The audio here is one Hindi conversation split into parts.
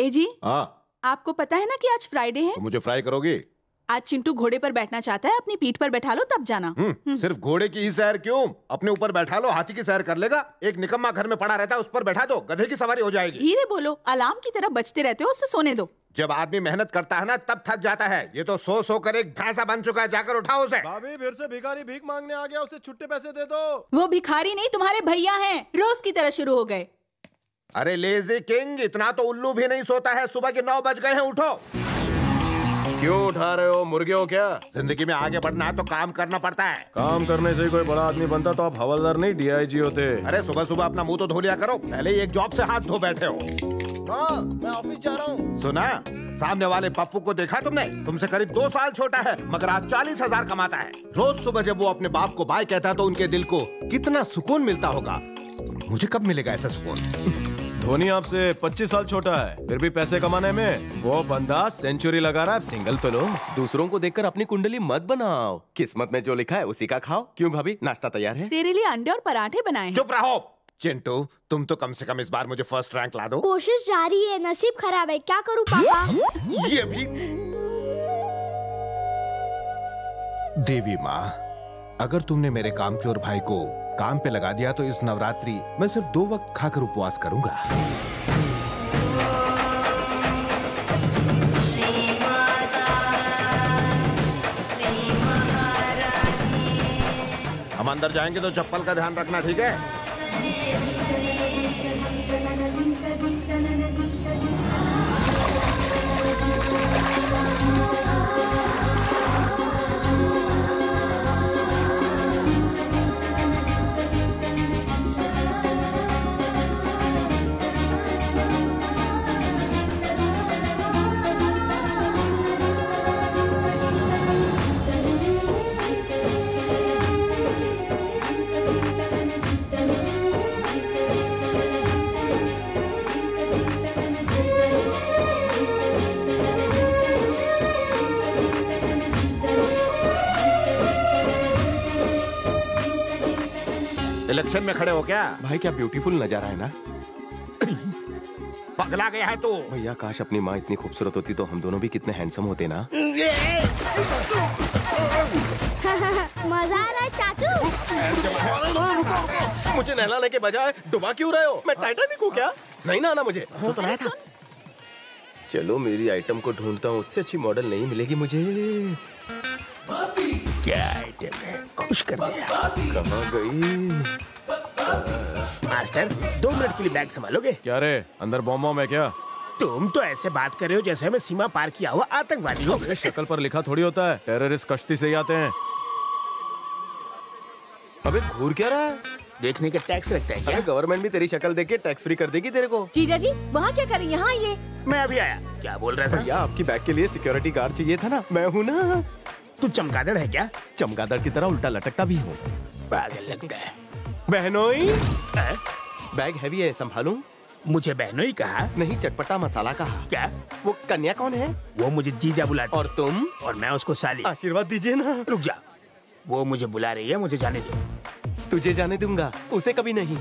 एजी, आपको पता है ना कि आज फ्राइडे है। तो मुझे फ्राई करोगी? आज चिंटू घोड़े पर बैठना चाहता है, अपनी पीठ पर बैठा लो तब जाना। सिर्फ घोड़े की ही सैर क्यों, अपने ऊपर बैठा लो, हाथी की सैर कर लेगा। एक निकम्मा घर में पड़ा रहता है उस पर बैठा दो, गधे की सवारी हो जाएगी। धीरे बोलो, अलार्म की तरह बजते रहते हो, उससे सोने दो। जब आदमी मेहनत करता है ना तब थक जाता है, ये तो सो सो कर एक भैंसा बन चुका है, जाकर उठाओ उसे। भाभी फिर से भिखारी भीख मांगने आ गया, उसे छुट्टे पैसे दे दो। वो भिखारी नहीं तुम्हारे भैया है, रोज की तरह शुरू हो गए। अरे लेजी किंग, इतना तो उल्लू भी नहीं सोता है, सुबह के 9 बज गए हैं, उठो। क्यों उठा रहे हो, मुर्गे हो क्या? जिंदगी में आगे बढ़ना है तो काम करना पड़ता है। काम करने से ही कोई बड़ा आदमी बनता, तो आप हवलदार नहीं डीआईजी होते। अरे सुबह सुबह अपना मुंह तो धो लिया करो, पहले ही एक जॉब से हाथ धो बैठे हो। हाँ, मैं ऑफिस जा रहा हूँ। सुना, सामने वाले पप्पू को देखा तुमने? तुमसे करीब 2 साल छोटा है, मगर आज 40,000 कमाता है। रोज सुबह जब वो अपने बाप को बाय कहता है तो उनके दिल को कितना सुकून मिलता होगा। मुझे कब मिलेगा ऐसा सुकून? धोनी आपसे 25 साल छोटा है, फिर भी पैसे कमाने में वो बंदा सेंचुरी लगा रहा है। सिंगल तो लो, दूसरों को देखकर अपनी कुंडली मत बनाओ, किस्मत में जो लिखा है उसी का खाओ। क्यों भाभी, नाश्ता तैयार है? तेरे लिए अंडे और पराठे बनाए। चुप रहो चिंटू, तुम तो कम से कम इस बार मुझे फर्स्ट रैंक ला दो। कोशिश जारी है, नसीब खराब है, क्या करूँ पापा। ये भी देवी माँ, अगर तुमने मेरे कामचोर भाई को काम पे लगा दिया तो इस नवरात्रि मैं सिर्फ 2 वक्त खाकर उपवास करूंगा। हम अंदर जाएंगे तो चप्पल का ध्यान रखना, ठीक है? इलेक्शन में खड़े हो क्या भाई? क्या ब्यूटीफुल नजारा है ना। पगला गया है तू। भैया काश अपनी माँ इतनी खूबसूरत होती तो हम दोनों भी कितने हैंडसम होते ना। मजा आ रहा है चाचू। मुझे नहलाने के बजाय डुबा क्यों रहे हो? मैं टाइटैनिक हूँ क्या? नहीं ना आना मुझे। चलो मेरी आइटम को ढूंढता हूँ, उससे अच्छी मॉडल नहीं मिलेगी मुझे। क्या आइटम है, खुश कर दिया। कमा गई। मास्टर 2 मिनट के लिए बैग संभालोगे? क्या रे, अंदर बॉम्ब है क्या? तुम तो ऐसे बात कर रहे हो जैसे मैं सीमा पार किया हुआ आतंकवादी हो। मेरे शक्ल पर लिखा थोड़ी होता है, टेररिस्ट कश्ती से ही आते हैं। अबे घूर क्या रहा है? देखने के टैक्स लगता है क्या? गवर्नमेंट भी तेरी शक्ल देख के टैक्स फ्री कर देगी तेरे को। जीजा जी वहाँ क्या करें, यहाँ आइए। मैं अभी आया। क्या बोल रहा था? भैया आपकी बैग के लिए सिक्योरिटी गार्ड चाहिए था ना, मैं हूँ ना। तू चमगादड़ है क्या? चमगादड़ की तरह उल्टा लटकता भी हूँ। पागल लगता है। बहनोई बैग हैवी है, संभालूं? मुझे बहनोई कहा नहीं, चटपटा मसाला कहा। क्या वो कन्या कौन है? वो मुझे जीजा बुलाती। और तुम? और मैं उसको साली। आशीर्वाद दीजिए ना। रुक जा, वो मुझे बुला रही है, मुझे जाने दो। तुझे जाने दूंगा, उसे कभी नहीं।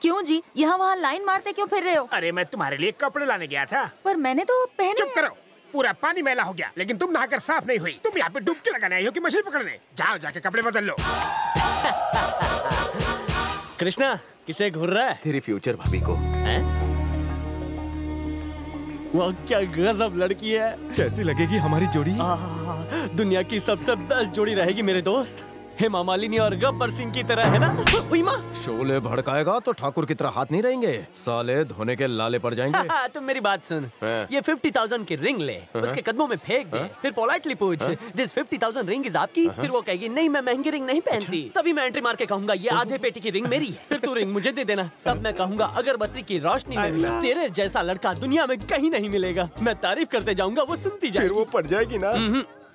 क्यों जी, यहाँ वहाँ लाइन मारते क्यों फिर रहे हो? अरे मैं तुम्हारे लिए कपड़े लाने गया था। पर मैंने तो पहने। चुप करो, पूरा पानी मैला हो गया लेकिन तुम नहाकर साफ नहीं हुई। तुम यहाँ पे डुबकी लगाने आई हो कि मछली पकड़ने? जाओ जाके कपड़े बदल लो। कृष्णा किसे घूर रहा है? तेरी फ्यूचर भाभी को। वाह क्या गजब लड़की है। कैसी लगेगी हमारी जोड़ी? दुनिया की सबसे बेस्ट जोड़ी रहेगी मेरे दोस्त। हेमा मालिनी और गब्बर सिंह की तरह, है ना? शोले भड़काएगा तो ठाकुर की तरह हाथ नहीं रहेंगे, साले धोने के लाले पड़ जाएंगे। तुम तो मेरी बात सुन, ये 50,000 की रिंग ले, उसके कदमों में फेंक दे, फिर पोलाइटली पूछ दिस 50,000 रिंग इज आपकी? फिर वो कहेगी नहीं मैं महंगी रिंग नहीं पहनती। तभी मैं एंट्री मार के कहूंगा ये आधे पेटी की रिंग मेरी है। फिर तू रिंग मुझे दे देना। तब मैं कहूंगा अगरबत्ती की रोशनी में तेरे जैसा लड़का दुनिया में कहीं नहीं मिलेगा। मैं तारीफ करते जाऊंगा, वो सुनती जाएगी। वो पड़ जाएगी ना,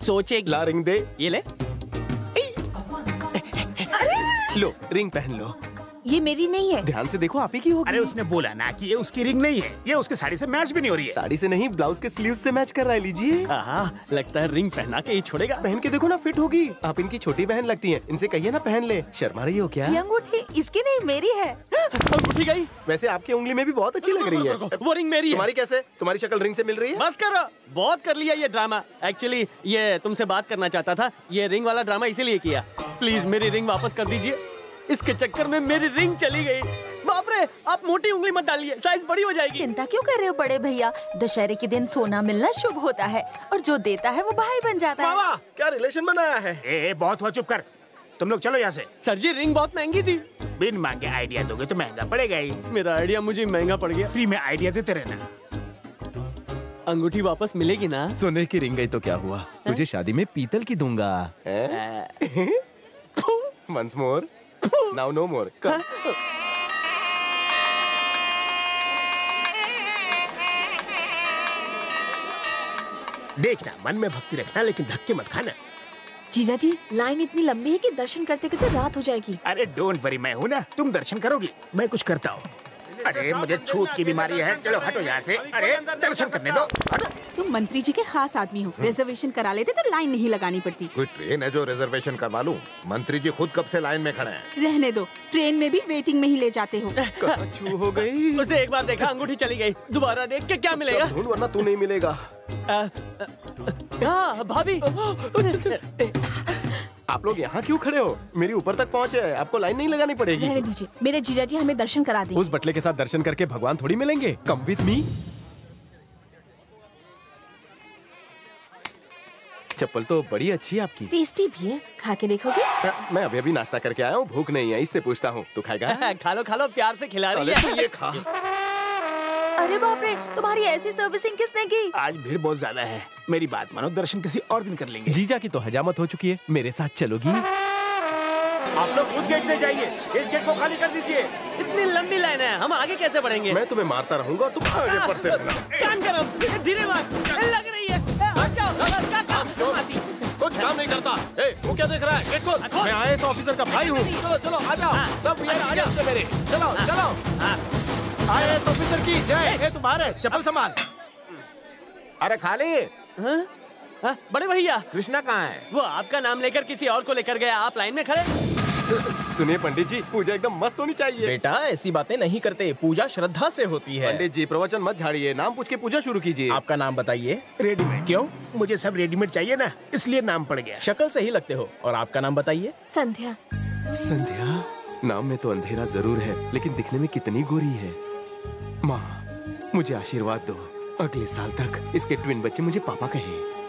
सोचेगी ला रिंग दे। ये ले लो रिंग पहन लो। ये मेरी नहीं है। ध्यान से देखो, आप ही की होगी। अरे उसने बोला ना कि ये उसकी रिंग नहीं है, ये उसके साड़ी से मैच भी नहीं हो रही है। साड़ी से नहीं, ब्लाउज के स्लीव से मैच कर रहा है। लीजिए। लगता है रिंग पहना के ही छोड़ेगा। पहन के देखो ना, फिट होगी। आप इनकी छोटी बहन लगती है, इनसे कहिए ना पहन ले। शर्मा रही हो क्या? ये अंगूठी इसकी नहीं, मेरी है। अंगूठी गई। वैसे आपकी उंगली में भी बहुत अच्छी लग रही है। वो रिंग मेरी है। तुम्हारी कैसे? तुम्हारी शक्ल रिंग से मिल रही है। बस करो, बहुत कर लिया ये ड्रामा। एक्चुअली ये तुमसे बात करना चाहता था, ये रिंग वाला ड्रामा इसीलिए किया। प्लीज मेरी रिंग वापस कर दीजिए। इसके चक्कर में मेरी रिंग चली गई। बाप रे, आप मोटी उंगली मत डालिए, साइज बड़ी हो जाएगी। चिंता क्यों कर रहे हो बड़े भैया? दशहरे के दिन सोना मिलना शुभ होता है और जो देता है वो भाई बन जाता है। बाबा, क्या रिलेशन बनाया है। बहुत हुआ, चुप कर। तुम लोग चलो यहाँ से। सर जी रिंग बहुत महंगी थी। बिन मांगे आइडिया दोगे तो महंगा पड़ेगा ही। मेरा आइडिया मुझे महंगा पड़ गया। फ्री में आइडिया देते रहना। अंगूठी वापस मिलेगी ना? सोने की रिंग गई तो क्या हुआ? तुझे शादी में पीतल की दूंगा। Once more, now no more. देखना, मन में भक्ति रखना, लेकिन धक्के मत खाना। जीजा जी, लाइन इतनी लंबी है कि दर्शन करते करते रात हो जाएगी। अरे डोंट वरी, मैं हूँ ना, तुम दर्शन करोगी। मैं कुछ करता हूँ। अरे मुझे छूत की बीमारी है, चलो हटो यहाँ से। अरे दर्शन करने दो। तुम मंत्री जी के खास आदमी हो, रिजर्वेशन करा लेते तो लाइन नहीं लगानी पड़ती। कोई ट्रेन है जो रिजर्वेशन करवा लूं? मंत्री जी खुद कब से लाइन में खड़े हैं। रहने दो, ट्रेन में भी वेटिंग में ही ले जाते हो। छू हो गई। उसे एक बार देखा, अंगूठी चली गई। दोबारा देख के क्या मिलेगा? ढूंढ वरना तू नहीं मिलेगा। भाभी, आप लोग यहाँ क्यों खड़े हो? मेरी ऊपर तक पहुँच है, आपको लाइन नहीं लगानी पड़ेगी। रहने दीजिए, मेरे जीजा जी हमें दर्शन करा देंगे। उस बटले के साथ दर्शन करके भगवान थोड़ी मिलेंगे। Come with me. चप्पल तो बड़ी अच्छी है आपकी। टेस्टी भी है, खा के देखोगे? मैं अभी अभी नाश्ता करके आया हूँ, भूख नहीं है, इससे पूछता हूँ। तू खाएगा? खा लो खा लो, प्यार से खिला रही है। ये खा। अरे बाप रे, तुम्हारी ऐसी सर्विसिंग किसने की? आज भीड़ बहुत ज्यादा है। मेरी बात मानो, दर्शन किसी और दिन कर लेंगे। जीजा की तो हजामत हो चुकी है, मेरे साथ चलोगी? आप लोग उस गेट से जाइए, इस गेट को खाली कर दीजिए। इतनी लंबी लाइन है, हम आगे कैसे बढ़ेंगे? मैं तुम्हें मारता रहूंगा और तुम आगे बढ़ते रहना। कान करो, धीरे बात लग रही है। कुछ काम नहीं करता। वो क्या देख रहा है? गेट खोल। मैं आईएएस ऑफिसर का भाई हूँ। चलो चलो आ जाओ, सब मेरे। चलो चलो। आईएएस ऑफिसर की जय। तुम्हारे चप्पल संभाल। अरे खाली। बड़े भैया कृष्णा कहाँ है? वो आपका नाम लेकर किसी और को लेकर गया, आप लाइन में खड़े। सुनिए पंडित जी, पूजा एकदम मस्त होनी चाहिए। बेटा ऐसी बातें नहीं करते, पूजा श्रद्धा से होती है। पंडित जी प्रवचन मत झाड़िए, नाम पूछ के पूजा शुरू कीजिए। आपका नाम बताइए। रेडीमेड। क्यों? मुझे सब रेडीमेड चाहिए ना, इसलिए नाम पड़ गया। शक्ल से ही लगते हो। और आपका नाम बताइए। संध्या। संध्या नाम में तो अंधेरा जरूर है, लेकिन दिखने में कितनी गोरी है। माँ मुझे आशीर्वाद दो, अगले साल तक इसके ट्विन बच्चे मुझे पापा कहें।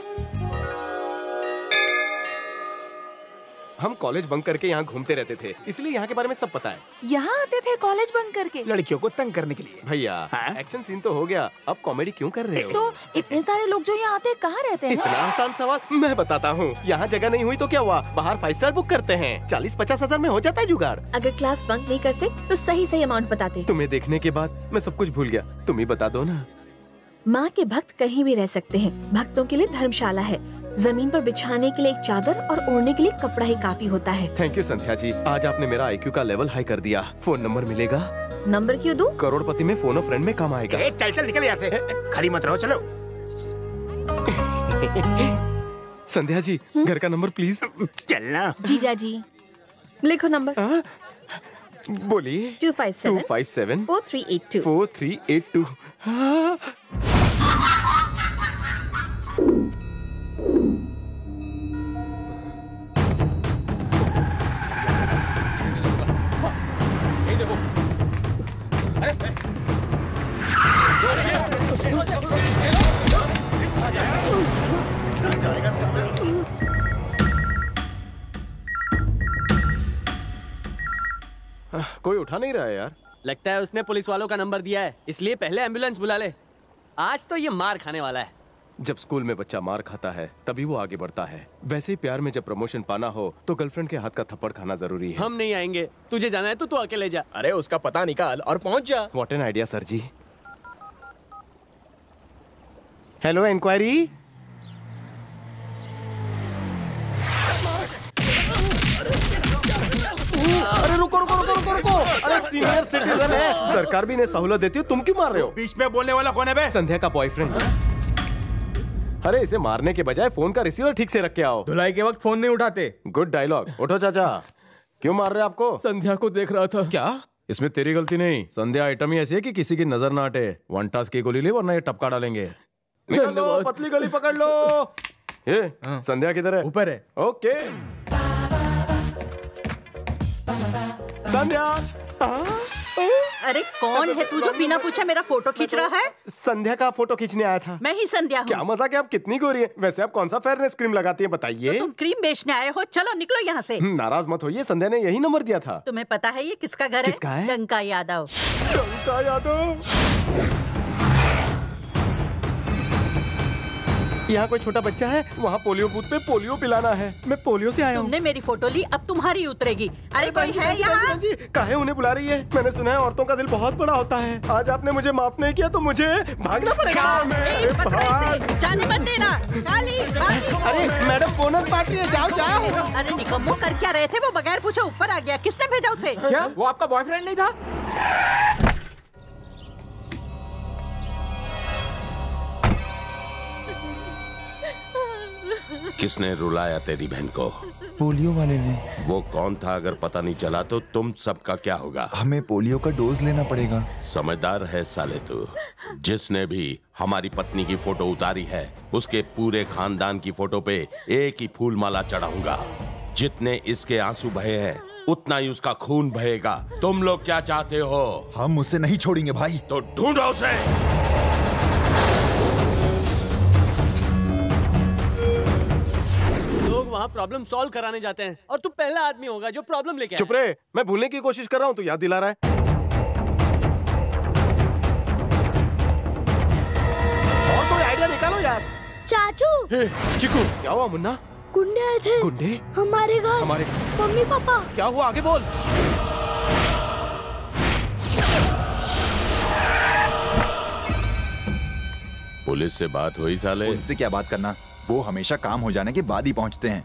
हम कॉलेज बंक करके यहाँ घूमते रहते थे, इसलिए यहाँ के बारे में सब पता है। यहाँ आते थे कॉलेज बंक करके, लड़कियों को तंग करने के लिए। भैया एक्शन सीन तो हो गया, अब कॉमेडी क्यों कर रहे हो? तो इतने सारे लोग जो यहाँ आते हैं कहाँ रहते हैं? इतना आसान सवाल मैं बताता हूँ। यहाँ जगह नहीं हुई तो क्या हुआ, बाहर 5 स्टार बुक करते हैं, 40-50 हजार में हो जाता है जुगाड़। अगर क्लास बंक नहीं करते तो सही सही अमाउंट बताते। तुम्हें देखने के बाद मैं सब कुछ भूल गया, तुम ही बता दो ना। माँ के भक्त कहीं भी रह सकते हैं, भक्तों के लिए धर्मशाला है। जमीन पर बिछाने के लिए एक चादर और ओढ़ने के लिए कपड़ा ही काफी होता है। थैंक यू संध्या जी, आज आपने मेरा आईक्यू का लेवल हाई कर दिया। फोन नंबर मिलेगा? नंबर क्यों दूं? करोड़पति में फोन और फ्रेंड में काम आएगा। चल चल निकल यहाँ से, खड़ी मत रहो। चलो संध्या जी, घर का नंबर प्लीज। चलना। जीजा जी लिखो नंबर। बोलिए। 257-257-4382-4382। कोई उठा नहीं रहा है यार। लगता है उसने पुलिस वालों का नंबर दिया है, इसलिए पहले एम्बुलेंस बुला ले। आज तो ये मार खाने वाला है। जब स्कूल में बच्चा मार खाता है तभी वो आगे बढ़ता है। वैसे ही प्यार में जब प्रमोशन पाना हो तो गर्लफ्रेंड के हाथ का थप्पड़ खाना जरूरी है। हम नहीं आएंगे, तुझे जाना है तो तू अकेले जा। अरे उसका पता निकाल और पहुंच जा। What an idea sir ji. Hello inquiry. रुको। अरे सीनियर सिटीजन है, सरकार भी इन्हें सहूलत देती है, तुम क्यों मार रहे हो? बीच में बोलने वाला कौन है बे? संध्या का बॉयफ्रेंड। अरे इसे मारने के बजाय फोन का रिसीवर ठीक से रख के आओ। धुलाई के वक्त फोन नहीं उठाते। Good dialogue. उठो चाचा, क्यों मार रहे हो आपको? संध्या को देख रहा था। क्या? इसमें तेरी गलती नहीं। संध्या आइटम ही ऐसी है कि किसी की नजर ना हटे। वन टास्क की गोली ले वरना ये टपका डालेंगे। निकल लो, पतली गली पकड़ लो। ये संध्या किधर है? ऊपर है। ओके संध्या। अरे कौन है तू जो बिना पूछे मेरा फोटो खींच रहा है? संध्या का फोटो खींचने आया था। मैं ही संध्या हूँ। क्या मजाक है, आप कितनी गोरी हैं। वैसे आप कौन सा फेयरनेस क्रीम लगाती हैं बताइए? तो तुम क्रीम बेचने आए हो, चलो निकलो यहाँ से। नाराज मत होइए, संध्या ने यही नंबर दिया था। तुम्हें पता है ये किसका घर है? किसका है? डंका यादव। डंका यादव। यहाँ कोई छोटा बच्चा है, वहाँ पोलियो बूथ पे पोलियो पिलाना है। मैं पोलियो से आया हूँ। तुमने मेरी फोटो ली, अब तुम्हारी उतरेगी। अरे कोई है यहाँ? काहे उन्हें बुला रही है? मैंने सुना है औरतों का दिल बहुत बड़ा होता है। आज आपने मुझे माफ नहीं किया तो मुझे भागना पड़ेगा। जाने मत देना। अरे मैडम बोनस पार्टी है, जाओ जाओ। अरे निकम्मो, कर क्या रहे थे? वो बगैर पूछे ऊपर आ गया। किसने भेजा उसे? क्या वो आपका बॉयफ्रेंड नहीं था? किसने रुलाया तेरी बहन को? पोलियो वाले ने। वो कौन था? अगर पता नहीं चला तो तुम सबका क्या होगा? हमें पोलियो का डोज लेना पड़ेगा। समझदार है साले तू। जिसने भी हमारी पत्नी की फोटो उतारी है उसके पूरे खानदान की फोटो पे एक ही फूल माला चढ़ाऊंगा। जितने इसके आंसू बहे हैं उतना ही उसका खून बहेगा। तुम लोग क्या चाहते हो? हम उसे नहीं छोड़ेंगे भाई। तो ढूंढो उसे। वहाँ प्रॉब्लम सॉल्व कराने जाते हैं और तू पहला आदमी होगा जो प्रॉब्लम लेके आया। चुप रहे, मैं भूलने की कोशिश कर रहा हूँ, तू याद दिला रहा है। और कोई आइडिया निकालो यार। चाचू। चिकू। क्या हुआ मुन्ना? गुंडे आए थे। गुंडे? हमारे घर। हमारे मम्मी पापा। क्या हुआ आगे बोल। पुलिस से बात हुई? साले उनसे क्या बात करना, वो हमेशा काम हो जाने के बाद ही पहुंचते हैं।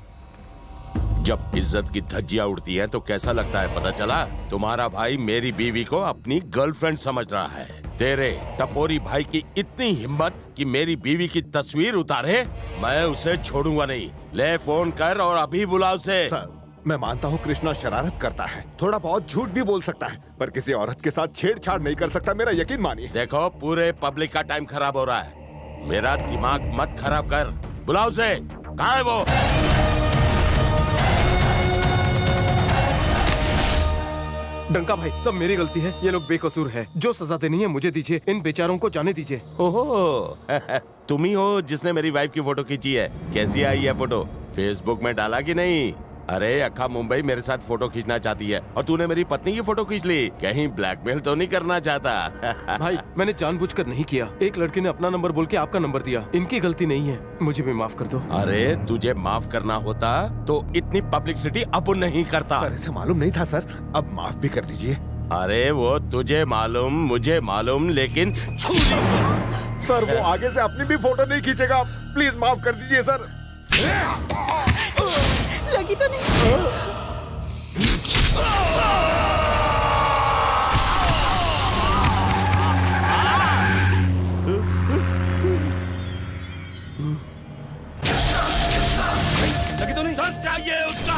जब इज्जत की धज्जियां उड़ती हैं तो कैसा लगता है पता चला? तुम्हारा भाई मेरी बीवी को अपनी गर्लफ्रेंड समझ रहा है। तेरे टपोरी भाई की इतनी हिम्मत कि मेरी बीवी की तस्वीर उतारे? मैं उसे छोड़ूंगा नहीं। ले फोन कर और अभी बुलाओ उसे। मैं मानता हूँ कृष्णा शरारत करता है, थोड़ा बहुत झूठ भी बोल सकता है, पर किसी औरत के साथ छेड़छाड़ नहीं कर सकता, मेरा यकीन मानिए। देखो पूरे पब्लिक का टाइम खराब हो रहा है, मेरा दिमाग मत खराब कर। बुलाओ से। कहाँ है वो? डंका भाई, सब मेरी गलती है, ये लोग बेकसूर है। जो सजा देनी है मुझे दीजिए, इन बेचारों को जाने दीजिए। ओहो, तुम ही हो जिसने मेरी वाइफ की फोटो खींची है। कैसी आई है फोटो? फेसबुक में डाला कि नहीं? अरे अखा मुंबई मेरे साथ फोटो खींचना चाहती है और तूने मेरी पत्नी की फोटो खींच ली। कहीं ब्लैकमेल तो नहीं करना चाहता? भाई मैंने जानबूझकर नहीं किया, एक लड़की ने अपना नंबर बोल के आपका नंबर दिया। इनकी गलती नहीं है, मुझे भी माफ कर दो। अरे तुझे माफ करना होता तो इतनी पब्लिसिटी अब नहीं करता। सर इसे मालूम नहीं था सर, अब माफ भी कर दीजिए। अरे वो तुझे मालूम, मुझे मालूम, लेकिन सर वो आगे से अपनी भी फोटो नहीं खींचेगा, प्लीज माफ कर दीजिए सर। लगी तो नहीं। लगी तो नहीं। सर चाहिए उसका।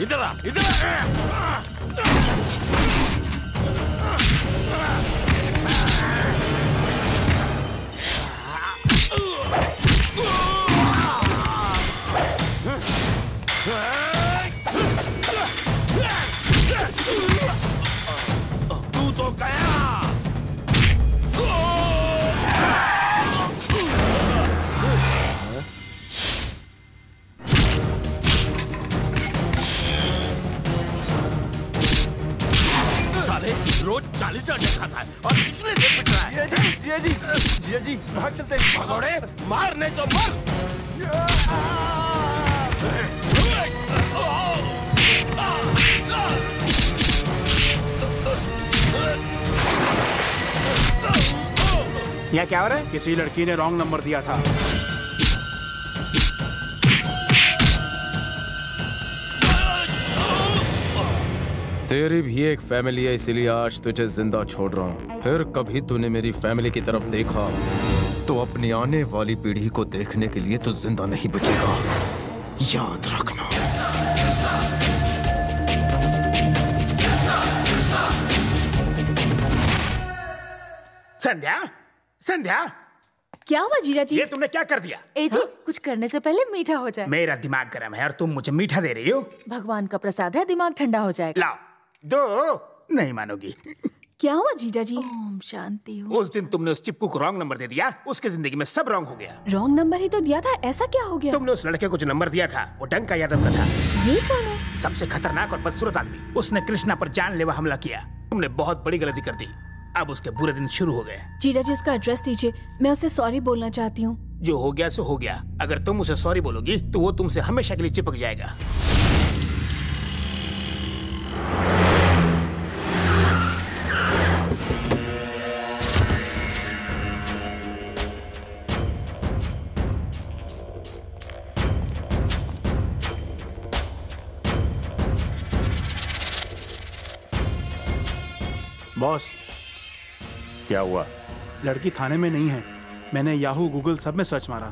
इधर आ, इधर आ। तू तो गया। रोज 40 से अंडे खाता है और कितने से पिट रहा है। जिया जी, जिया जी, भाग चलते हैं। भगोड़े, मारने तो मार। यहाँ क्या हो रहा है? किसी लड़की ने रॉन्ग नंबर दिया था। तेरी भी एक फैमिली है, इसीलिए आज तुझे जिंदा छोड़ रहा हूँ। फिर कभी तूने मेरी फैमिली की तरफ देखा तो अपनी आने वाली पीढ़ी को देखने के लिए तू जिंदा नहीं बचेगा, याद रखना। संध्या, संध्या, क्या हुआ जीजा जी? ये तुमने क्या कर दिया? ए जी, कुछ करने से पहले मीठा हो जाए। मेरा दिमाग गर्म है और तुम मुझे मीठा दे रही हो। भगवान का प्रसाद है, दिमाग ठंडा हो जाएगा। लाओ, दो। नहीं मानोगी। क्या हुआ जीजा जी? ओम शांति हो। उस दिन तुमने उस चिपकू को रॉन्ग नंबर दे दिया, उसके जिंदगी में सब रॉन्ग हो गया। रॉन्ग नंबर ही तो दिया था, ऐसा क्या हो गया? तुमने उस लड़के को जो नंबर दिया था वो डंका यादव का था। ये कौन है? सबसे खतरनाक और बदसूरत आदमी। उसने कृष्णा पर जानलेवा हमला किया। तुमने बहुत बड़ी गलती कर दी। अब उसके बुरे दिन शुरू हो गए। जीजा जी, उसका एड्रेस दीजिए, मैं उसे सॉरी बोलना चाहती हूँ। जो हो गया सो हो गया। अगर तुम उसे सॉरी बोलोगी तो वो तुमसे हमेशा के लिए चिपक जाएगा। बॉस, क्या हुआ? लड़की थाने में नहीं है। मैंने याहू, गूगल सब में सर्च मारा।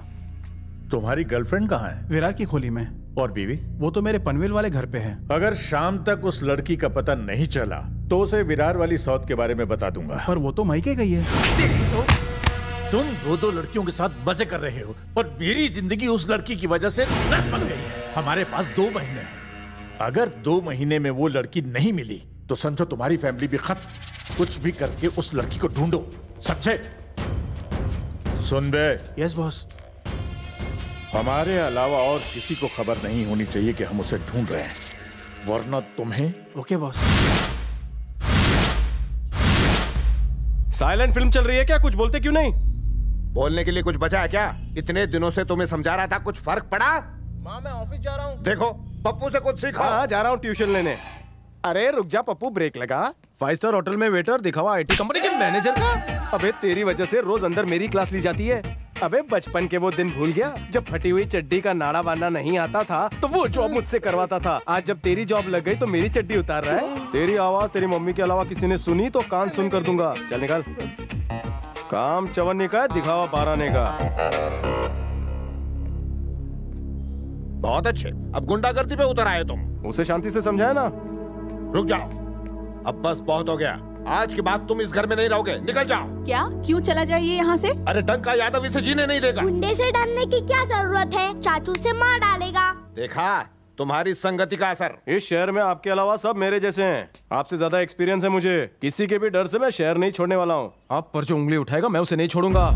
तुम्हारी गर्लफ्रेंड कहाँ है? विरार की खोली में। और बीवी? वो तो मेरे पनवेल वाले घर पे है। अगर शाम तक उस लड़की का पता नहीं चला तो उसे विरार वाली सौत के बारे में बता दूंगा। पर वो तो मायके गई है। तो तुम दो लड़कियों के साथ मजे कर रहे हो और मेरी जिंदगी उस लड़की की वजह से नर्क बन गई है। हमारे पास 2 महीने है। अगर 2 महीने में वो लड़की नहीं मिली तो समझो तुम्हारी फैमिली भी खत्म। कुछ भी करके उस लड़की को ढूंढो, समझे? सुन बे। Yes boss. हमारे अलावा और किसी को खबर नहीं होनी चाहिए कि हम उसे ढूंढ रहे हैं, वरना तुम्हें। Okay boss. साइलेंट फिल्म चल रही है क्या? कुछ बोलते क्यों नहीं? बोलने के लिए कुछ बचा है क्या? इतने दिनों से तुम्हें समझा रहा था, कुछ फर्क पड़ा? माँ, मैं ऑफिस जा रहा हूँ। देखो, पप्पू से कुछ सीखा। हाँ, जा रहा हूँ ट्यूशन लेने। अरे रुक जा पप्पू, ब्रेक लगा। 5 स्टार होटल में वेटर, दिखावा आईटी कंपनी के मैनेजर का। अबे तेरी वजह से रोज अंदर मेरी क्लास ली जाती है। अबे बचपन के वो दिन भूल गया जब फटी हुई चड्डी का नाड़ा बांधना नहीं आता था तो वो जॉब मुझसे करवाता था। आज जब तेरी जॉब लग गई तो मेरी चड्डी उतार रहा है। तेरी आवाज तेरी मम्मी के अलावा किसी ने सुनी तो कान सुन कर दूंगा। चल निकल। काम चवन्ने का, दिखावा बाराने का। बहुत अच्छे, अब गुंडागर्दी पे उतर आए तुम। उसे शांति से समझाया ना। रुक जाओ, अब बस बहुत हो गया। आज के बाद तुम इस घर में नहीं रहोगे, निकल जाओ। क्या? क्यों चला जाइए यहाँ से? अरे डंका यादव इसे जीने नहीं देगा। गुंडे से डरने की क्या जरूरत है, चाचू से मार डालेगा। देखा तुम्हारी संगति का असर। इस शहर में आपके अलावा सब मेरे जैसे हैं। आपसे ज्यादा एक्सपीरियंस है मुझे। किसी के भी डर से मैं शहर नहीं छोड़ने वाला हूँ। आप पर जो उंगली उठाएगा मैं उसे नहीं छोड़ूंगा।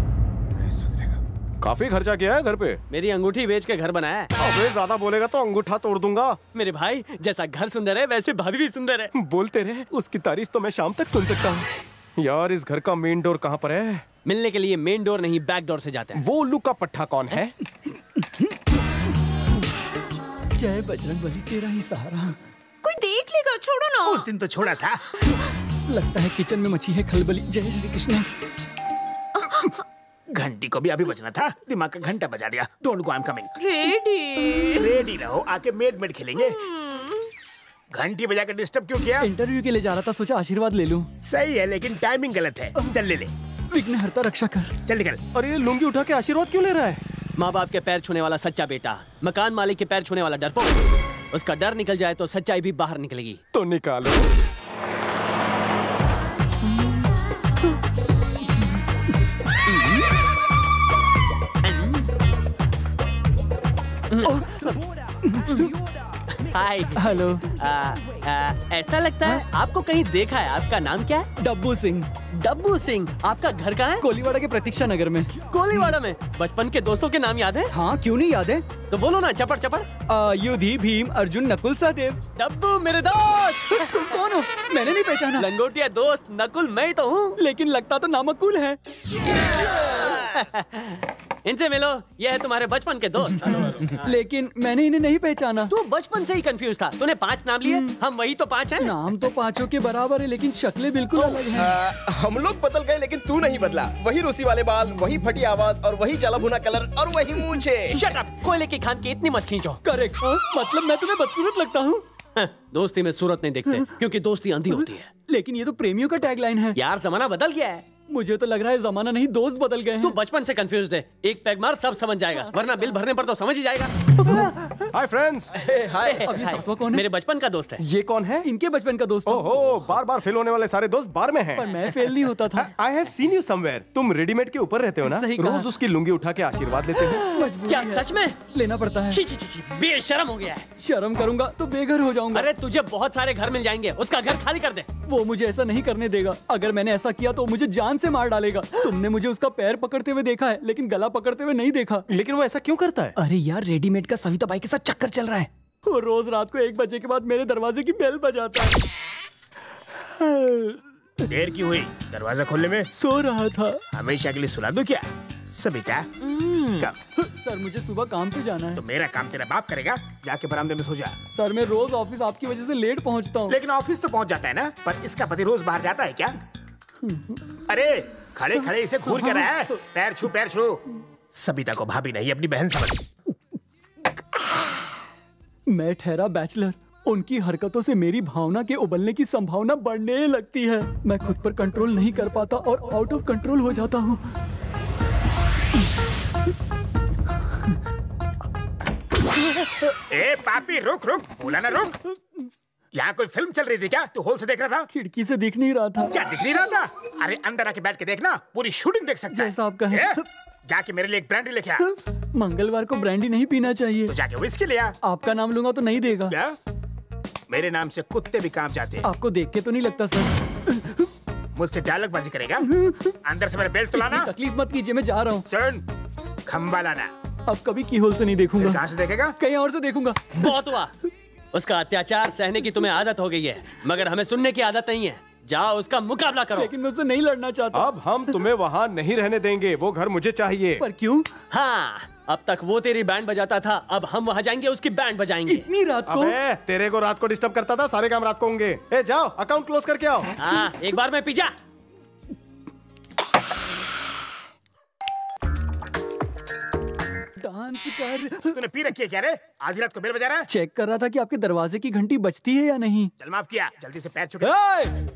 काफी खर्चा किया है घर पे। मेरी अंगूठी बेच के घर बनाया है। अबे ज़्यादा बोलेगा तो अंगूठा तोड़ दूंगा। मेरे भाई, जैसा घर सुंदर है वैसे भाभी भी सुंदर है। बोलते रहे, उसकी तारीफ तो मैं शाम तक सुन सकता हूँ। यार, इस घर का मेन डोर कहाँ पर है? मिलने के लिए मेन डोर नहीं, बैक डोर से जाते हैं। वो उल्लू का पट्ठा कौन है? जय बजरंगबली, तेरा ही सहारा। कोई देख लेगा, छोड़ो ना। उस दिन तो छोड़ा था। लगता है किचन में मची है खलबली। जय श्री कृष्ण। घंटी को भी अभी बजना था, दिमाग का घंटा बजा दिया। Don't go, I am coming. Ready रहो, आके मेड खेलेंगे। घंटी बजा के डिस्टर्ब क्यों किया? इंटरव्यू के लिए जा रहा था, सोचा आशीर्वाद ले लूं। सही है, लेकिन टाइमिंग गलत है। चल ले। विघ्नहर्ता रक्षा कर। चल निकल। और ये लुंगी उठा के आशीर्वाद क्यों ले रहा है? माँ बाप के पैर छूने वाला सच्चा बेटा, मकान मालिक के पैर छूने वाला डरपोक। उसका डर निकल जाए तो सच्चाई भी बाहर निकलेगी। तो निकालो। Hi hello. ऐसा लगता है आपको कहीं देखा है। आपका नाम क्या है? डब्बू सिंह। डब्बू सिंह, आपका घर कहाँ है? कोलीवाड़ा के प्रतीक्षा नगर में। कोलीवाड़ा में? बचपन के दोस्तों के नाम याद है? हाँ क्यों नहीं याद है, तो बोलो ना। चपड़ चपड़, युधि, भीम, अर्जुन, नकुल, सहदेव। डब्बू मेरे दोस्त। तुम कौन हो? मैंने नहीं पहचाना। लंगोटिया दोस्त, नकुल मैं तो हूँ, लेकिन लगता तो नामकुल है। इनसे मिलो, ये है तुम्हारे बचपन के दोस्त। लेकिन मैंने इन्हें नहीं पहचाना। तू बचपन से ही कंफ्यूज था, तूने 5 नाम लिए, हम वही तो 5 हैं। नाम तो पांचों के बराबर है, लेकिन शक्लें बिल्कुल अलग हैं। हम लोग बदल गए लेकिन तू नहीं बदला। वही रूसी वाले बाल, वही फटी आवाज और वही जला भुना कलर और वही मूंछे। शट अप, कोयले की खान की इतनी मत खींचो। करेक्ट, मतलब मैं तुम्हें बदसूरत लगता हूँ। दोस्ती में सूरत नहीं देखते, क्योंकि दोस्ती अंधी होती है। लेकिन ये तो प्रेमियों का टैगलाइन है। यार जमाना बदल गया है। मुझे तो लग रहा है जमाना नहीं, दोस्त बदल गए हैं। तू बचपन से कंफ्यूज्ड है, एक पैग मार सब समझ जाएगा, वरना बिल भरने पर तो समझ ही जाएगा। Hi friends. हाय। अब ये सातवां कौन है? मेरे बचपन का दोस्त है। ये कौन है? इनके बचपन का दोस्त। ओहो, बार-बार फेल होने वाले सारे दोस्त बार में हैं। पर मैं फेल नहीं होता था। I have seen you somewhere. तुम रेडीमेड के ऊपर रहते हो ना, रोज उसकी लुंगी उठा के आशीर्वाद लेते हो। क्या सच में लेना पड़ता है? बेशरम हो गया है। शर्म करूंगा तो बेघर हो जाऊंगा। अरे तुझे बहुत सारे घर मिल जाएंगे, उसका घर खाली कर दे। वो मुझे ऐसा नहीं करने देगा, अगर मैंने ऐसा किया तो मुझे जान से मार डालेगा। तुमने मुझे उसका पैर पकड़ते हुए देखा है, लेकिन गला पकड़ते हुए नहीं देखा। लेकिन वो ऐसा क्यों करता है? अरे यार, रेडीमेड का सविता बाई के साथ चक्कर चल रहा है। वो रोज रात को 1 बजे के बाद मेरे दरवाजे की बेल बजाता है। देर की हुई दरवाजा खोलने में? सो रहा था। हमेशा के लिए सुला दो क्या सविता? सर मुझे सुबह काम पे जाना है। तो मेरा काम तेरा बाप करेगा, जाके बरामदे में सो जा। सर मैं रोज ऑफिस आपकी वजह से लेट पहुँचता हूँ। लेकिन ऑफिस तो पहुँच जाता है ना, पर इसका पति रोज बाहर जाता है क्या? अरे खड़े खड़े इसे घूर कर रहा है। पैर छू पैर छू। सबिता को भाभी नहीं अपनी बहन समझ। मैं ठहरा बैचलर, उनकी हरकतों से मेरी भावना के उबलने की संभावना बढ़ने लगती है। मैं खुद पर कंट्रोल नहीं कर पाता और आउट ऑफ कंट्रोल हो जाता हूँ। ए पापी रुक रुक, बोला ना रुक। यहाँ कोई फिल्म चल रही थी क्या? तू हॉल से देख रहा था? खिड़की से दिख नहीं रहा था। क्या दिख नहीं रहा था? अरे अंदर आके बैठ के देखना, पूरी शूटिंग देख सकता है। जैसा आपका है। जाके मेरे लिए एक ब्रांडी लेके आ। मंगलवार को ब्रांडी नहीं पीना चाहिए। तो जाके विस्की ले आ। आपका नाम लूंगा तो नहीं देगा। क्या? मेरे नाम से कुत्ते भी कांप जाते हैं। आपको देख के तो नहीं लगता सर। मुझसे डायलॉग बाजी करेगा? अंदर से मेरा बेल्ट तो लाना। तकलीफ मत कीजिए, मैं जा रहा हूँ। सुन, खम्बा लाना। अब कभी की होल से नहीं देखूंगा। कहाँ से देखेगा? कहीं और से देखूंगा। बहुत हुआ, उसका अत्याचार सहने की तुम्हें आदत हो गई है, मगर हमें सुनने की आदत नहीं है। जाओ उसका मुकाबला करो। लेकिन मैं उससे नहीं लड़ना चाहता। अब हम तुम्हें वहाँ नहीं रहने देंगे, वो घर मुझे चाहिए। पर क्यों? हाँ, अब तक वो तेरी बैंड बजाता था, अब हम वहाँ जाएंगे उसकी बैंड बजाएंगे। इतनी रात को? अबे, तेरे को रात को डिस्टर्ब करता था, सारे काम रात को होंगे। ए, जाओ अकाउंट क्लोज करके आओ। हाँ एक बार में पिज्जा। तूने पी रखी है क्या रे? आधी रात को बेल बजा रहा है। चेक कर रहा था कि आपके दरवाजे की घंटी बजती है या नहीं। चल माफ किया, जल्दी से पैर चुका।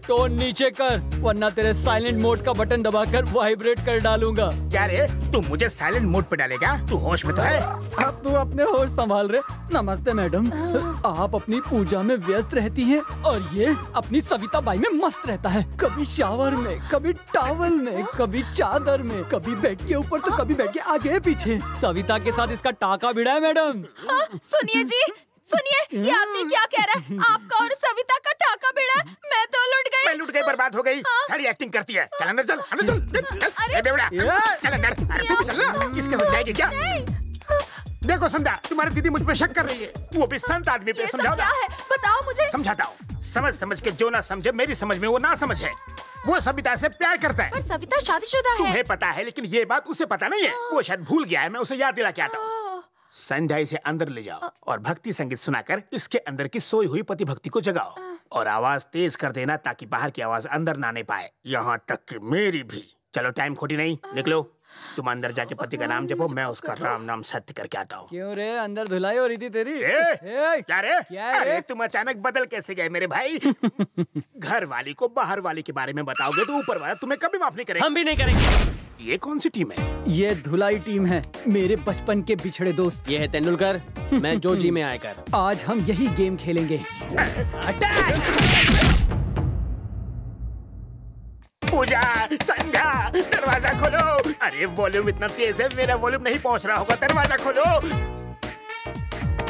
तो नीचे कर, वरना तेरे साइलेंट मोड का बटन दबाकर वाइब्रेट कर डालूंगा। क्या रे, तू मुझे साइलेंट मोड पे डालेगा? तू होश में तो है? अब तू अपने होश संभाल रहे। नमस्ते मैडम, आप अपनी पूजा में व्यस्त रहती है और ये अपनी सविता बाई में मस्त रहता है। कभी शावर में, कभी टॉवल में, कभी चादर में, कभी बेड के ऊपर तो कभी बेड के आगे पीछे। सविता के साथ इसका टाका भिड़ा है मैडम। हाँ, सुनिए जी सुनिए, ये आदमी क्या कह रहा है? आपका और सविता का टाका भिड़ा है। मैं तो लूट गई, बर्बाद हो गई। सारी एक्टिंग करती है। चल अंदर चल, अंदर चल। ए बेवड़ा चल अंदर। अरे तू भी चल ना, इसके साथ जाएगी क्या? देखो संध्या, तुम्हारी दीदी मुझ पे शक कर रही है, वो भी संत आदमी पे। समझाओ क्या है, बताओ मुझे। समझाता हूँ, समझ समझ के जो ना समझे मेरी समझ में वो ना समझ है। वो सविता से प्यार करता है। पर सविता शादीशुदा है। तुम्हें पता है, लेकिन ये बात उसे पता नहीं है। वो शायद भूल गया है, मैं उसे याद दिला के आता हूँ। संध्या इसे अंदर ले जाओ और भक्ति संगीत सुनाकर इसके अंदर की सोई हुई पति भक्ति को जगाओ और आवाज तेज कर देना ताकि बाहर की आवाज अंदर ना आने पाए, यहाँ तक कि मेरी भी। चलो टाइम खोटी नहीं, निकलो। तुम अंदर जाके पति का नाम जपो, मैं उसका राम नाम सत्य करके आता हूँ। क्यों रे, अंदर धुलाई हो रही थी तेरी? क्या रे? अरे तुम अचानक बदल कैसे गए मेरे भाई? घर वाली को बाहर वाली के बारे में बताओगे तो ऊपर वाला तुम्हें कभी माफ नहीं करेगा। हम भी नहीं करेंगे। ये कौन सी टीम है? ये धुलाई टीम है, मेरे बचपन के बिछड़े दोस्त। ये है तेंदुलकर, मैं जो जी में आकर। आज हम यही गेम खेलेंगे। पूजा, संध्या, दरवाजा खोलो। अरे वॉल्यूम इतना तेज है, मेरा वॉल्यूम नहीं पहुंच रहा होगा। दरवाजा खोलो।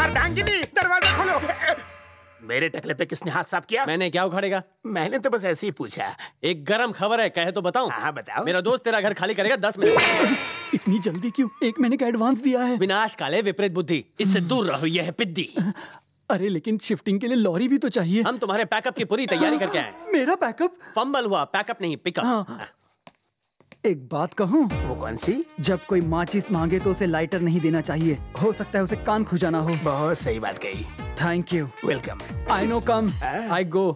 अर्धांग जी दरवाजा खोलो। मेरे टकले पे किसने हाथ साफ किया? मैंने क्या उखाड़ेगा? मैंने तो बस ऐसे ही पूछा। एक गरम खबर है, कहे तो बताऊं? हाँ बताओ। मेरा दोस्त तेरा घर खाली करेगा 10 मिनट। इतनी जल्दी क्यों? 1 महीने का एडवांस दिया है। विनाश काले विपरीत बुद्धि, इससे दूर रहो, यह है पिद्दी। अरे लेकिन शिफ्टिंग के लिए लॉरी भी तो चाहिए। हम तुम्हारे पैकअप की पूरी तैयारी करके आए। मेरा पैकअप? फंबल हुआ, पैकअप नहीं पिकअप। एक बात कहूँ? वो कौन सी? जब कोई माचिस मांगे तो उसे लाइटर नहीं देना चाहिए, हो सकता है उसे कान खुजाना हो। बहुत सही बात कही। Thank you. Welcome. I no come I go.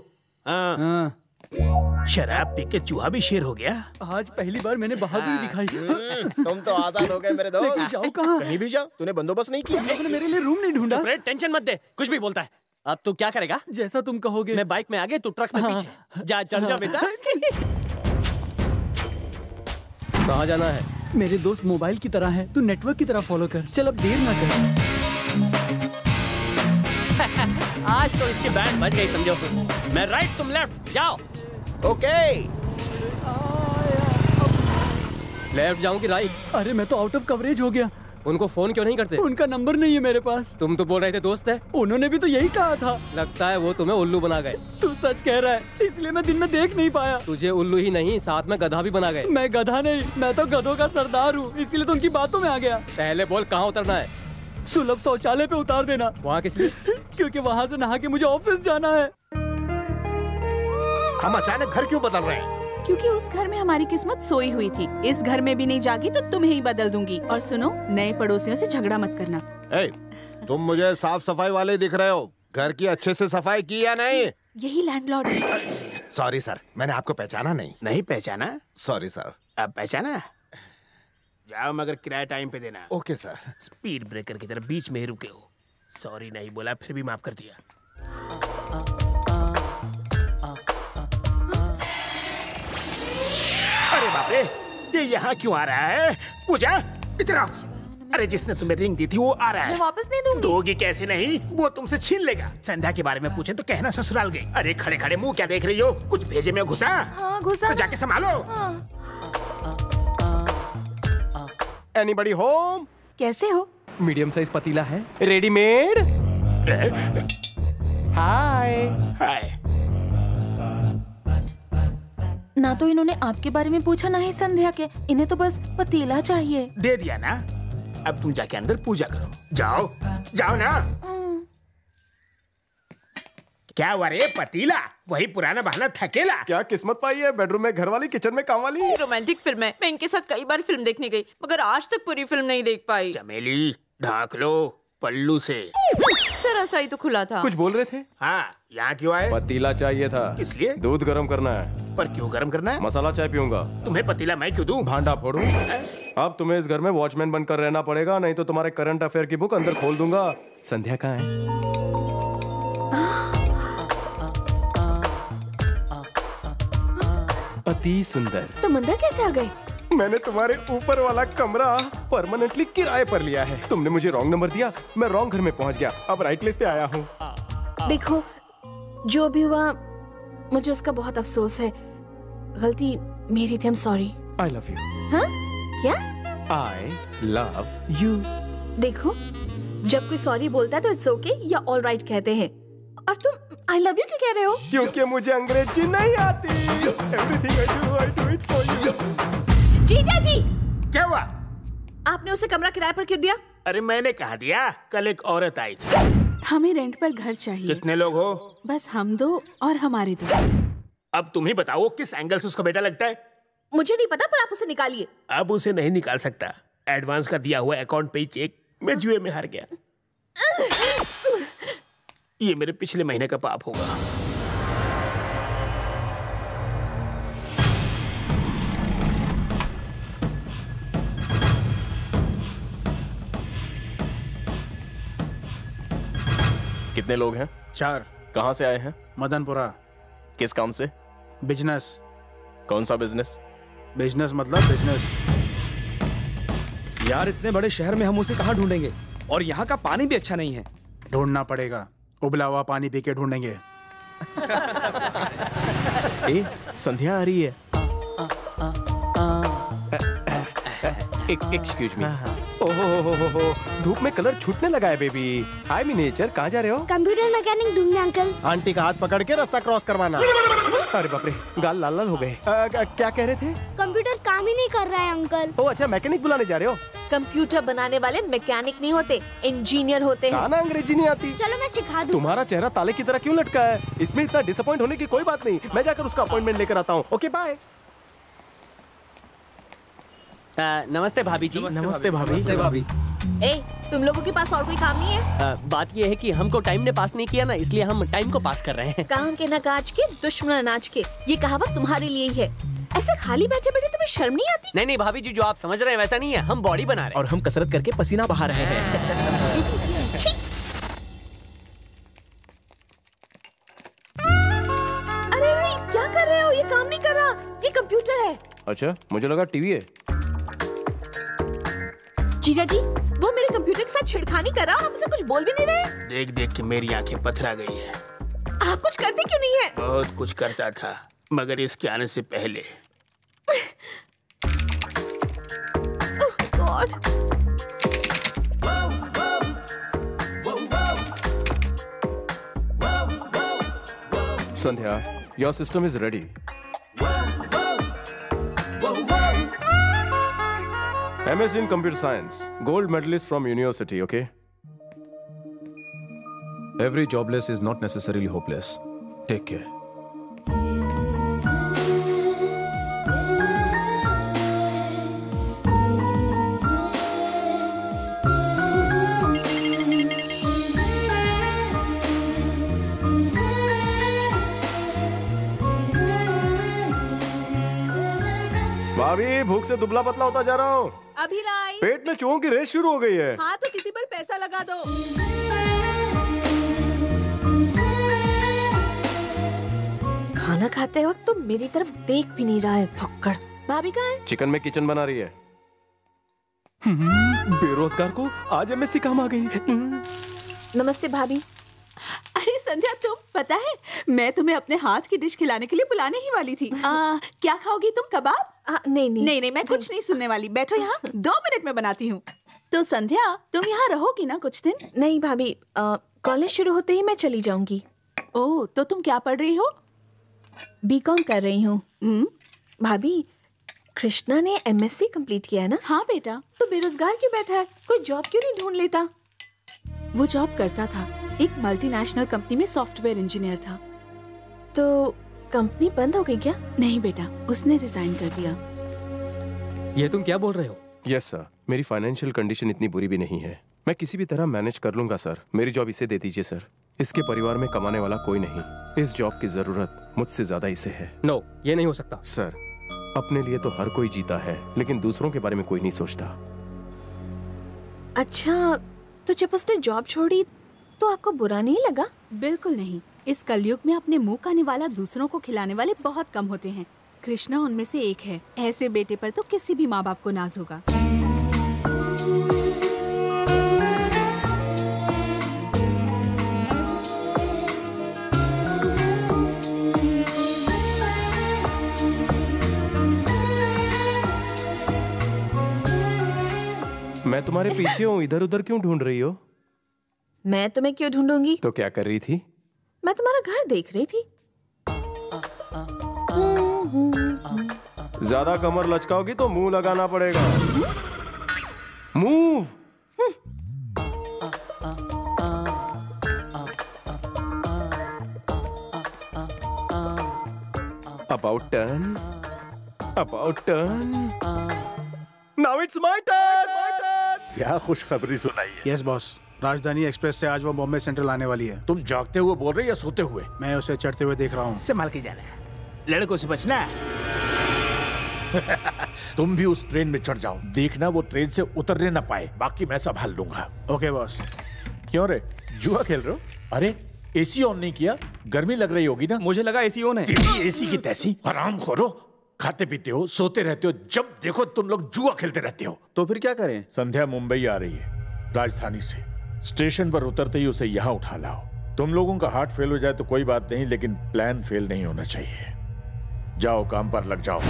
शराब पी के चूहा भी शेर हो गया। आज पहली बार मैंने बहादुरी दिखाई। तुम तो आजाद हो गए मेरे दोस्त। जाओ कहाँ? कहीं भी जाओ। तूने बंदोबस्त नहीं किया? तुमने मेरे लिए रूम नहीं ढूंढा? टेंशन मत दे, कुछ भी बोलता है। अब तू क्या करेगा? जैसा तुम कहोगे। मैं बाइक में आगे, तू ट्रक में पीछे। जा चल जा बेटा। कहाँ जाना है? मेरे दोस्त मोबाइल की तरह है, तू नेटवर्क की तरह फॉलो कर। चल अब देर ना कर। आज तो इसकी बैंड बज गई समझो। मैं राइट तुम लेफ्ट, जाओ। ओके। लेफ्ट जाऊं कि राइट? अरे मैं तो आउट ऑफ कवरेज हो गया। उनको फोन क्यों नहीं करते? उनका नंबर नहीं है मेरे पास। तुम तो बोल रहे थे दोस्त है। उन्होंने भी तो यही कहा था। लगता है वो तुम्हें उल्लू बना गए। तू सच कह रहा है, इसलिए मैं दिन में देख नहीं पाया। तुझे उल्लू ही नहीं, साथ में गधा भी बना गए। मैं गधा नहीं, मैं तो गधों का सरदार हूँ, इसलिए तो उनकी बातों में आ गया। पहले बोल कहाँ उतरना है? सुलभ शौचालय पे उतार देना। वहाँ किस लिए? क्योंकि वहाँ से नहा के मुझे ऑफिस जाना है। हम अचानक घर क्यों बदल रहे हैं? क्योंकि उस घर में हमारी किस्मत सोई हुई थी। इस घर में भी नहीं जागी तो तुम्हें ही बदल दूंगी। और सुनो, नए पड़ोसियों से झगड़ा मत करना। ए, तुम मुझे साफ सफाई वाले दिख रहे हो, घर की अच्छे से सफाई की या नहीं? यही लैंडलॉर्ड। सॉरी सर, मैंने आपको पहचाना नहीं। नहीं पहचाना? Sorry sir. अब पहचाना? जाओ मगर किराया टाइम पे देना। Okay sir. स्पीड ब्रेकर की तरह बीच में ही रुके हो। सॉरी नहीं बोला, फिर भी माफ कर दिया। अरे ये यहाँ क्यों आ रहा है? पूजा इतना, अरे जिसने तुम्हें रिंग दी थी वो आ रहा है। मैं वापस नहीं दूंगी। दोगी कैसे नहीं? वो तुमसे छीन लेगा। संध्या के बारे में पूछे तो कहना ससुराल गई। अरे खड़े खड़े मुंह क्या देख रही हो? कुछ भेजे में घुसा? हाँ, घुसा। तो जाके संभालो। Anybody home? कैसे हो? मीडियम साइज पतीला है, रेडीमेड। हाय। ना तो इन्होंने आपके बारे में पूछा ना ही संध्या के, इन्हें तो बस पतीला चाहिए। दे दिया ना, अब तुम जाके अंदर पूजा करो। जाओ जाओ ना। क्या हुआ रे? पतीला वही पुराना बहाना, थकेला। क्या किस्मत पाई है, बेडरूम में घर वाली, किचन में काम वाली। रोमांटिक फिल्म है, मैं इनके साथ कई बार फिल्म देखने गई, मगर आज तक पूरी फिल्म नहीं देख पाई। चमेली ढाक लो पल्लू से। सरासा ही तो खुला था। कुछ बोल रहे थे? हाँ, यहाँ क्यों आए? पतीला चाहिए था। इसलिए? दूध गर्म करना है। पर क्यों गर्म करना है? मसाला चाय पीऊंगा। तुम्हें पतीला मैं क्यों दूं? भांडा फोड़ूं। अब तुम्हें इस घर में वॉचमैन बनकर रहना पड़ेगा, नहीं तो तुम्हारे करंट अफेयर की बुक अंदर खोल दूंगा। संध्या कहाँ है? अति सुंदर। तुम अंदर कैसे आ गए? मैंने तुम्हारे ऊपर वाला कमरा परमानेंटली किराए पर लिया है। तुमने मुझे रॉन्ग नंबर दिया, मैं रॉन्ग घर में पहुंच गया। अब राइट प्लेस पे आया हूँ। देखो जो भी हुआ, मुझे उसका बहुत अफसोस है। गलती मेरी थी। I'm sorry. I love you. हाँ? क्या? I love you. देखो जब कोई सॉरी बोलता है तो इट्स ओके या ऑल राइट कहते हैं, और तुम आई लव यू क्यों कह रहे हो? क्योंकि मुझे अंग्रेजी नहीं आती। Everything I do it for you. जीजा जी, क्या हुआ? आपने उसे कमरा किराए पर क्यों दिया? अरे मैंने कहा दिया, कल एक औरत आई थी। हमें रेंट पर घर चाहिए। कितने लोग हो? बस हम दो और हमारे दो। अब तुम ही बताओ किस एंगल से उसका बेटा लगता है? मुझे नहीं पता, पर आप उसे निकालिए। अब उसे नहीं निकाल सकता, एडवांस का दिया हुआ अकाउंट पे ही चेक। मैं जुए में हार गया। ये मेरे पिछले महीने का पाप होगा। कितने लोग हैं? 4। कहाँ से आए हैं? मदनपुरा। किस काम से? बिजनेस। कौन सा बिजनेस? बिजनेस मतलब बिजनेस। यार इतने बड़े शहर में हम उसे कहाँ ढूंढेंगे? और यहाँ का पानी भी अच्छा नहीं है। ढूंढना पड़ेगा, उबला हुआ पानी पी के ढूंढेंगे। ए, संध्या आ रही है। Excuse me. ओहो, धूप में कलर छूटने लगा है बेबी। हाय मिनिएचर, कहाँ जा रहे हो? कंप्यूटर मैकेनिक ढूंढने अंकल। आंटी का हाथ पकड़ के रास्ता क्रॉस करवाना। अरे बाप रे, गाल लाल लाल हो गए। क्या कह रहे थे? कंप्यूटर काम ही नहीं कर रहा है अंकल। ओ अच्छा, मैकेनिक बुलाने जा रहे हो? कंप्यूटर बनाने वाले मैकेनिक नहीं होते, इंजीनियर होते हैं। ना अंग्रेजी नहीं आती? चलो मैं सिखा दूं। तुम्हारा चेहरा ताले की तरह क्यों लटका है? इसमें इतना डिसअपॉइंट होने की कोई बात नहीं। मैं जाकर उसका अपॉइंटमेंट लेकर आता हूँ। Okay bye. नमस्ते भाभी जी। नमस्ते भाभी। ए, तुम लोगों के पास और कोई काम नहीं है? बात ये है कि हमको टाइम ने पास नहीं किया ना, इसलिए हम टाइम को पास कर रहे हैं। काम के ना काज के, दुश्मन अनाज के, ये कहावत तुम्हारे लिए ही है। ऐसे खाली बैठे बैठे तुम्हें शर्म नहीं आती? नहीं नहीं भाभी जी, जो आप समझ रहे हैं वैसा नहीं है। हम बॉडी बना रहे हैं और हम कसरत करके पसीना बहा रहे हैं। अरे क्या कर रहे हो? ये काम नहीं कर रहा, ये कंप्यूटर है। अच्छा, मुझे लगा टीवी है। जीजा जी, वो मेरे कंप्यूटर के साथ छेड़खानी कर रहा है और हमसे कुछ बोल भी नहीं रहे। देख देख के मेरी आंखें पथरा गई है। आप कुछ करते क्यों नहीं है? बहुत कुछ करता था, मगर इसके आने से पहले। Oh God. Sandhya, your system is ready. MS in computer science, gold medalist from university, okay? Every jobless is not necessarily hopeless. Take care. भाभी, भूख से दुबला पतला होता जा रहा हूँ। अभी लाई। पेट में चूहों की रेस शुरू हो गई है। हाँ तो किसी पर पैसा लगा दो। खाना खाते वक्त तो मेरी तरफ देख भी नहीं रहा है फक्कड़। भाभी कहाँ है? चिकन में किचन बना रही है। बेरोजगार को आज MSc काम आ गई। नमस्ते भाभी। अरे संध्या, तुम पता है मैं तुम्हें अपने हाथ की डिश खिलाने के लिए बुलाने ही वाली थी। क्या खाओगी तुम? कबाब? नहीं, मैं कुछ नहीं सुनने वाली। बैठो यहाँ, 2 मिनट में बनाती हूँ। तो संध्या, तुम यहाँ रहोगी ना कुछ दिन? नहीं भाभी, कॉलेज शुरू होते ही मैं चली जाऊंगी। ओह, तो तुम क्या पढ़ रही हो? BCom कर रही हूँ। भाभी, कृष्णा ने MSc कम्प्लीट किया है ना? हाँ बेटा। तो बेरोजगार क्यों बैठा है? कोई जॉब क्यों नहीं ढूंढ लेता? वो जॉब करता था, एक मल्टीनेशनल कंपनी में सॉफ्टवेयर इंजीनियर था। तो कंपनी बंद हो गई क्या? नहीं बेटा, उसने रिजाइन कर दिया। ये तुम क्या बोल रहे हो? यस सर, मेरी फाइनेंशियल कंडीशन इतनी बुरी भी नहीं है। मैं किसी भी तरह मैनेज कर लूंगा सर। मेरी जॉब इसे दे दीजिए सर। इसके परिवार में कमाने वाला कोई नहीं। इस जॉब की जरूरत मुझसे ज्यादा इसे है। नो, ये नहीं हो सकता सर। अपने लिए तो हर कोई जीता है, लेकिन दूसरों के बारे में कोई नहीं सोचता। अच्छा, तो जब उसने जॉब छोड़ी तो आपको बुरा नहीं लगा? बिल्कुल नहीं। इस कलयुग में अपने मुंह का निवाला दूसरों को खिलाने वाले बहुत कम होते हैं। कृष्णा उनमें से एक है। ऐसे बेटे पर तो किसी भी माँ बाप को नाज होगा। मैं तुम्हारे पीछे हूँ, इधर उधर क्यों ढूंढ रही हो? मैं तुम्हें क्यों ढूंढूंगी? तो क्या कर रही थी? मैं तुम्हारा घर देख रही थी। ज्यादा कमर लचकाओगी तो मुंह लगाना पड़ेगा। Move. About turn. Now it's my turn. क्या खुशखबरी सुनाई है? यस बॉस, राजधानी एक्सप्रेस से आज वो बॉम्बे सेंट्रल आने वाली है। तुम जागते हुए बोल रहे हो या सोते हुए? मैं उसे चढ़ते हुए देख रहा हूँ। संभाल के जाना है, लड़कों से बचना है। तुम भी उस ट्रेन में चढ़ जाओ, देखना वो ट्रेन से उतरने ना पाए, बाकी मैं संभाल लूंगा। Okay boss. क्यों रे, जुआ खेल रहे हो? अरे AC ऑन नहीं किया, गर्मी लग रही होगी ना? मुझे लगा AC ऑन है। AC की तैसी, आराम करो। खाते पीते हो, सोते रहते हो, जब देखो तुम लोग जुआ खेलते रहते हो। तो फिर क्या करें? संध्या मुंबई आ रही है राजधानी से। स्टेशन पर उतरते ही उसे यहाँ उठा लाओ। तुम लोगों का हार्ट फेल हो जाए तो कोई बात नहीं, लेकिन प्लान फेल नहीं होना चाहिए। जाओ काम पर लग जाओ।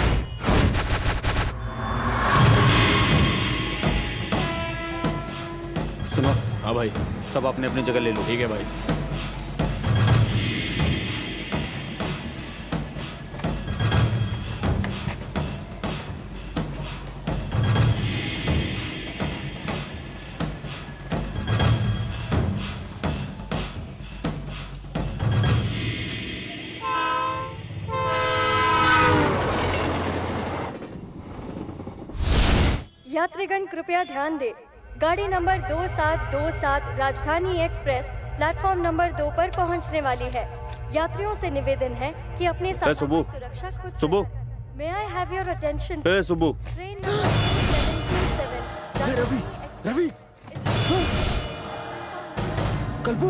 सुनो। हाँ भाई, सब आपने अपनी जगह ले लो। ठीक है भाई। यात्रीगण कृपया ध्यान दें, गाड़ी नंबर 2727 राजधानी एक्सप्रेस प्लेटफॉर्म नंबर 2 पर पहुंचने वाली है। यात्रियों से निवेदन है कि अपने सुरक्षा खुद। May I have your attention? Train Ravi, Ravi, कल्पू,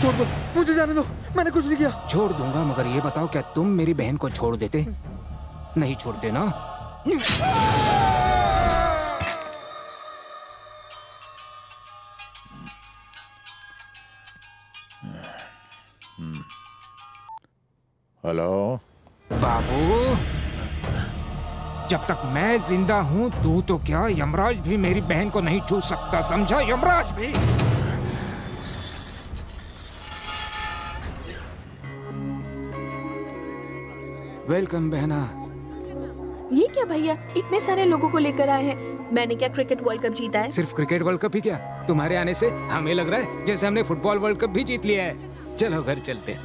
छोड़ दो, मुझे जाने दो, मैंने कुछ नहीं किया। छोड़ दूंगा, मगर ये बताओ क्या तुम मेरी बहन को छोड़ देते? नहीं छोड़ते ना? हेलो बाबू, जब तक मैं जिंदा हूँ तू तो क्या, यमराज भी मेरी बहन को नहीं छू सकता, समझा? यमराज भी। वेलकम बहना। ये क्या भैया, इतने सारे लोगों को लेकर आए हैं? मैंने क्या क्रिकेट वर्ल्ड कप जीता है? सिर्फ क्रिकेट वर्ल्ड कप ही क्या, तुम्हारे आने से हमें लग रहा है जैसे हमने फुटबॉल वर्ल्ड कप भी जीत लिया है। चलो घर चलते हैं।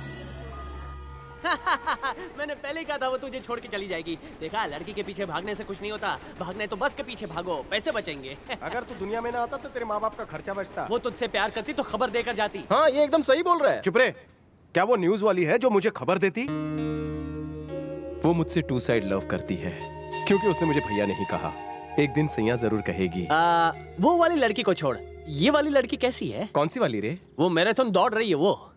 मैंने पहले ही कहा था वो तुझे छोड़ के चली जाएगी। देखा, लड़की के पीछे भागने से कुछ नहीं होता। भागना है तो बस के पीछे भागो, पैसे बचेंगे। अगर तू दुनिया में ना आता तो तेरे माँ बाप का खर्चा बचता। वो तुझसे प्यार करती तो खबर देकर जाती। हाँ, ये एकदम सही बोल रहा है। चुप रहे। क्या वो न्यूज वाली है जो मुझे खबर देती? वो मुझसे टू साइड लव करती है क्योंकि उसने मुझे भैया नहीं कहा। एक दिन सैया जरूर कहेगी। वो वाली लड़की को छोड़, ये वाली लड़की कैसी है? कौन सी वाली रे? वो मैराथन दौड़ रही है वो।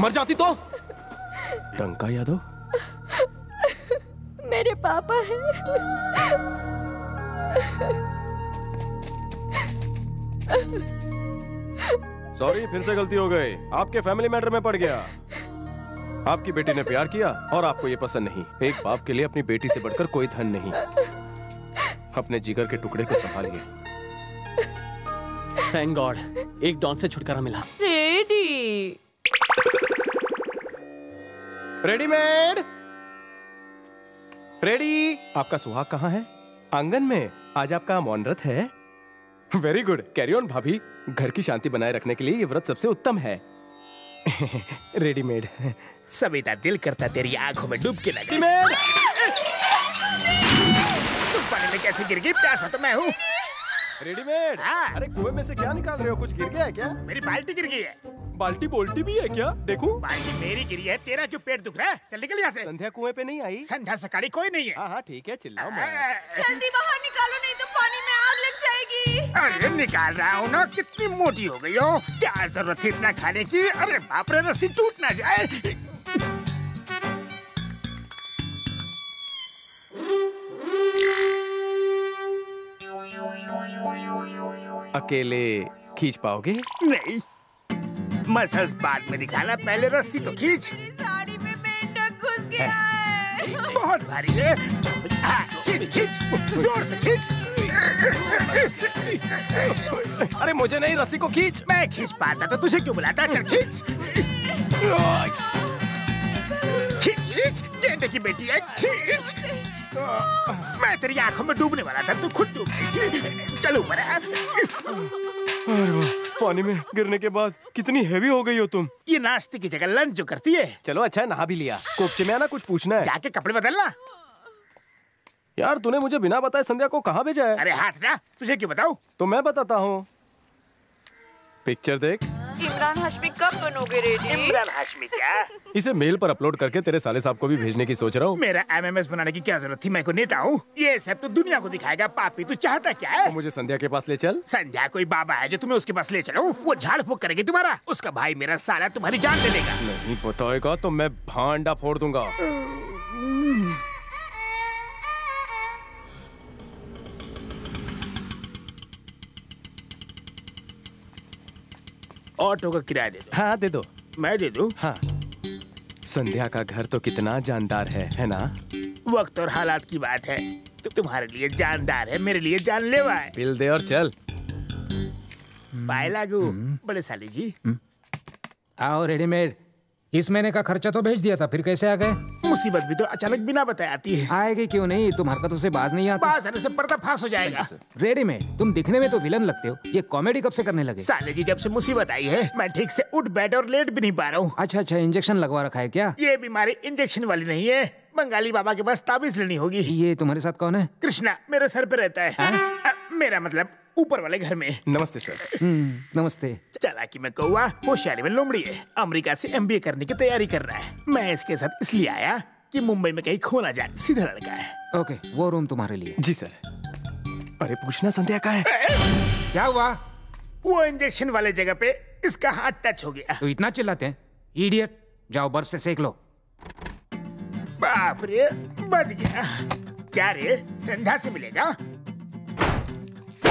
मर जाती तो? डंका यादव मेरे पापा हैं। सॉरी, फिर से गलती हो गई। आपके फैमिली मैटर में पड़ गया। आपकी बेटी ने प्यार किया और आपको ये पसंद नहीं। एक बाप के लिए अपनी बेटी से बढ़कर कोई धन नहीं। अपने जिगर के टुकड़े को संभालिए। थैंक गॉड, एक डॉन से छुटकारा मिला। Ready readymade ready. आपका सुहाग कहाँ है? आंगन में। आज आपका मौन व्रत है। वेरी गुड, कैरी ऑन भाभी। घर की शांति बनाए रखने के लिए ये व्रत सबसे उत्तम है। रेडीमेड। सविता, दिल करता तेरी आंखों में डूब के लग। तू पानी में कैसे गिर गई? प्यासा तो मैं हूँ। रेडीमेड। अरे कुएं में से क्या निकाल रहे हो? कुछ गिर गया है क्या? मेरी बाल्टी गिर गई है। बाल्टी बोल्टी भी है क्या? देखो, बाल्टी मेरी गिरी है, तेरा क्यों पेट दुख रहा है? चल निकल यहाँ से। संध्या कुएं पे नहीं आई? संध्या सकारी कोई नहीं है। हाँ ठीक है, चिल्लाओ मत। जल्दी बाहर निकालो नहीं तो पानी में आग लग जाएगी। अरे निकाल रहा हूँ ना, कितनी मोटी हो गई हो, क्या जरूरत है इतना खाने की। अरे बाप रे, रस्सी टूट ना जाए। अकेले खींच पाओगे? नहीं, मसल्स बाद में दिखाना, पहले रस्सी तो खींच। साड़ी में मेंढक घुस गया है। बहुत भारी है। खींच खींच, जोर से खींच। अरे मुझे नहीं, रस्सी को खींच। मैं खींच पाता तो तुझे क्यों बुलाता? चल खींच खींच, गेंडे की बेटी है, खींच। मैं तेरी आंखों में डूबने वाला था, तू खुद डूब गई। चलो ऊपर। पानी में गिरने के बाद कितनी हेवी हो गई हो तुम। ये नाश्ते की जगह लंच जो करती है। चलो अच्छा है, नहा भी लिया। कोपचे में आना, कुछ पूछना है। जाके कपड़े बदलना। यार तूने मुझे बिना बताए संध्या को कहाँ भेजा है? अरे हाथ ना, तुझे क्यों बताऊं? तो मैं बताता हूँ, पिक्चर देख। इमरान हाशमी कब बनोगे रेडी? इमरान हाशमी क्या? इसे मेल पर अपलोड करके तेरे साले साहब को भी भेजने की सोच रहा हूँ। मेरा MMS बनाने की क्या जरूरत थी, मैं को नेता हूँ? ये सब तो दुनिया को दिखाएगा पापी, तू चाहता क्या है? तो मुझे संध्या के पास ले चल। संध्या कोई बाबा है जो तुम्हें उसके पास ले चलो? वो झाड़ फूक करेगी तुम्हारा, उसका भाई मेरा साला तुम्हारी जान ले लेगा। नहीं बताएगा तो मैं भांडा फोड़ दूंगा। ऑटो का किराया दे दो। हाँ दे दो। मैं दे दूं? हाँ। संध्या का घर तो कितना जानदार है ना? वक्त और हालात की बात है, तो तुम्हारे लिए जानदार है, मेरे लिए जानलेवा है। बिल दे और चल। बाय लागू बड़े साली जी। आओ रेडीमेड। इस महीने का खर्चा तो भेज दिया था, फिर कैसे आ गए? मुसीबत भी तो अचानक बिना बताए आती है। आएगी क्यों नहीं, तुम हरकतों से बाज नहीं आते। बाज आने से पर्दा फाश हो जाएगा। रेडीमेड, तुम दिखने में तो विलन लगते हो, ये कॉमेडी कब से करने लगे? साले जी जब से मुसीबत आई है मैं ठीक से उठ बैठ और लेट भी नहीं पा रहा हूँ। अच्छा अच्छा, इंजेक्शन लगवा रखा है क्या? ये बीमारी इंजेक्शन वाली नहीं है, बंगाली बाबा के पास ताबीज लेनी होगी। ये तुम्हारे साथ कौन है? कृष्णा मेरे सर पे रहता है, मेरा मतलब ऊपर वाले घर में। नमस्ते सर। नमस्ते। चालाकी में कौवा, होशियारी में लोमड़ी है। अमेरिका से MBA करने की तैयारी कर रहा है। मैं इसके साथ इसलिए आया कि मुंबई में कहीं खो ना जाए, सीधा लड़का है। ओके, वो रूम तुम्हारे लिए। जी सर। अरे पूछना संध्या का है। क्या हुआ? वो इंजेक्शन वाले जगह पे इसका हाथ टच हो गया। तो इतना चिल्लाते हैं इडियट, जाओ बर्फ से सेक लो। बाप रे, बच गया। क्या रे, संध्या से मिलेगा?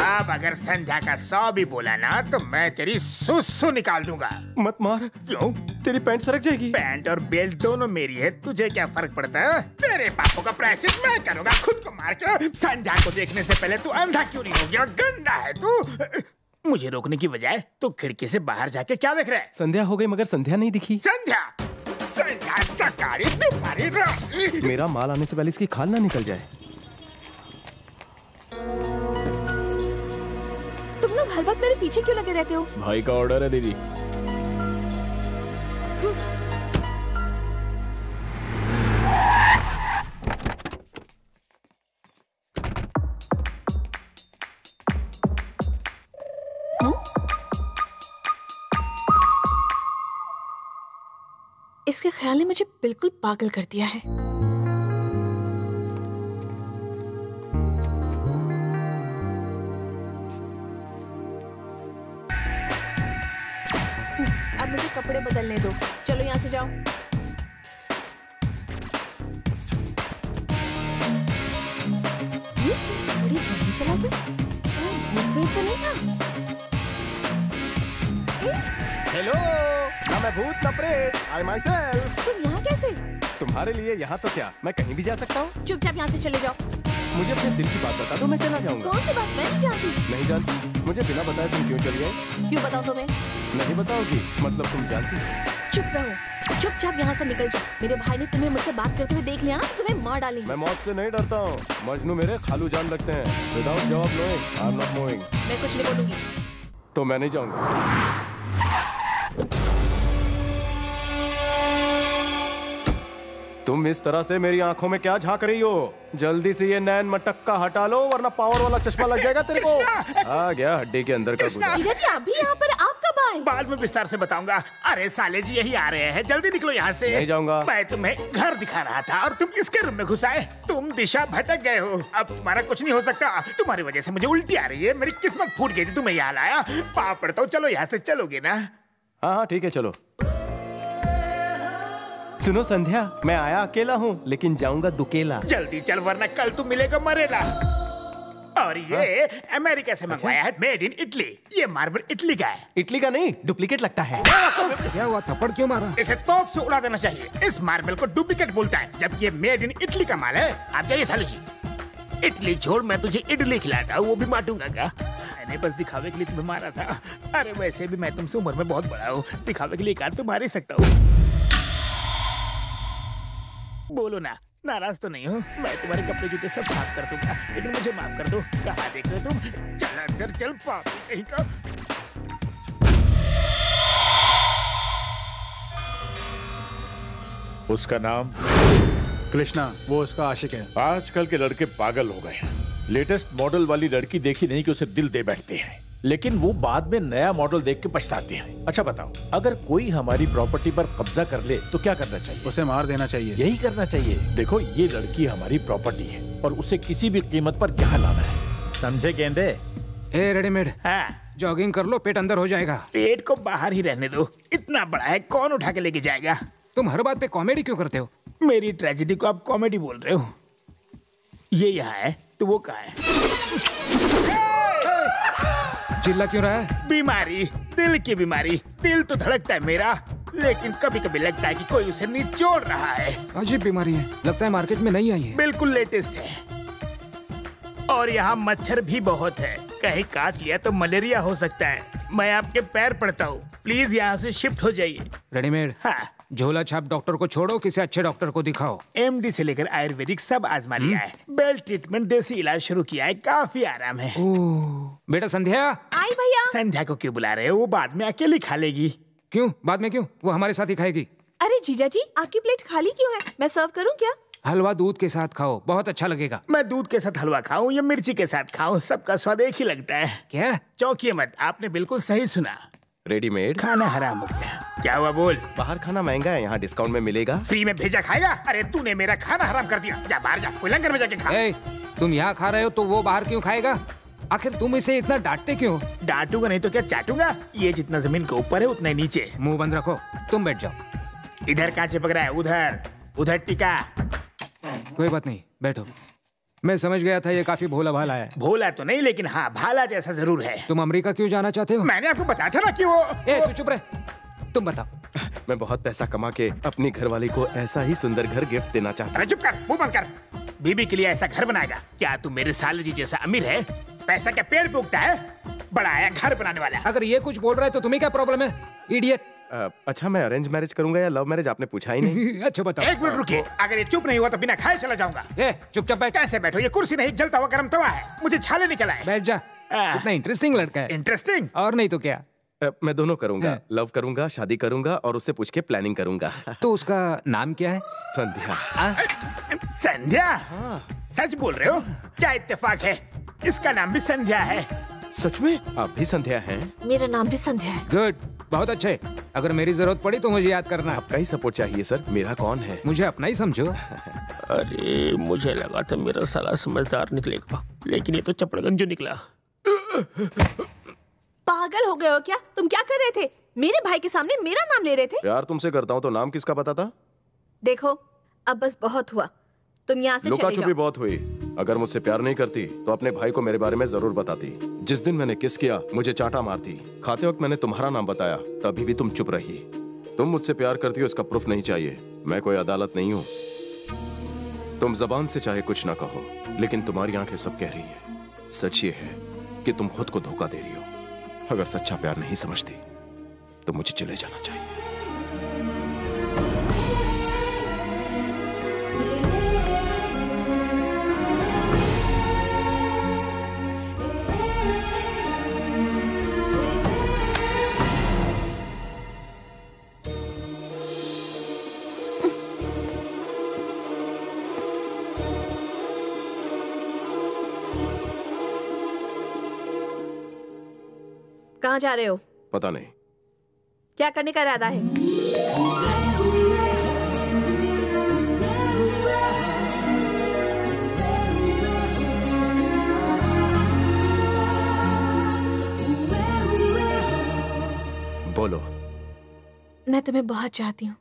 अब अगर संध्या का 100 भी बोला ना तो मैं तेरी सुसु निकाल दूंगा। मत मार। क्यों? तेरी पैंट सरक जाएगी। पैंट और बेल्ट दोनों मेरी है, तुझे क्या फर्क पड़ता है? तेरे पापों का प्रायश्चित मैं करूंगा, खुद को मार के। संध्या को देखने से पहले तू अंधा क्यों नहीं हो गया? गंदा है तू। मुझे रोकने की बजाय तू खिड़की से बाहर जाके क्या देख रहा है? संध्या हो गई मगर संध्या नहीं दिखी। संध्या संध्या सकारी तुम्हारी रात। मेरा माल आने से पहले इसकी खाल ना निकल जाए। हर वक्त मेरे पीछे क्यों लगे रहते हो? भाई का ऑर्डर है दीदी। इसके ख्याल ने मुझे बिल्कुल पागल कर दिया है। कपड़े बदलने दो, चलो यहाँ से जाओ। बड़ी जल्दी चला तू, भूत तो नहीं था? हेलो, मैं भूत ना प्रेत, I myself। तुम यहाँ कैसे? तुम्हारे लिए यहाँ तो क्या, मैं कहीं भी जा सकता हूँ। चुपचाप यहाँ से चले जाओ। मुझे अपने दिल की बात बता दो, मैं चला जाऊँगा। कौन सी बात? मैं नहीं जानती। नहीं जानती? मुझे बिना बताए तुम क्यों चली गई? क्यों बताऊँ तुम्हें? नहीं बताओगी मतलब तुम जानती हो। चुप रहो, चुपचाप यहाँ से निकल जाओ। मेरे भाई ने तुम्हें मुझसे बात करते हुए देख लिया ना तो तुम्हें मार डालेंगे। मैं मौत से नहीं डरता हूँ, मजनू मेरे खालू जान लगते हैं। विदाउट जवाब knowing, I am not moving. मैं कुछ नहीं बोलूंगी। तो मैं नहीं जाऊँगा। तुम इस तरह से मेरी आंखों में क्या झांक रही हो? जल्दी से ये नैन मटक्का हटा लो वरना पावर वाला चश्मा लग जाएगा तेरे को। आ गया हड्डी के अंदर का गुदा। जीजा जी आप भी यहाँ पर, आप कब आए? बाद में विस्तार से बताऊंगा। अरे साले जी यही आ रहे हैं, जल्दी निकलो यहाँ से। नहीं जाऊंगा। मैं तुम्हें घर दिखा रहा था और तुम इसके रूम में घुस आए। तुम दिशा भटक गए हो, अब तुम्हारा कुछ नहीं हो सकता। तुम्हारी वजह से मुझे उल्टी आ रही है, मेरी किस्मत फूट गई थी, तुम्हें यहाँ लाया। पाप पड़ता हूँ, चलो यहाँ से चलोगे ना? हाँ हाँ ठीक है चलो। सुनो संध्या, मैं आया अकेला हूँ लेकिन जाऊंगा दुकेला। जल्दी चल वरना कल तू मिलेगा मरेला। और ये अमेरिका से मंगवाया है, मेड इन इटली। ये मार्बल इटली का है। इटली का नहीं, डुप्लीकेट लगता है। क्या हुआ, थप्पड़ क्यों मारा? इसे तोप से उड़ा देना चाहिए। इस मार्बल को डुप्लीकेट बोलता है, जबकि ये मेड इन इटली का माल है। आप जाइए साली जी। इटली छोड़, मैं तुझे इडली खिलाता हूँ, वो भी बांटूंगा क्या? मैंने बस दिखावे के लिए तुम्हें मारा था। अरे वैसे भी मैं तुमसे उम्र में बहुत बड़ा हूँ, दिखावे के लिए कार तो मार ही सकता हूँ। बोलो ना, नाराज तो नहीं हो? मैं तुम्हारे कपड़े जूते सब साफ कर दूंगा, लेकिन मुझे माफ कर दो। कहाँ देख रहे हो तुम? चल अंदर चल, पाप कहीं का। उसका नाम कृष्णा वो इसका आशिक है। आजकल के लड़के पागल हो गए हैं। लेटेस्ट मॉडल वाली लड़की देखी नहीं कि उसे दिल दे बैठते हैं, लेकिन वो बाद में नया मॉडल देख के पछताते हैं। अच्छा बताओ, अगर कोई हमारी प्रॉपर्टी पर कब्जा कर ले तो क्या करना चाहिए? उसे मार देना चाहिए। यही करना चाहिए। देखो ये लड़की हमारी प्रॉपर्टी है और उसे किसी भी कीमत पर यहाँ लाना है, समझे गेंदे? ए रेडीमेड जॉगिंग कर लो, पेट अंदर हो जाएगा। पेट को बाहर ही रहने दो, इतना बड़ा है कौन उठा के लेके जाएगा। तुम हर बात पे कॉमेडी क्यों करते हो? मेरी ट्रेजेडी को आप कॉमेडी बोल रहे हो? ये यहाँ है तो वो कहाँ है? चिल्ला क्यों रहा है? बीमारी, दिल की बीमारी। दिल तो धड़कता है मेरा, लेकिन कभी कभी लगता है कि कोई उसे निचोड़ रहा है। अजीब बीमारी है, लगता है मार्केट में नहीं आई है। बिल्कुल लेटेस्ट है, और यहाँ मच्छर भी बहुत है। कहीं काट लिया तो मलेरिया हो सकता है। मैं आपके पैर पड़ता हूँ, प्लीज यहाँ से शिफ्ट हो जाइए। रेडीमेड झोला छाप डॉक्टर को छोड़ो, किसी अच्छे डॉक्टर को दिखाओ। एमडी से लेकर आयुर्वेदिक सब आजमा लिया है, बेल ट्रीटमेंट देसी इलाज शुरू किया है, काफी आराम है। बेटा संध्या आई। भैया संध्या को क्यों बुला रहे हो? वो बाद में अकेली खा लेगी। क्यों बाद में क्यों, वो हमारे साथ ही खाएगी। अरे जीजा जी आपकी प्लेट खाली क्यों है, मैं सर्व करूँ क्या? हलवा दूध के साथ खाओ, बहुत अच्छा लगेगा। मैं दूध के साथ हलवा खाऊं या मिर्ची के साथ खाऊं, सबका स्वाद एक ही लगता है। क्या चौंकिए मत, आपने बिल्कुल सही सुना। रेडीमेड खाना हराम हो गया। क्या हुआ बोल? बाहर खाना महंगा है, यहाँ डिस्काउंट में मिलेगा। फ्री में भेजा खाएगा? अरे तूने मेरा खाना हराम कर दिया, जा बाहर जा, कोई लंगर में जाके खा। तुम यहाँ खा रहे हो तो वो बाहर क्यों खाएगा? आखिर तुम इसे इतना डांटते क्यों? डांटूंगा नहीं तो क्या चाटूंगा? ये जितना जमीन के ऊपर है उतना ही नीचे। मुँह बंद रखो, तुम बैठ जाओ। इधर कहाँ चिपक रहा है? उधर उधर टिका। कोई बात नहीं बैठो। मैं समझ गया था ये काफी भोला भाला है। भोला तो नहीं लेकिन हाँ भाला जैसा जरूर है। तुम अमेरिका क्यों जाना चाहते हो? मैंने आपको बताया था ना कि वो। तू चुप रहे, तुम बताओ। मैं बहुत पैसा कमा के अपनी घरवाली को ऐसा ही सुंदर घर गिफ्ट देना चाहता हूँ। चुप कर, मुंह बंद कर। बीबी के लिए ऐसा घर बनाएगा? क्या तू मेरे साले जी जैसा अमीर है? पैसा क्या पेड़ पे उगता है? बड़ा आया घर बनाने वाला। अगर ये कुछ बोल रहा है तो तुम्हें क्या प्रॉब्लम है, इडियट? अच्छा मैं अरेंज मैरिज करूंगा या लव मैरिज, आपने पूछा ही नहीं। अच्छा बताओ। एक मिनट रुकिए, अगर ये चुप नहीं हुआ तो बिना खाए चला जाऊंगा। चुपचाप बैठ। कैसे बैठो, ये कुर्सी नहीं, जलता हुआ गरम तवा है, मुझे छाले निकल आए। बैठ जा, इतना इंटरेस्टिंग लड़का है। इंटरेस्टिंग और नहीं तो क्या। मैं दोनों करूंगा, लव करूंगा, शादी करूंगा और उससे पूछ के प्लानिंग करूंगा। तो उसका नाम क्या है? संध्या। संध्या? सच बोल रहे हो? क्या इत्तेफाक है, इसका नाम भी संध्या है। सच में? आप भी संध्या हैं? मेरा नाम भी संध्या है। गुड, बहुत अच्छे। अगर मेरी जरूरत पड़ी तो मुझे याद करना। आपका ही सपोर्ट चाहिए सर, मेरा कौन है? मुझे अपना ही समझो। अरे मुझे लगा था मेरा साला समझदार निकलेगा, लेकिन ये तो चपड़गंजू निकला। पागल हो गए हो क्या? तुम क्या कर रहे थे? मेरे भाई के सामने मेरा नाम ले रहे थे। यार तुमसे करता हूँ तो नाम किसका पता था? देखो अब बस बहुत हुआ, तुम यहाँ से लुका छुपी बहुत हुई। अगर मुझसे प्यार नहीं करती तो अपने भाई को मेरे बारे में जरूर बताती। जिस दिन मैंने किस किया मुझे चाटा मारती। खाते वक्त मैंने तुम्हारा नाम बताया, तभी भी तुम चुप रही। तुम मुझसे प्यार करती हो इसका प्रूफ नहीं चाहिए। मैं कोई अदालत नहीं हूँ। तुम जबान से चाहे कुछ ना कहो, लेकिन तुम्हारी आंखें सब कह रही है। सच ये है कि तुम खुद को धोखा दे रही हो। अगर सच्चा प्यार नहीं समझती तो मुझे चले जाना चाहिए। कहाँ जा रहे हो? पता नहीं। क्या करने का इरादा है? बोलो। मैं तुम्हें बहुत चाहती हूँ।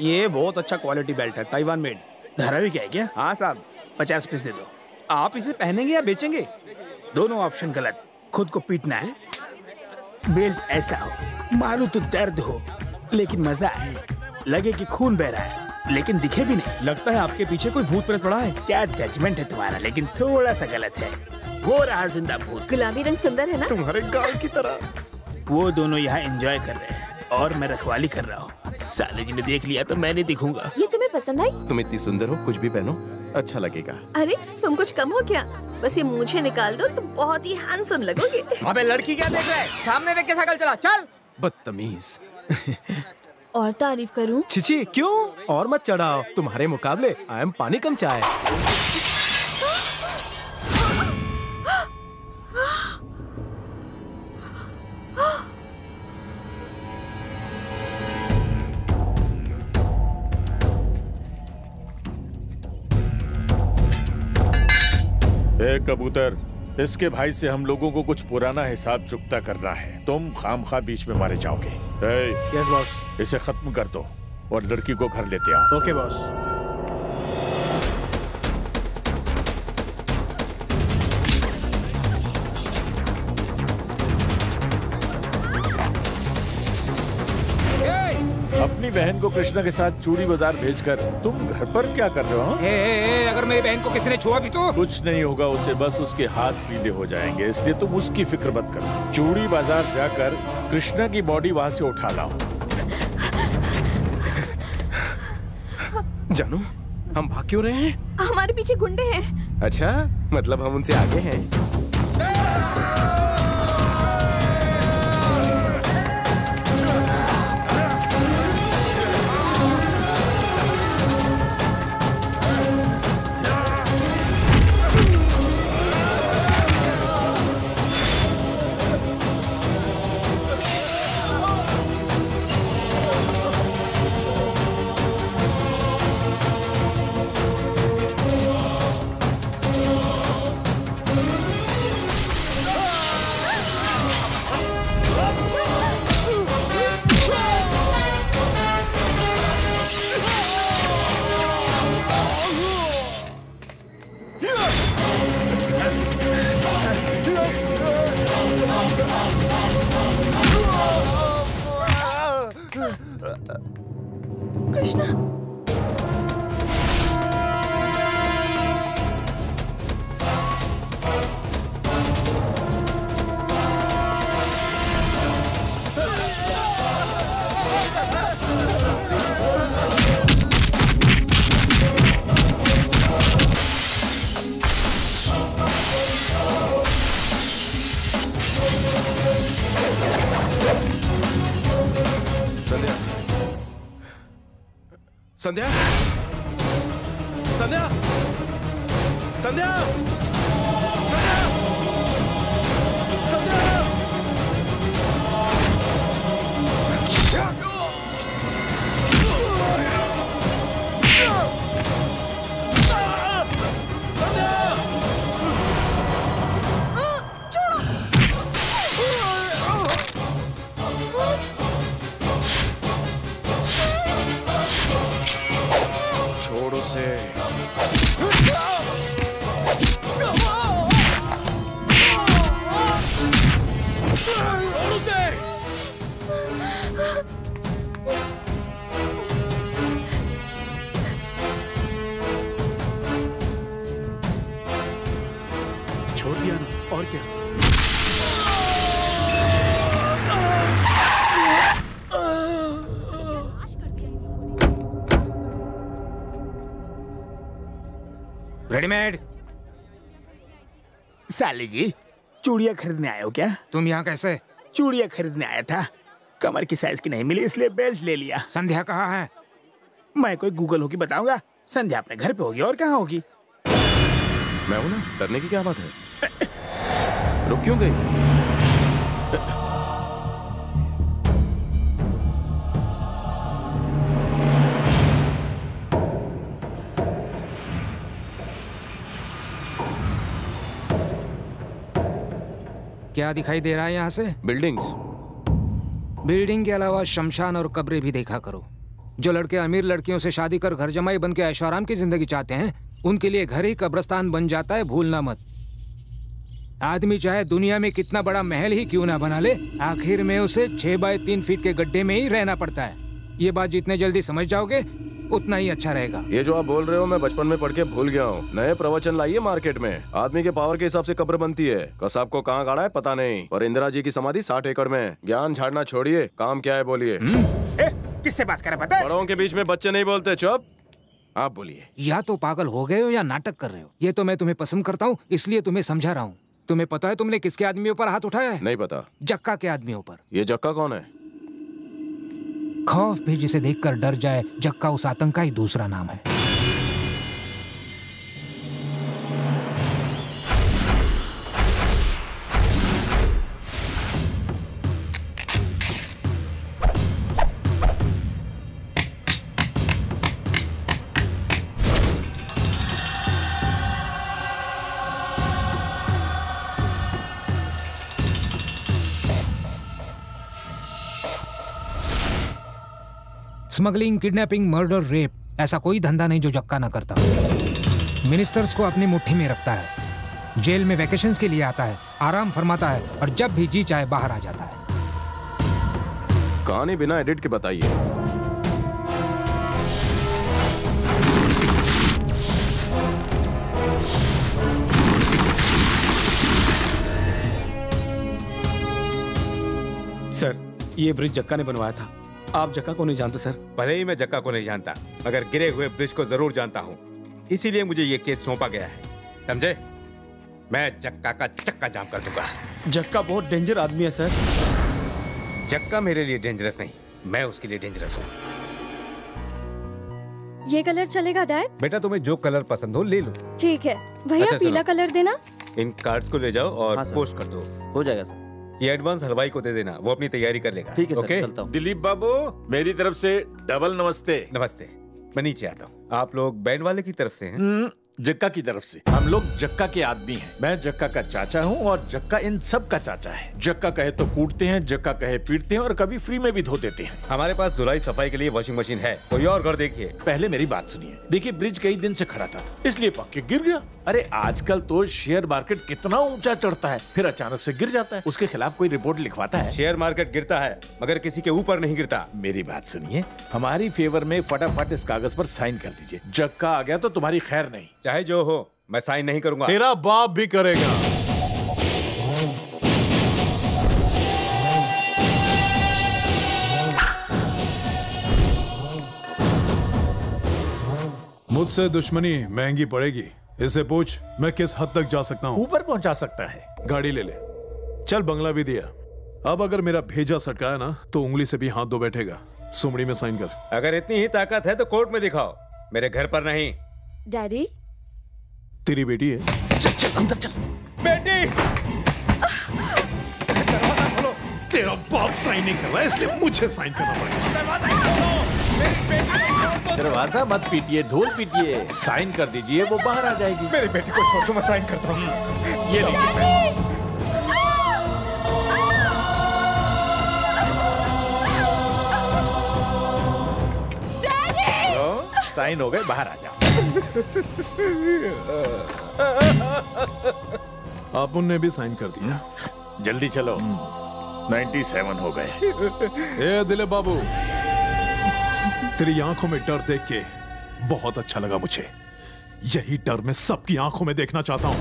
ये बहुत अच्छा क्वालिटी बेल्ट है, ताइवान मेड। धारावी है क्या? हाँ साहब 50 पीस दे दो। आप इसे पहनेंगे या बेचेंगे? दोनों ऑप्शन गलत। खुद को पीटना है, बेल्ट ऐसा हो मारू तो दर्द हो लेकिन मजा आए, लगे कि खून बह रहा है लेकिन दिखे भी नहीं। लगता है आपके पीछे कोई भूत प्रेत पड़ा है। क्या जजमेंट है तुम्हारा, लेकिन थोड़ा सा गलत है। वो रहा जिंदा भूत। गुलाबी रंग सुंदर है ना तुम्हारे गाल की तरह। वो दोनों यहाँ एंजॉय कर रहे हैं और मैं रखवाली कर रहा हूँ। साले जी ने देख लिया तो मैं नहीं दिखूंगा। ये तुम्हें पसंद आई? तुम इतनी सुंदर हो, कुछ भी पहनो अच्छा लगेगा। अरे तुम कुछ कम हो क्या? बस ये मूंछें निकाल दो तो बहुत ही हैंडसम लगोगे। अबे लड़की क्या देख रहा है? सामने देख के साइकिल चला, चल। बदतमीज। और तारीफ करूं? छिछी क्यों, और मत चढ़ाओ। तुम्हारे मुकाबले आई एम पानी कम चाय। कबूतर, इसके भाई से हम लोगों को कुछ पुराना हिसाब चुकता करना है। तुम खामखा बीच में मारे जाओगे। Yes boss. इसे खत्म कर दो और लड़की को घर लेते आओ। Okay boss. अपनी बहन को कृष्णा के साथ चूड़ी बाजार भेजकर तुम घर पर क्या कर रहे हो? अगर मेरी बहन को किसी ने छुआ भी तो? कुछ नहीं होगा उसे, बस उसके हाथ पीले हो जाएंगे, इसलिए तुम उसकी फिक्र मत करो। चूड़ी बाजार जाकर कृष्णा की बॉडी वहाँ से उठा लाओ। जानू, हम भाग क्यों रहे हैं? हमारे पीछे गुंडे हैं। अच्छा, मतलब हम उनसे आगे हैं। संध्या, संध्या, संध्या, संध्या, संध्या। छोड़ो से। छोड़ दिया ना, और क्या? रेडीमेड। साली जी, चूड़िया खरीदने आए हो क्या? तुम यहाँ कैसे? चूड़िया खरीदने आया था, कमर की साइज की नहीं मिली इसलिए बेल्ट ले लिया। संध्या कहाँ है? मैं कोई गूगल होगी बताऊंगा। संध्या अपने घर पे होगी, और कहाँ होगी? मैं हूँ ना, डरने की क्या बात है? रुक क्यों गई? क्या दिखाई दे रहा है यहाँ से? बिल्डिंग्स। बिल्डिंग के अलावा शमशान और कब्रें भी देखा करो। जो लड़के अमीर लड़कियों से शादी कर घर जमाई बन के ऐशोआराम की जिंदगी चाहते हैं, उनके लिए घर ही कब्रस्तान बन जाता है, भूलना मत। आदमी चाहे दुनिया में कितना बड़ा महल ही क्यों ना बना ले, आखिर में उसे 6 बाय 3 फीट के गड्ढे में ही रहना पड़ता है। ये बात जितने जल्दी समझ जाओगे उतना ही अच्छा रहेगा। ये जो आप बोल रहे हो मैं बचपन में पढ़ के भूल गया हूँ। नए प्रवचन लाइए मार्केट में। आदमी के पावर के हिसाब से कब्र बनती है। कसाब को कहाँ गाड़ा है पता नहीं। और इंदिरा जी की समाधि 60 एकड़ में। ज्ञान झाड़ना छोड़िए, काम क्या है बोलिए। किससे बात कर रहा पता है? बड़ों के बीच में बच्चे नहीं बोलते। चुप, आप बोलिए। या तो पागल हो गए हो या नाटक कर रहे हो। ये तो मैं तुम्हें पसंद करता हूँ इसलिए तुम्हें समझा रहा हूँ। तुम्हें पता है तुमने किसके आदमियों पर हाथ उठाया है? नहीं पता। जक्का के आदमियों पर। ये जक्का कौन है? खौफ भी जिसे देखकर डर जाए, जग का उस आतंक का ही दूसरा नाम है। स्मगलिंग, किडनैपिंग, मर्डर, रेप, ऐसा कोई धंधा नहीं जो जक्का ना करता। मिनिस्टर्स को अपनी मुट्ठी में रखता है, जेल में वैकेशंस के लिए आता है, आराम फरमाता है और जब भी जी चाहे बाहर आ जाता है। कहानी बिना एडिट के बताइए। सर, ये ब्रिज जक्का ने बनवाया था। आप जक्का को नहीं जानते सर? भले ही मैं जक्का को नहीं जानता, मगर गिरे हुए ब्रिज को जरूर जानता हूँ, इसीलिए मुझे ये केस सौंपा गया है, समझे? मैं जक्का का चक्का जाम कर दूंगा। जक्का बहुत डेंजर आदमी है सर। जक्का मेरे लिए डेंजरस नहीं, मैं उसके लिए डेंजरस हूँ। ये कलर चलेगा डैड? बेटा तुम्हें जो कलर पसंद हो ले लो। ठीक है भैया, पीला कलर देना। इन कार्ड्स को ले जाओ और पोस्ट कर दो, हो जाएगा सर। ये एडवांस हलवाई को दे देना, वो अपनी तैयारी कर लेगा। ठीक है सर, चलता हूं। दिलीप बाबू, मेरी तरफ से डबल नमस्ते। नमस्ते। मैं नीचे आता हूँ। आप लोग बैंड वाले की तरफ से हैं? जक्का की तरफ से। हम लोग जक्का के आदमी हैं। मैं जक्का का चाचा हूँ और जक्का इन सब का चाचा है। जक्का कहे तो कूटते हैं, जक्का कहे पीटते हैं और कभी फ्री में भी धो देते हैं। हमारे पास धुलाई सफाई के लिए वॉशिंग मशीन है, कोई और घर देखिए। पहले मेरी बात सुनिए। देखिए, ब्रिज कई दिन से खड़ा था, इसलिए पक्के गिर गया। अरे आजकल तो शेयर मार्केट कितना ऊंचा चढ़ता है, फिर अचानक से गिर जाता है। उसके खिलाफ कोई रिपोर्ट लिखवाता है? शेयर मार्केट गिरता है मगर किसी के ऊपर नहीं गिरता। मेरी बात सुनिए, हमारी फेवर में फटाफट इस कागज पर साइन कर दीजिए। जक्का आ गया तो तुम्हारी खैर नहीं। चाहे जो हो, मैं साइन नहीं करूंगा। तेरा बाप भी करेगा। मुझसे दुश्मनी महंगी पड़ेगी। इससे पूछ मैं किस हद तक जा सकता हूँ। ऊपर पहुँचा सकता है। गाड़ी ले ले, चल बंगला भी दिया। अब अगर मेरा भेजा सटकाया ना तो उंगली से भी हाथ धो बैठेगा। सुमड़ी में साइन कर। अगर इतनी ही ताकत है तो कोर्ट में दिखाओ, मेरे घर पर नहीं। डैडी, तेरी बेटी है। चल चल अंदर चल। बेटी, दरवाजा खोलो। तेरा बाप साइन नहीं कर रहा है इसलिए मुझे साइन करना पड़ेगा। दरवाजा मत पीटिए, ढोल पीटिए। साइन कर दीजिए, वो बाहर आ जाएगी। मेरी बेटी को छोड़ दो, मैं साइन करता हूँ। ये नहीं। साइन हो गए, बाहर आ जाओ। आप उनने भी साइन कर दिया। जल्दी चलो, 97 हो गए। ए दिलीप बाबू, तेरी आंखों में डर देख के बहुत अच्छा लगा मुझे। यही डर मैं सबकी आंखों में देखना चाहता हूँ।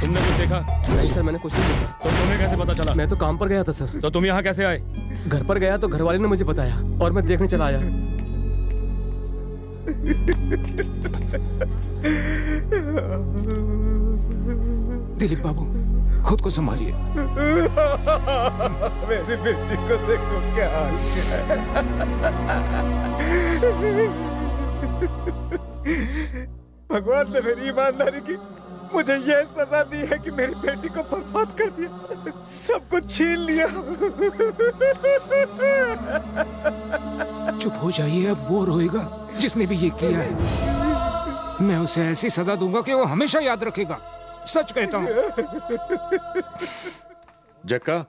तुमने कुछ देखा? नहीं सर, मैंने कुछ नहीं देखा। तो तुम्हें कैसे पता चला? मैं तो काम पर गया था सर। तो तुम यहाँ कैसे आए? घर पर गया तो घर वाले ने मुझे बताया और मैं देखने चला आया। दिलीप बाबू, खुद को संभालिए। मेरी बेटी को देखो क्या भगवान ने मेरी ईमानदारी की मुझे यह सजा दी है कि मेरी बेटी को बर्बाद कर दिया, सब कुछ छीन लिया। चुप हो जाइए, अब वो रोएगा जिसने भी ये किया है। मैं उसे ऐसी सजा दूंगा कि वो हमेशा याद रखेगा, सच कहता हूँ। जक्का,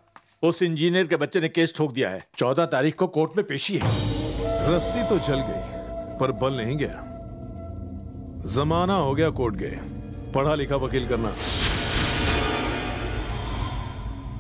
उस इंजीनियर के बच्चे ने केस ठोक दिया है। 14 तारीख को कोर्ट में पेशी है। रस्सी तो जल गई पर बल नहीं गया। जमाना हो गया कोर्ट गए, पढ़ा लिखा वकील करना।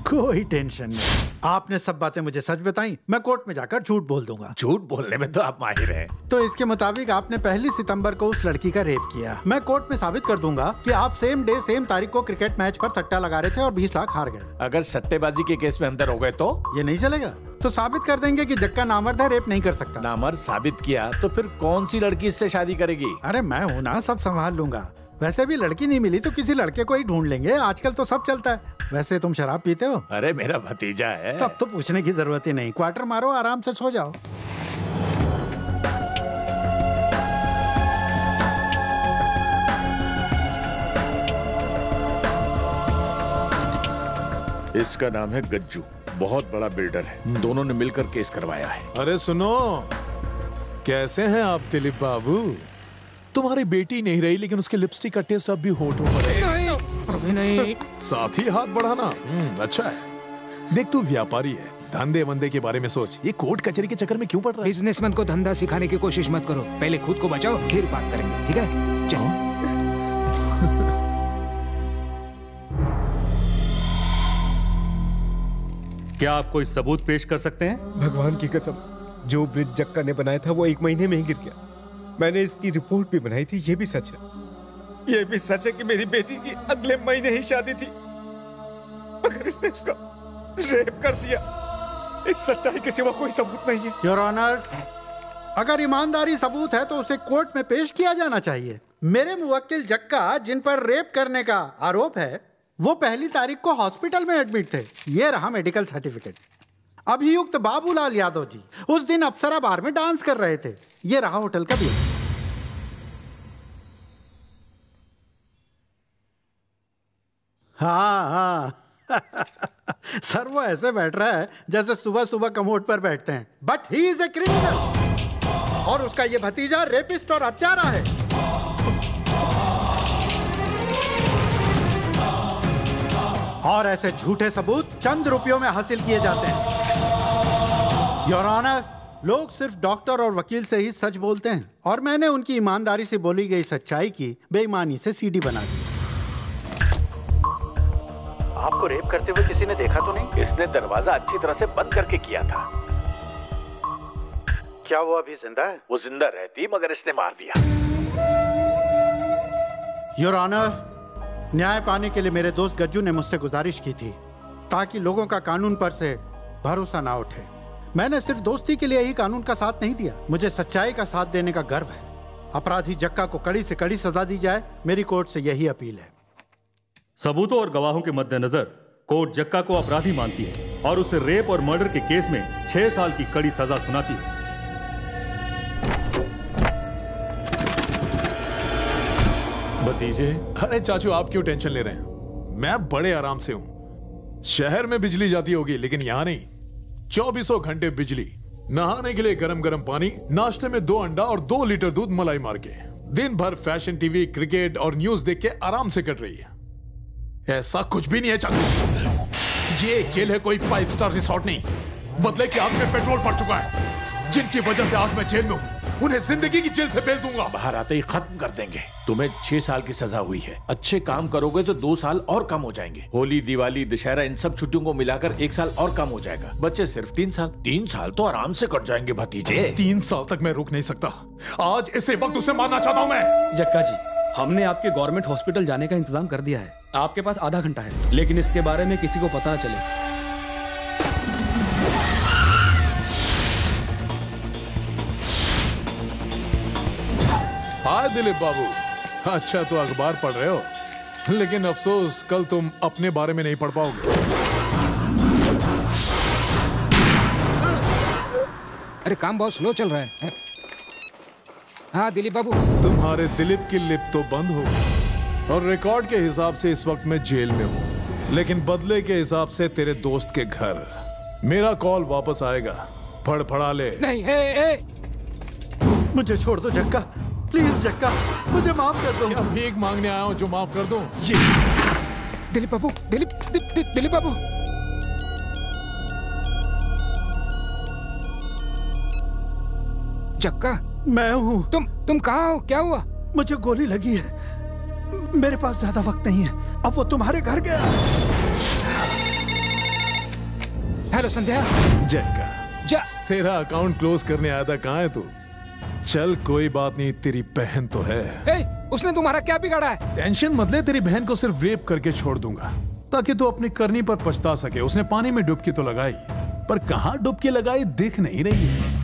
कोई टेंशन नहीं, आपने सब बातें मुझे सच बताई। मैं कोर्ट में जाकर झूठ बोल दूंगा। झूठ बोलने में तो आप माहिर हैं। तो इसके मुताबिक आपने 1 सितंबर को उस लड़की का रेप किया। मैं कोर्ट में साबित कर दूंगा कि आप सेम डे सेम तारीख को क्रिकेट मैच पर सट्टा लगा रहे थे और 20 लाख हार गए। अगर सट्टेबाजी के केस में अंदर हो गए तो ये नहीं चलेगा। तो साबित कर देंगे कि जक्का नामर्द है, रेप नहीं कर सकता। नामर्द साबित किया तो फिर कौन सी लड़की इससे शादी करेगी? अरे मैं हूँ ना, सब संभाल लूंगा। वैसे भी लड़की नहीं मिली तो किसी लड़के को ही ढूंढ लेंगे, आजकल तो सब चलता है। वैसे तुम शराब पीते हो? अरे मेरा भतीजा है। तब तो पूछने की जरूरत ही नहीं, क्वार्टर मारो आराम से सो जाओ। इसका नाम है गज्जू, बहुत बड़ा बिल्डर है, दोनों ने मिलकर केस करवाया है। अरे सुनो, कैसे हैं आप दिलीप बाबू? तुम्हारी बेटी नहीं रही लेकिन उसके लिपस्टिक का टेस्ट अब भी होठों पर है। नहीं, नहीं। साथ ही हाथ बढ़ाना अच्छा है। देख तू व्यापारी है, धंधे वंदे के बारे में सोच, ये कोर्ट कचहरी के चक्कर में क्यों पड़ रहा है? बिजनेसमैन को धंधा सिखाने की कोशिश मत करो, पहले खुद को बचाओ फिर बात करेंगे, ठीक है? चलो। क्या आप कोई सबूत पेश कर सकते हैं? भगवान की कसम, जो ब्रिज जक्का ने बनाया था वो एक महीने में ही गिर गया। मैंने इसकी रिपोर्ट भी बनाई थी, ये भी सच है। ये भी सच है कि मेरी बेटी की अगले महीने ही शादी थी, मगर इसने उसका रेप कर दिया। इस सच्चाई के सिवा कोई सबूत नहीं है। योर ऑनर, अगर ईमानदारी सबूत है तो उसे कोर्ट में पेश किया जाना चाहिए। मेरे मुवक्किल जक्का जिन पर रेप करने का आरोप है वो पहली तारीख को हॉस्पिटल में एडमिट थे। ये रहा मेडिकल सर्टिफिकेट। अभियुक्त बाबूलाल यादव जी उस दिन अप्सरा बार में डांस कर रहे थे। ये रहा होटल का बिल। हाँ। सर वो ऐसे बैठ रहा है जैसे सुबह सुबह कमोड पर बैठते हैं। But he is a criminal, और उसका ये भतीजा रेपिस्ट और हत्यारा है। और ऐसे झूठे सबूत चंद रुपयों में हासिल किए जाते हैं। योर ऑनर, लोग सिर्फ डॉक्टर और वकील से ही सच बोलते हैं, और मैंने उनकी ईमानदारी से बोली गई सच्चाई की बेईमानी से सीडी बना दी। आपको रेप करते हुए किसी ने देखा तो नहीं? इसने दरवाजा अच्छी तरह से बंद करके किया था। क्या वो अभी जिंदा है? वो जिंदा रहती मगर इसने मार दिया। योर ऑनर, न्याय पाने के लिए मेरे दोस्त गज्जू ने मुझसे गुजारिश की थी ताकि लोगों का कानून पर से भरोसा ना उठे। मैंने सिर्फ दोस्ती के लिए ही कानून का साथ नहीं दिया, मुझे सच्चाई का साथ देने का गर्व है। अपराधी जक्का को कड़ी से कड़ी सजा दी जाए, मेरी कोर्ट से यही अपील है। सबूतों और गवाहों के मद्देनजर कोर्ट जक्का को अपराधी मानती है और उसे रेप और मर्डर के केस में 6 साल की कड़ी सजा सुनाती है। भतीजे, अरे चाचू आप क्यों टेंशन ले रहे हैं? मैं बड़े आराम से हूँ। शहर में बिजली जाती होगी लेकिन यहाँ नहीं, 2400 घंटे बिजली। नहाने के लिए गरम गरम पानी, नाश्ते में 2 अंडा और 2 लीटर दूध मलाई मार के। दिन भर फैशन टीवी, क्रिकेट और न्यूज देख के आराम से कट रही है। ऐसा कुछ भी नहीं है चाचू, ये जेल है, कोई 5 स्टार रिसोर्ट नहीं। बदले की आग में पेट्रोल पड़ चुका है, जिनकी वजह से आज मैं जेल में हूँ, उन्हें जिंदगी की जेल से भेज दूंगा। बाहर आते ही खत्म कर देंगे। तुम्हें 6 साल की सजा हुई है, अच्छे काम करोगे तो 2 साल और कम हो जाएंगे। होली, दिवाली, दशहरा, इन सब छुट्टियों को मिलाकर 1 साल और कम हो जाएगा। बच्चे सिर्फ 3 साल। 3 साल तो आराम से कट जाएंगे भतीजे। 3 साल तक मैं रुक नहीं सकता, आज इसी वक्त उसे मारना चाहता हूँ मैं। जक्का जी, हमने आपके गवर्नमेंट हॉस्पिटल जाने का इंतजाम कर दिया है, आपके पास आधा घंटा है, लेकिन इसके बारे में किसी को पता न चले। हाँ दिलीप बाबू, अच्छा तो अखबार पढ़ रहे हो, लेकिन अफसोस कल तुम अपने बारे में नहीं पढ़ पाओगे। अरे काम बहुत स्लो चल रहा है। हाँ दिलीप बाबू, तुम्हारे दिलीप की लिप तो बंद हो और रिकॉर्ड के हिसाब से इस वक्त मैं जेल में हूँ, लेकिन बदले के हिसाब से तेरे दोस्त के घर मेरा कॉल वापस आएगा। फड़फड़ा ले। नहीं, ए, ए। मुझे छोड़ दो जक्का, प्लीज जक्का, मुझे माफ कर दो। भीख मांगने आया हूँ जो माफ कर दो। ये दिलीप बाबू, दिलीप बाबू, जक्का मैं हूँ। तुम कहाँ हो? क्या हुआ? मुझे गोली लगी है, मेरे पास ज्यादा वक्त नहीं है। अब वो तुम्हारे घर गया। हेलो संध्या। जक्का तेरा अकाउंट क्लोज करने आया था, कहाँ है तू? चल कोई बात नहीं, तेरी बहन तो है। ए, उसने तुम्हारा क्या बिगाड़ा है? टेंशन मत ले, तेरी बहन को सिर्फ रेप करके छोड़ दूंगा ताकि तू अपनी करनी पर पछता सके। उसने पानी में डुबकी तो लगाई, पर कहाँ डुबकी लगाई दिख नहीं रही है।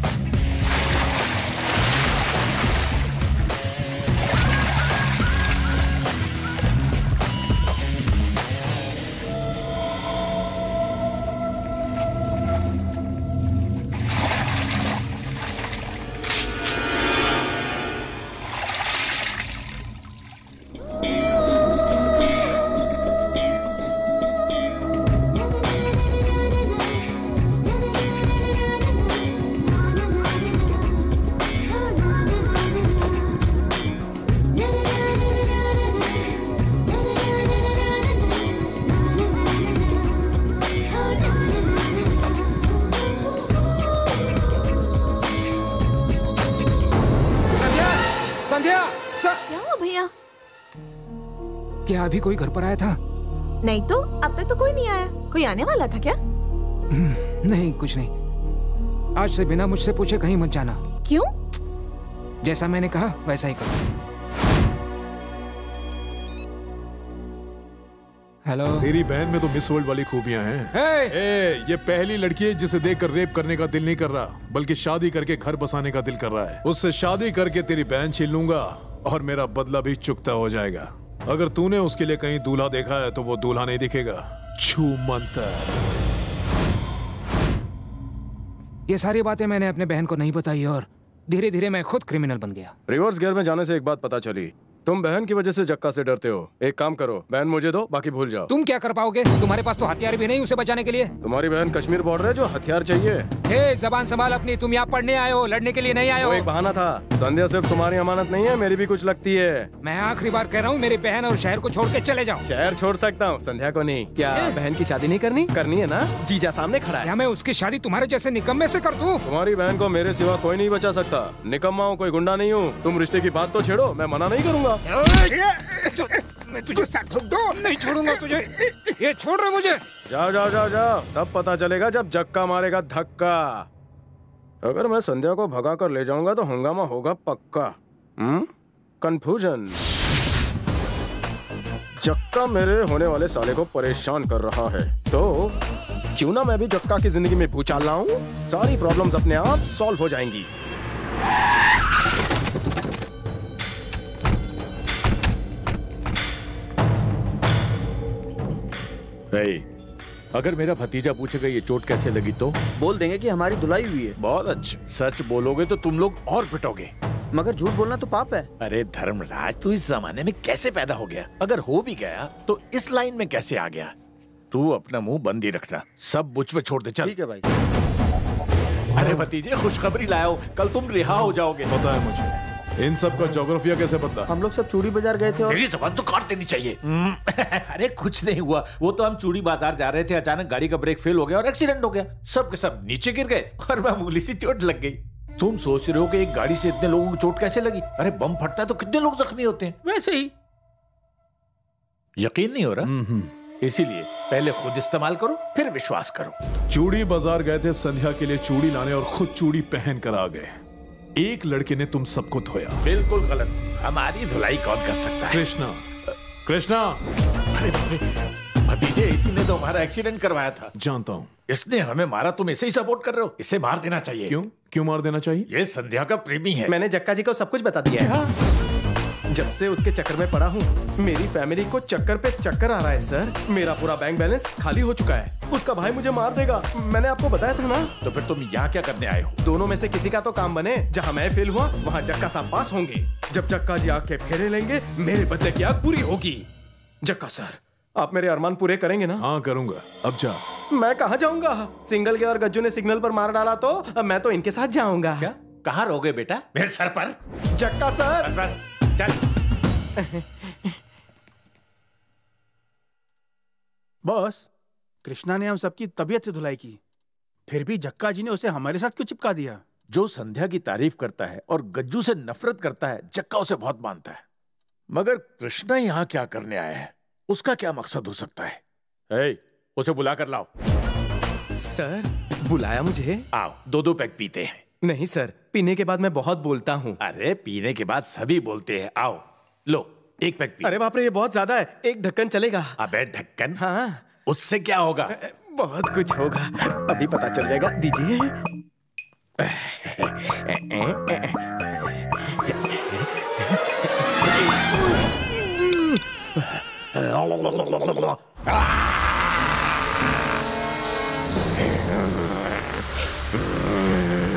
क्या अभी कोई घर पर आया था? नहीं तो अब तक तो कोई नहीं आया। कोई आने वाला था क्या? नहीं, कुछ नहीं। आज से बिना मुझसे पूछे कहीं मत जाना। क्यों? जैसा मैंने कहा वैसा ही करो। हेलो, तेरी बहन में तो मिस वर्ल्ड वाली खूबियां हैं। hey! hey! ये पहली लड़की है जिसे देखकर रेप करने का दिल नहीं कर रहा, बल्कि शादी करके घर बसाने का दिल कर रहा है। उससे शादी करके तेरी बहन छीन लूंगा और मेरा बदला भी चुकता हो जाएगा। अगर तूने उसके लिए कहीं दूल्हा देखा है तो वो दूल्हा नहीं दिखेगा, छू मंतर। ये सारी बातें मैंने अपने बहन को नहीं बताई और धीरे धीरे मैं खुद क्रिमिनल बन गया। रिवर्स गियर में जाने से एक बात पता चली, तुम बहन की वजह से जक्का से डरते हो। एक काम करो, बहन मुझे दो, बाकी भूल जाओ। तुम क्या कर पाओगे? तुम्हारे पास तो हथियार भी नहीं उसे बचाने के लिए। तुम्हारी बहन कश्मीर बॉर्डर है, जो हथियार चाहिए। हे, जबान संभाल अपनी, तुम यहाँ पढ़ने आए हो, लड़ने के लिए नहीं आए हो। एक बहाना था। संध्या सिर्फ तुम्हारी अमानत नहीं है, मेरी भी कुछ लगती है। मैं आखिरी बार कह रहा हूँ, मेरी बहन और शहर को छोड़ के चले जाओ। शहर छोड़ सकता हूँ, संध्या को नहीं। क्या बहन की शादी नहीं करनी? करनी है ना, जीजा सामने खड़ा है। मैं उसकी शादी तुम्हारे जैसे निकम्मे से कर दूँ? तुम्हारी बहन को मेरे सिवा कोई नहीं बचा सकता। निकम्मा हूँ, कोई गुंडा नहीं हूँ। तुम रिश्ते की बात तो छेड़ो, मैं मना नहीं करूँगा। मैं तुझे ठोक दो, नहीं छोड़ूंगा तुझे। ये छोड़ रहे मुझे? जाओ जाओ जाओ जाओ, तब पता चलेगा जब जक्का मारेगा धक्का। अगर मैं संध्या को भगा कर ले जाऊंगा तो हंगामा होगा पक्का। कंफ्यूजन। जक्का मेरे होने वाले साले को परेशान कर रहा है, तो क्यों ना मैं भी जक्का की जिंदगी में भूचाल लाऊं। सारी प्रॉब्लम्स अपने आप सॉल्व हो जाएंगी। अगर मेरा भतीजा पूछेगा ये चोट कैसे लगी तो बोल देंगे कि हमारी धुलाई हुई है। बहुत अच्छा। सच बोलोगे तो तुम लोग और पिटोगे, मगर झूठ बोलना तो पाप है। अरे धर्मराज, तू इस जमाने में कैसे पैदा हो गया? अगर हो भी गया तो इस लाइन में कैसे आ गया? तू अपना मुंह बंद ही रखना, सब बुझ पे छोड़ दे। चल ठीक है भाई। अरे भतीजे, खुशखबरी लाया हो, कल तुम रिहा हो जाओगे। पता है मुझे इन सब का ज्योग्राफिया कैसे पता? हम लोग सब चूड़ी बाजार गए थे और मेरी जबान तो काट देनी चाहिए। अरे कुछ नहीं हुआ, वो तो हम चूड़ी बाजार जा रहे थे, अचानक गाड़ी का ब्रेक फेल हो गया और एक्सीडेंट हो गया। सब के सब नीचे गिर गए और मामूली सी चोट लग गई। तुम सोच रहे हो कि एक गाड़ी से इतने लोगों को चोट कैसे लगी? अरे बम फटता है तो कितने लोग जख्मी होते हैं। वैसे ही यकीन नहीं हो रहा, इसीलिए पहले खुद इस्तेमाल करो फिर विश्वास करो। चूड़ी बाजार गए थे संध्या के लिए चूड़ी लाने और खुद चूड़ी पहन कर आ गए। एक लड़के ने तुम सबको धोया। बिल्कुल गलत, हमारी धुलाई कौन कर सकता है? कृष्णा, कृष्णा। अरे भतीजे, इसी ने तो हमारा एक्सीडेंट करवाया था। जानता हूँ, इसने हमें मारा, तुम इसे ही सपोर्ट कर रहे हो। इसे मार देना चाहिए। क्यों क्यों मार देना चाहिए? ये संध्या का प्रेमी है। मैंने जक्का जी को सब कुछ बता दिया है। जब से उसके चक्कर में पड़ा हूँ, मेरी फैमिली को चक्कर पे चक्कर आ रहा है सर। मेरा पूरा बैंक बैलेंस खाली हो चुका है। उसका भाई मुझे मार देगा, मैंने आपको बताया था ना। तो फिर तुम यहाँ क्या करने आए हो? दोनों में से किसी का तो काम बने। जहाँ मैं फेल हुआ वहाँ जक्का साहब पास होंगे। जब जक्का जी आग के फेरे लेंगे, मेरे बदले की आग पूरी होगी। जक्का सर, आप मेरे अरमान पूरे करेंगे ना? हाँ करूँगा। अब जा। मैं कहाँ जाऊँगा? सिंगल के और गज्जू ने सिग्नल पर मार डाला तो अब मैं तो इनके साथ जाऊँगा। क्या कहाँ रहोगे बेटा? मेरे सर पर। जक्का सर, बस चल। बॉस, कृष्णा ने हम सबकी तबीयत से धुलाई की, फिर भी जक्का जी ने उसे हमारे साथ क्यों चिपका दिया? जो संध्या की तारीफ करता है और गज्जू से नफरत करता है, जक्का उसे बहुत मानता है। मगर कृष्णा यहाँ क्या करने आया है? उसका क्या मकसद हो सकता है? ए, उसे बुला कर लाओ। सर, बुलाया मुझे? आओ, दो पैक पीते हैं। नहीं सर, पीने के बाद मैं बहुत बोलता हूँ। अरे पीने के बाद सभी बोलते हैं। आओ लो, एक पैक। अरे बाप रे, ये बहुत ज्यादा है। एक ढक्कन चलेगा? अबे ढक्कन, हाँ, उससे क्या होगा? बहुत कुछ होगा, अभी पता चल जाएगा। दीजिए।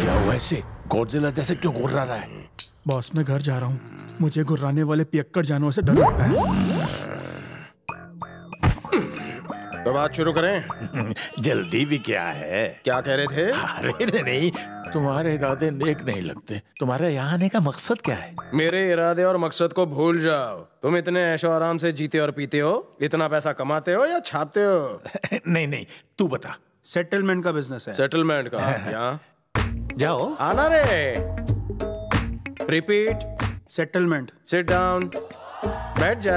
क्या हुआ? ऐसे गॉडज़िला जैसे क्यों गुर्रा रहा है? बॉस, मैं घर जा रहा हूँ, मुझे गुर्राने वाले पियक्कड़ जानवर से डर लगता है। तो बात शुरू करें। जल्दी भी क्या है? क्या कह रहे थे? अरे नहीं, तुम्हारे इरादे नेक नहीं लगते। तुम्हारे यहाँ आने का मकसद क्या है? मेरे इरादे और मकसद को भूल जाओ। तुम इतने ऐशो आराम से जीते और पीते हो, इतना पैसा कमाते हो या छापते हो? नहीं नहीं, तू बता। सेटलमेंट का बिजनेस है। सेटलमेंट का? यहाँ जाओ। आना रे। रिपीट। सेटलमेंट। सिट डाउन, बैठ जा।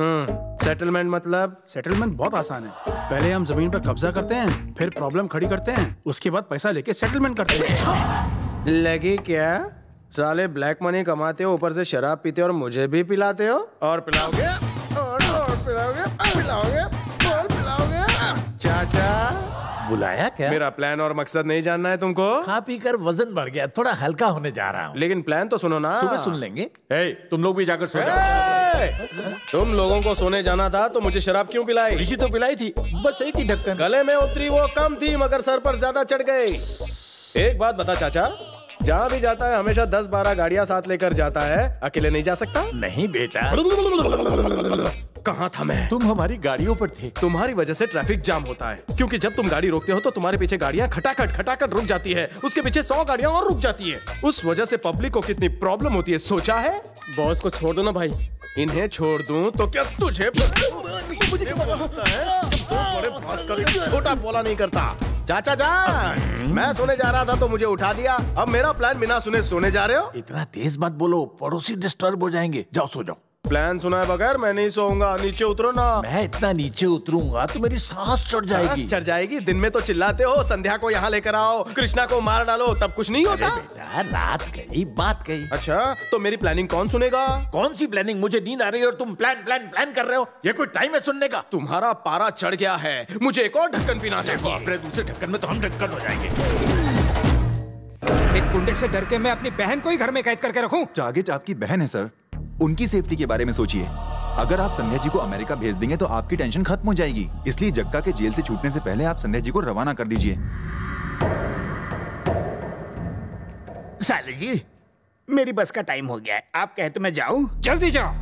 सेटलमेंट मतलब? सेटलमेंट बहुत आसान है। पहले हम जमीन पर कब्जा करते हैं, फिर प्रॉब्लम खड़ी करते हैं, उसके बाद पैसा लेके सेटलमेंट करते हैं। लगी क्या? साले ब्लैक मनी कमाते हो, ऊपर से शराब पीते हो और मुझे भी पिलाते हो। और पिलाओगे और पिलाओगे पिलाओगे और पिलाओगे। चाचा बुलाया क्या? मेरा प्लान और मकसद नहीं जानना है तुमको। खा पी कर वजन बढ़ गया, थोड़ा हल्का होने जा रहा हूँ। लेकिन प्लान तो सुनो ना। सुबह सुन लेंगे। तुम लोग भी जाकर सो जाओ। तुम लोगों को सोने जाना था तो मुझे शराब क्यों पिलाई? ऋषि तो पिलाई थी, बस एक ही ढक्कन। गले में उतरी वो कम थी मगर सर पर ज्यादा चढ़ गई। एक बात बता चाचा, जहाँ भी जाता है हमेशा 10-12 गाड़ियाँ साथ लेकर जाता है, अकेले नहीं जा सकता? नहीं बेटा। कहाँ था मैं? तुम हमारी गाड़ियों पर थे। तुम्हारी वजह से ट्रैफिक जाम होता है, क्योंकि जब तुम गाड़ी रोकते हो तो तुम्हारे पीछे गाड़ियाँ खटाखट रुक जाती है, उसके पीछे 100 गाड़ियाँ और रुक जाती है। उस वजह से पब्लिक को कितनी प्रॉब्लम होती है, सोचा है? बॉस को छोड़ दो ना भाई। इन्हें छोड़ दूं तो क्या तुझे छोटा बोला नहीं करता? चाचा जान, मैं सोने जा रहा था तो मुझे उठा दिया। अब मेरा प्लान बिना सुने सोने जा रहे हो? इतना तेज बात बोलो, पड़ोसी डिस्टर्ब हो जाएंगे। जाओ सो जाओ। प्लान सुनाए बगैर मैं नहीं सोऊंगा। नीचे उतरो ना। मैं इतना नीचे उतरूंगा तो मेरी सांस चढ़ जाएगी। सांस चढ़ जाएगी? दिन में तो चिल्लाते हो, संध्या को यहाँ लेकर आओ, कृष्णा को मार डालो, तब कुछ नहीं होता? बेटा रात गई बात गई। अच्छा तो मेरी प्लानिंग कौन सुनेगा? कौन सी प्लानिंग? मुझे नींद आ रही है और तुम प्लान प्लान प्लान कर रहे हो। ये कोई टाइम है सुनने का? तुम्हारा पारा चढ़ गया है, मुझे एक और ढक्कन पीना चाहिए। दूसरे ढक्कन में तो हम ढक्कन हो जाएंगे। एक गुंडे से डर के मैं अपनी बहन को ही घर में कैद करके रखूं? टारगेट आपकी बहन है सर, उनकी सेफ्टी के बारे में सोचिए। अगर आप संध्या जी को अमेरिका भेज देंगे तो आपकी टेंशन खत्म हो जाएगी, इसलिए जग्गा के जेल से छूटने से पहले आप संध्या जी को रवाना कर दीजिए। साले जी, मेरी बस का टाइम हो गया है, आप कहते मैं जाऊं? जल्दी जाओ।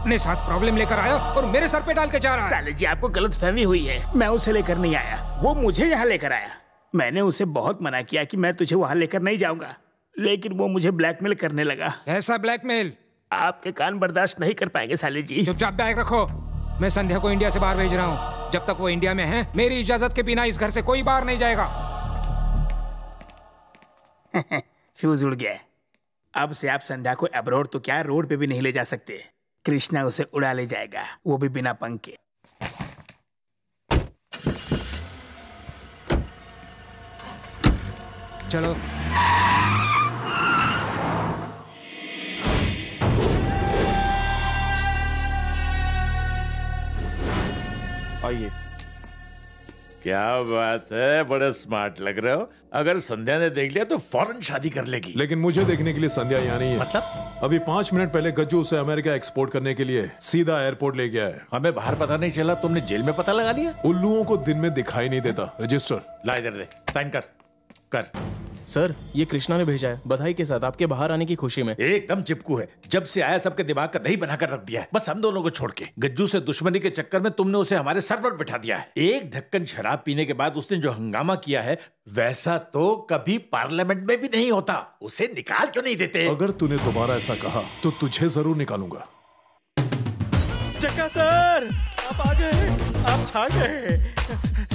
अपने साथ प्रॉब्लम लेकर आया और मेरे सर पे डाल के जा रहा है। साले जी आपको गलतफहमी हुई है, मैं उसे लेकर नहीं आया, वो मुझे यहाँ लेकर आया। मैंने उसे बहुत मना किया कि मैं तुझे वहाँ लेकर नहीं जाऊंगा, लेकिन वो मुझे ब्लैकमेल करने लगा। ऐसा ब्लैकमेल आपके कान बर्दाश्त नहीं कर पाएंगे साले जी। चुपचाप बैग रखो। मैं संध्या को इंडिया से बाहर भेज रहा हूँ, जब तक वो इंडिया में है मेरी इजाजत के बिना इस घर से कोई बाहर नहीं जाएगा। फ्यूज उड़ गया। अब से आप संध्या को अब्रोड तो क्या, रोड पे भी नहीं ले जा सकते। कृष्णा उसे उड़ा ले जाएगा, वो भी बिना पंख के। चलो आइए। क्या बात है, बड़ा स्मार्ट लग रहे हो। अगर संध्या ने देख लिया तो फौरन शादी कर लेगी। लेकिन मुझे देखने के लिए संध्या यहाँ नहीं है। मतलब? अभी 5 मिनट पहले गज्जू उसे अमेरिका एक्सपोर्ट करने के लिए सीधा एयरपोर्ट ले गया है। हमें बाहर पता नहीं चला, तुमने जेल में पता लगा लिया? उल्लुओं को दिन में दिखाई नहीं देता। रजिस्टर ला, इधर दे, साइन कर। सर ये कृष्णा ने भेजा है, बधाई के साथ आपके बाहर आने की खुशी में। एकदम चिपकू है, जब से आया सबके दिमाग का दही बनाकर रख दिया है। बस हम दोनों को छोड़ के। गज्जू से दुश्मनी के चक्कर में तुमने उसे हमारे सर पर बिठा दिया है। एक ढक्कन शराब पीने के बाद उसने जो हंगामा किया है वैसा तो कभी पार्लियामेंट में भी नहीं होता। उसे निकाल क्यों नहीं देते? अगर तूने दोबारा ऐसा कहा तो तुझे जरूर निकालूंगा। चक्का सर आप आ गए, आप छा गए।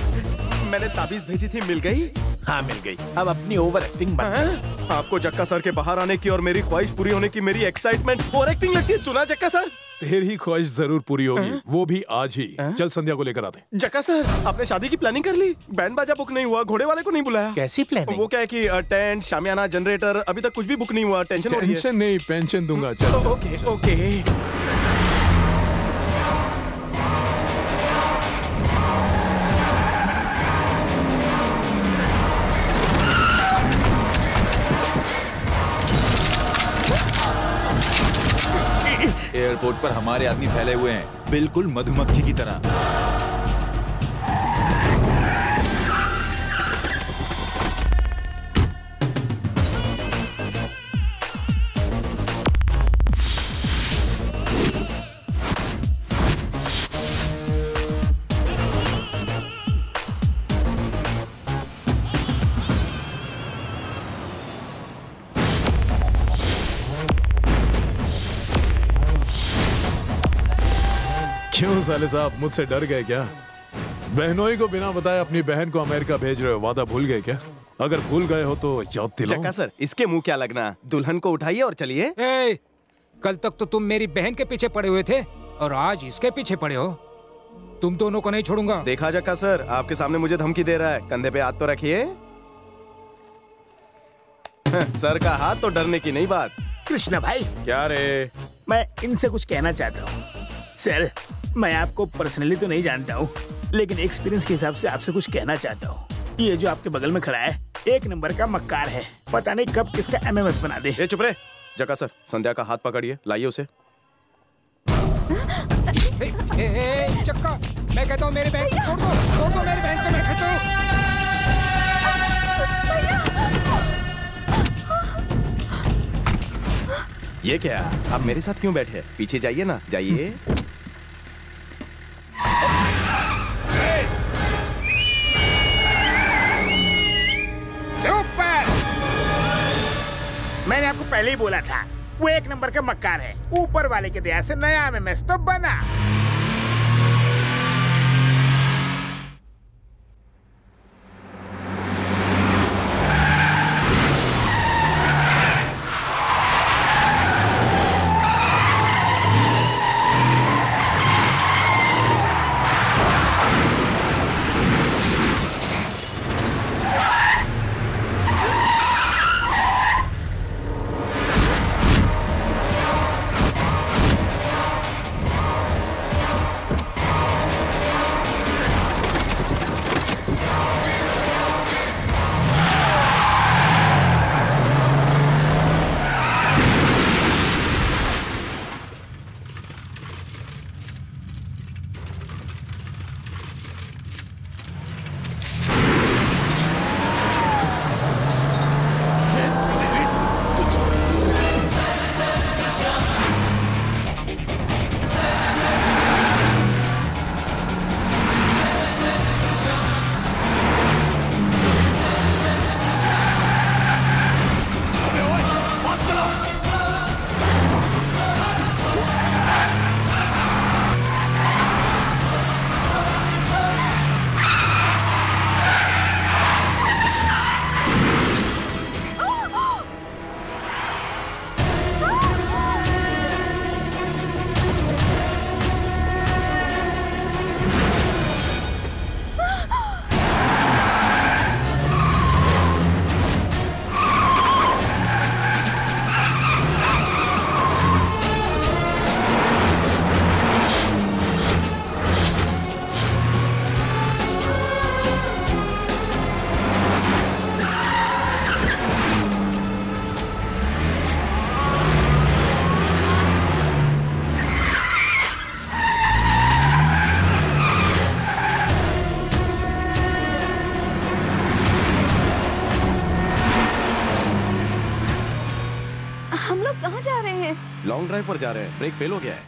मैंने ताबीज भेजी थी, मिल गई? हाँ मिल गई। अब अपनी ओवर एक्टिंग बंद। आपको जक्का सर के बाहर आने की और मेरी ख्वाहिश पूरी होने की मेरी एक्साइटमेंट ओवर एक्टिंग लगती है। सुना जक्का सर, तेरी ख्वाहिश जरूर पूरी होगी, वो भी आज ही। चल संध्या को लेकर आते हैं। जक्का सर आपने शादी की प्लानिंग कर ली, बैंड बाजा बुक नहीं हुआ, घोड़े वाले को नहीं बुलाया। कैसी प्लानिंग? वो क्या है कि टेंट, शामियाना, जनरेटर, अभी तक कुछ भी बुक नहीं हुआ। टेंशन नहीं, पेंशन दूंगा। Okay okay. एयरपोर्ट पर हमारे आदमी फैले हुए हैं, बिल्कुल मधुमक्खी की तरह। साले साहब मुझसे डर गए क्या? बहनोई को बिना बताए अपनी बहन को अमेरिका भेज रहे हो, वादा भूल गए क्या? अगर भूल गए हो तो याद दिलाओ। चक्का सर इसके मुंह क्या लगना, दुल्हन को उठाइए और चलिए। कल तक तो तुम मेरी बहन के पीछे पड़े हुए थे, और आज इसके पीछे पड़े हो। तुम दोनों को नहीं छोड़ूंगा। देखा जक्का सर, आपके सामने मुझे धमकी दे रहा है। कंधे पे हाथ तो रखिए। सर का हाथ तो डरने की नहीं बात। कृष्णा भाई। क्या रे? मैं इनसे कुछ कहना चाहता हूँ। सर, मैं आपको पर्सनली तो नहीं जानता हूँ, लेकिन एक्सपीरियंस के हिसाब से आपसे कुछ कहना चाहता हूँ। ये जो आपके बगल में खड़ा है, एक नंबर का मक्कार है। पता नहीं कब किसका एमएमएस बना दे। ये चुप रहे। जक्का सर, संध्या का हाथ पकड़िए, लाइए उसे। जक्का, मैं कहता हूँ मेरी बहन को छोड़ दो, छोड़ दो मेरी बहन को। मैं कहता हूँ ये क्या, आप मेरे साथ क्यों बैठे? पीछे जाइए ना, जाइए। सुपर! मैंने आपको पहले ही बोला था, वो एक नंबर का मक्कार है। ऊपर वाले के दया से नया एमएमएस तो बना। लॉन्ग ड्राइव पर जा रहे हैं, ब्रेक फेल हो गया है।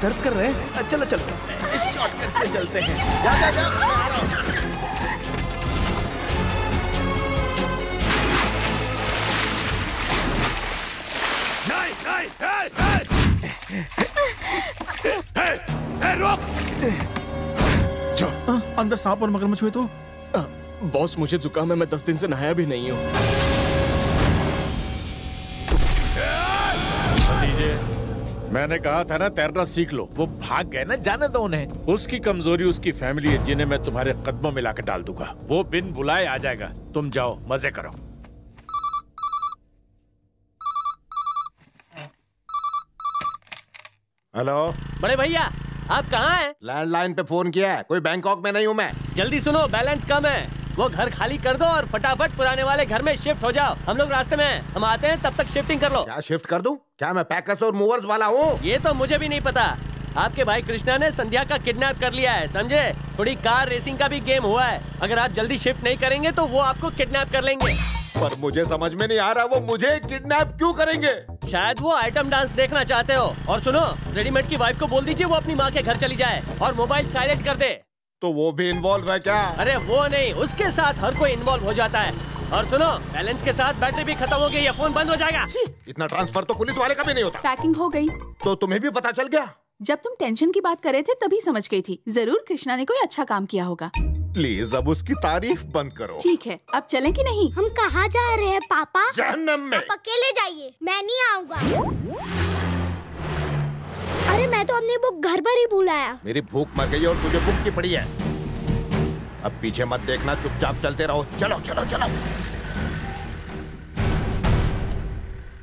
दर्द कर रहे हैं। चलो चलो इस शॉर्टकट से चलते हैं। जा जा जा। नहीं नहीं रोक। चल अंदर सांप और मगरमच्छ हुए तो। बॉस मुझे जुकाम है, मैं 10 दिन से नहाया भी नहीं हूँ। मैंने कहा था ना तैरना सीख लो। वो भाग गए ना, जाने दो उन्हें। उसकी कमजोरी उसकी फैमिली है जिन्हें मैं तुम्हारे कदमों में लाकर डाल दूंगा। वो बिन बुलाए आ जाएगा। तुम जाओ मजे करो। हेलो बड़े भैया, आप कहाँ हैं? लैंडलाइन पे फोन किया है, कोई बैंकॉक में नहीं हूँ मैं। जल्दी सुनो, बैलेंस कम है, वो घर खाली कर दो और फटाफट पुराने वाले घर में शिफ्ट हो जाओ। हम लोग रास्ते में हैं, हम आते हैं, तब तक शिफ्टिंग कर लो। क्या शिफ्ट कर दूं? क्या मैं पैकर्स और मूवर्स वाला हूँ? ये तो मुझे भी नहीं पता। आपके भाई कृष्णा ने संध्या का किडनैप कर लिया है, समझे? थोड़ी कार रेसिंग का भी गेम हुआ है। अगर आप जल्दी शिफ्ट नहीं करेंगे तो वो आपको किडनैप कर लेंगे। पर मुझे समझ में नहीं आ रहा वो मुझे किडनैप क्यों करेंगे। शायद वो आइटम डांस देखना चाहते हो। और सुनो, रेडीमेड की वाइफ को बोल दीजिए वो अपनी माँ के घर चली जाए और मोबाइल साइलेंट कर दे। तो वो भी इन्वॉल्व है क्या? अरे वो नहीं, उसके साथ हर कोई इन्वॉल्व हो जाता है। और सुनो, बैलेंस के साथ बैटरी भी खत्म हो गई है, फोन बंद हो जाएगा। इतना ट्रांसफर तो पुलिस वाले का भी नहीं होता। पैकिंग हो गई। तो तुम्हें भी पता चल गया? जब तुम टेंशन की बात कर रहे थे तभी समझ गई थी। जरूर कृष्णा ने कोई अच्छा काम किया होगा। प्लीज अब उसकी तारीफ बंद करो। ठीक है, अब चलें कि नहीं? हम कहाँ जा रहे हैं पापा? जहन्नम में। आप अकेले जाइए, मैं नहीं आऊँगा। अरे मैं तो अपने बुक घर पर ही भूल आया। मेरी भूख मर गई और तुझे बुक की पड़ी है। अब पीछे मत देखना, चुपचाप चलते रहो। चलो चलो चलो।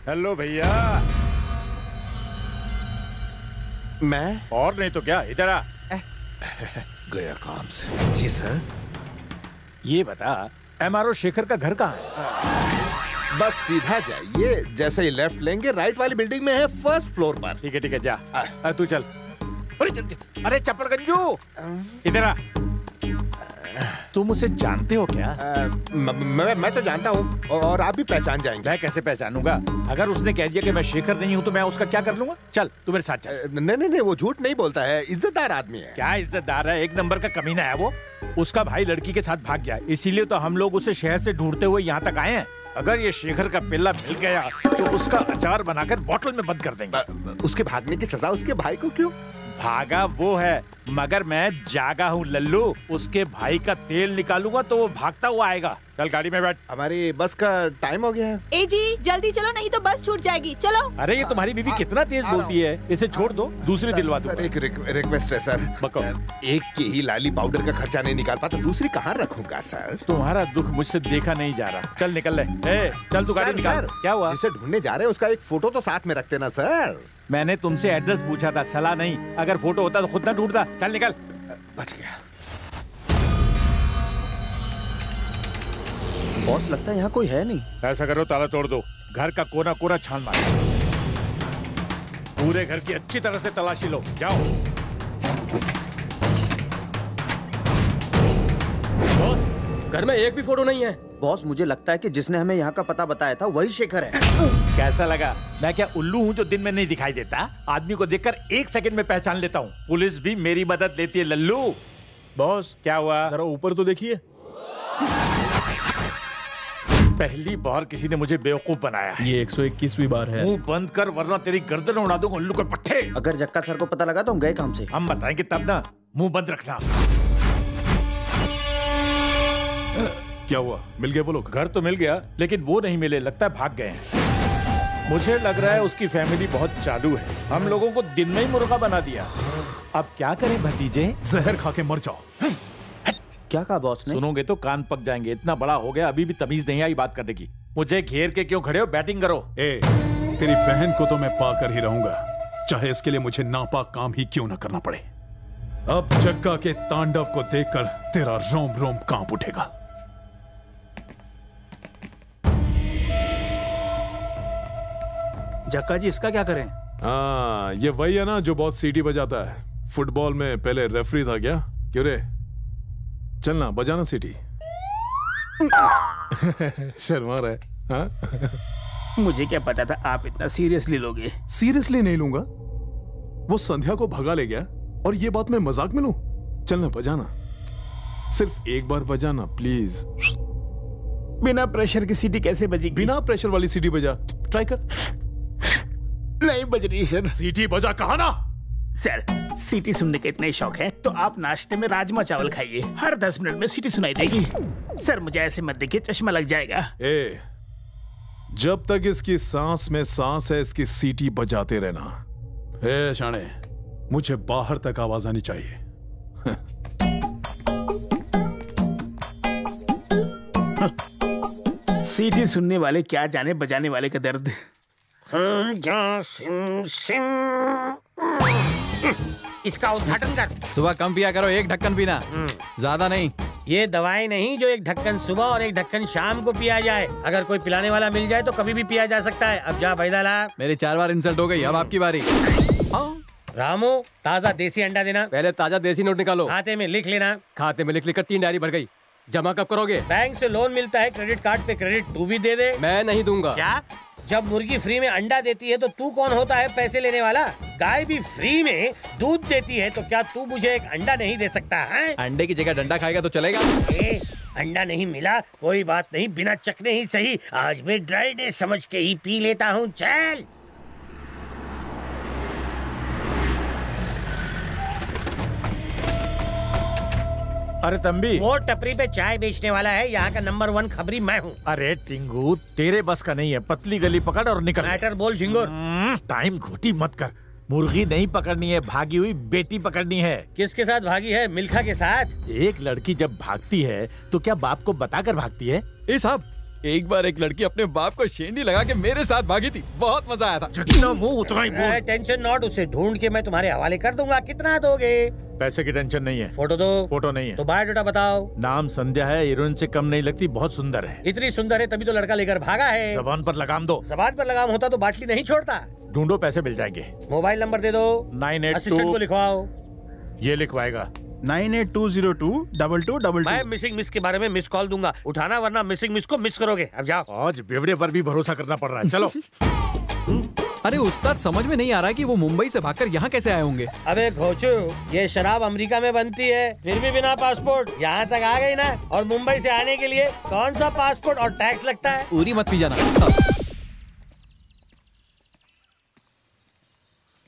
हेलो भैया। मैं? और नहीं तो क्या, इधर आ। गया काम से। जी सर। ये बता, एमआरओ शेखर का घर कहाँ है? बस सीधा जाइए, जैसे ही लेफ्ट लेंगे राइट वाली बिल्डिंग में है, फर्स्ट फ्लोर पर। ठीक है जा। अरे तू चल। अरे चप्पल गज्जू, इधर आ। तुम उसे जानते हो क्या? मैं तो जानता हूँ और आप भी पहचान जाएंगे। मैं कैसे पहचानूंगा? अगर उसने कह दिया कि मैं शेखर नहीं हूँ तो मैं उसका क्या कर लूंगा? चल तू मेरे साथ चल। नहीं, वो झूठ नहीं बोलता है, इज्जतदार आदमी है। क्या इज्जतदार है, एक नंबर का कमीना है वो। उसका भाई लड़की के साथ भाग गया, इसीलिए तो हम लोग उसे शहर से ढूंढते हुए यहाँ तक आए हैं। अगर ये शेखर का पिल्ला मिल गया तो उसका अचार बनाकर बोतल में बंद कर देंगे। उसके भागने की सजा उसके भाई को क्यों? भागा वो है, मगर मैं जागा हूँ लल्लू। उसके भाई का तेल निकालूंगा तो वो भागता हुआ आएगा। चल गाड़ी में बैठ, हमारी बस का टाइम हो गया है। ए जी जल्दी चलो, नहीं तो बस छूट जाएगी। चलो। अरे ये तुम्हारी बीवी कितना तेज बोलती है, इसे छोड़ दो, दूसरी दिलवा दो। एक रिक्वेस्ट है सर। बताओ। एक के ही लाली पाउडर का खर्चा नहीं निकाल पाता, दूसरी कहाँ रखूंगा सर? तुम्हारा दुख मुझसे देखा नहीं जा रहा। चल निकल ले। चल तू गाड़ी निकाल। क्या हुआ? जिसे ढूंढने जा रहे उसका एक फोटो तो साथ में रखते ना सर। मैंने तुमसे एड्रेस पूछा था, सलाह नहीं। अगर फोटो होता तो खुद ना ढूंढता। चल निकल। बच गया। बॉस लगता है यहाँ कोई है नहीं। ऐसा करो ताला तोड़ दो, घर का कोना कोना छान मारो, पूरे घर की अच्छी तरह से तलाशी लो। जाओ। बॉस घर में एक भी फोटो नहीं है। बॉस मुझे लगता है कि जिसने हमें यहाँ का पता बताया था वही शेखर है। कैसा लगा? मैं क्या उल्लू हूँ जो दिन में नहीं दिखाई देता? आदमी को देखकर एक सेकंड में पहचान लेता हूँ। पुलिस भी मेरी मदद लेती है लल्लू। बॉस क्या हुआ? जरा ऊपर तो देखिए। पहली बार किसी ने मुझे बेवकूफ बनाया है। ये 121वीं बार है। मुंह बंद कर वरना तेरी गर्दन उड़ा दूंगा उल्लू के पट्टे। अगर जक्का सर को पता लगा तो हम गए काम से। हम बताएंगे तब ना, मुंह बंद रखना। क्या हुआ, मिल गया वो लोग? घर तो मिल गया लेकिन वो नहीं मिले, लगता है भाग गए हैं। मुझे लग रहा है उसकी फैमिली बहुत चालू है, हम लोगों को दिन में ही मुर्गा बना दिया। अब क्या करें भतीजे? जहर खा के मर जाओ। क्या कहा बॉस ने? सुनोगे तो कान पक जाएंगे। इतना बड़ा हो गया अभी भी तमीज नहीं आई बात करने की। मुझे घेर के क्यों खड़े हो, बैटिंग करो। ए, तेरी बहन को तो मैं पाकर ही रहूंगा, चाहे इसके लिए मुझे नापाक काम ही क्यों ना करना पड़े। अब जग्गा के तांडव को देखकर तेरा रोम रोम कांप उठेगा। जग्गा जी इसका क्या करें? हाँ ये वही है ना जो बहुत सीटी बजाता है। फुटबॉल में पहले रेफरी था क्या? क्यों रे, चलना बजाना सिटी। शर्मा रहा है हाँ? मुझे क्या पता था आप इतना सीरियसली लोगे। सीरियसली नहीं लूंगा, वो संध्या को भगा ले गया और ये बात मैं मजाक में लूं? चलना बजाना, सिर्फ एक बार बजाना प्लीज। बिना प्रेशर की सिटी कैसे बजेगी? बिना प्रेशर वाली सिटी बजा, ट्राई कर। नहीं बज रही सर। सिटी बजा कहा ना सर। सीटी सुनने का इतना ही शौक है तो आप नाश्ते में राजमा चावल खाइए, हर 10 मिनट में सीटी सुनाई देगी। सर मुझे ऐसे मत देखिए, चश्मा लग जाएगा। ए, जब तक इसकी सांस में सांस है इसकी सीटी बजाते रहना। हे शाणे, मुझे बाहर तक आवाज आनी चाहिए। सीटी सुनने वाले क्या जाने बजाने वाले का दर्द। सिम सिम। इसका उद्घाटन कर। सुबह कम पिया करो, एक ढक्कन पीना, ज्यादा नहीं। ये दवाई नहीं जो एक ढक्कन सुबह और एक ढक्कन शाम को पिया जाए। अगर कोई पिलाने वाला मिल जाए तो कभी भी पिया जा सकता है। अब जा भाई दाला। मेरी 4 बार इंसल्ट हो गई, अब आपकी बारी। रामू, ताज़ा देसी अंडा देना। पहले ताज़ा देसी नोट निकालो, खाते में लिख लेना। खाते में लिख लिख कर 3 डायरी भर गई। जमा कब करोगे? बैंक से लोन मिलता है क्रेडिट कार्ड पे, क्रेडिट तू भी दे दे। मैं नहीं दूंगा। क्या? जब मुर्गी फ्री में अंडा देती है तो तू कौन होता है पैसे लेने वाला? गाय भी फ्री में दूध देती है तो क्या तू मुझे एक अंडा नहीं दे सकता है? अंडे की जगह डंडा खाएगा तो चलेगा? अंडा नहीं मिला कोई बात नहीं, बिना चखने ही सही। आज मैं ड्राई डे समझ के ही पी लेता हूँ। चल अरे तंबी, वो टपरी पे चाय बेचने वाला है, यहाँ का नंबर 1 खबरी मैं हूँ। अरे टिंगू, तेरे बस का नहीं है, पतली गली पकड़ और निकल। मैटर बोल झिंगुर। टाइम खोटी मत कर। मुर्गी नहीं पकड़नी है, भागी हुई बेटी पकड़नी है। किसके साथ भागी है? मिल्खा के साथ। एक लड़की जब भागती है तो क्या बाप को बताकर भागती है? ए साहब, एक बार एक लड़की अपने बाप को शेंडी लगा के मेरे साथ भागी थी, बहुत मजा आया था। जितना मुंह उतना ही बोल। टेंशन नॉट, उसे ढूंढ के मैं तुम्हारे हवाले कर दूंगा। कितना दोगे? पैसे की टेंशन नहीं है। फोटो दो। फोटो नहीं है तो बायोडाटा बताओ। नाम संध्या है, हीरोइन से कम नहीं लगती, बहुत सुंदर है। इतनी सुंदर है तभी तो लड़का लेकर भागा है। जबान पर लगाम दो। जबान पर लगाम होता तो बाटली नहीं छोड़ता। ढूंढो, पैसे मिल जाएंगे। मोबाइल नंबर दे दो। 982 को लिखवाओ। ये लिखवाएगा 98202222। मैं मिसिंग मिस के बारे में मिस कॉल दूंगा, उठाना वरना मिसिंग मिस को मिस करोगे। अब जाओ। आज बेवड़े पर भी भरोसा करना पड़ रहा है। चलो। अरे उस्ताद, समझ में नहीं आ रहा है कि वो मुंबई से भागकर यहाँ कैसे आए होंगे। अबे घोचू, ये शराब अमेरिका में बनती है, फिर भी बिना पासपोर्ट यहाँ तक आ गई ना। और मुंबई से आने के लिए कौन सा पासपोर्ट और टैक्स लगता है। पूरी मत पी जाना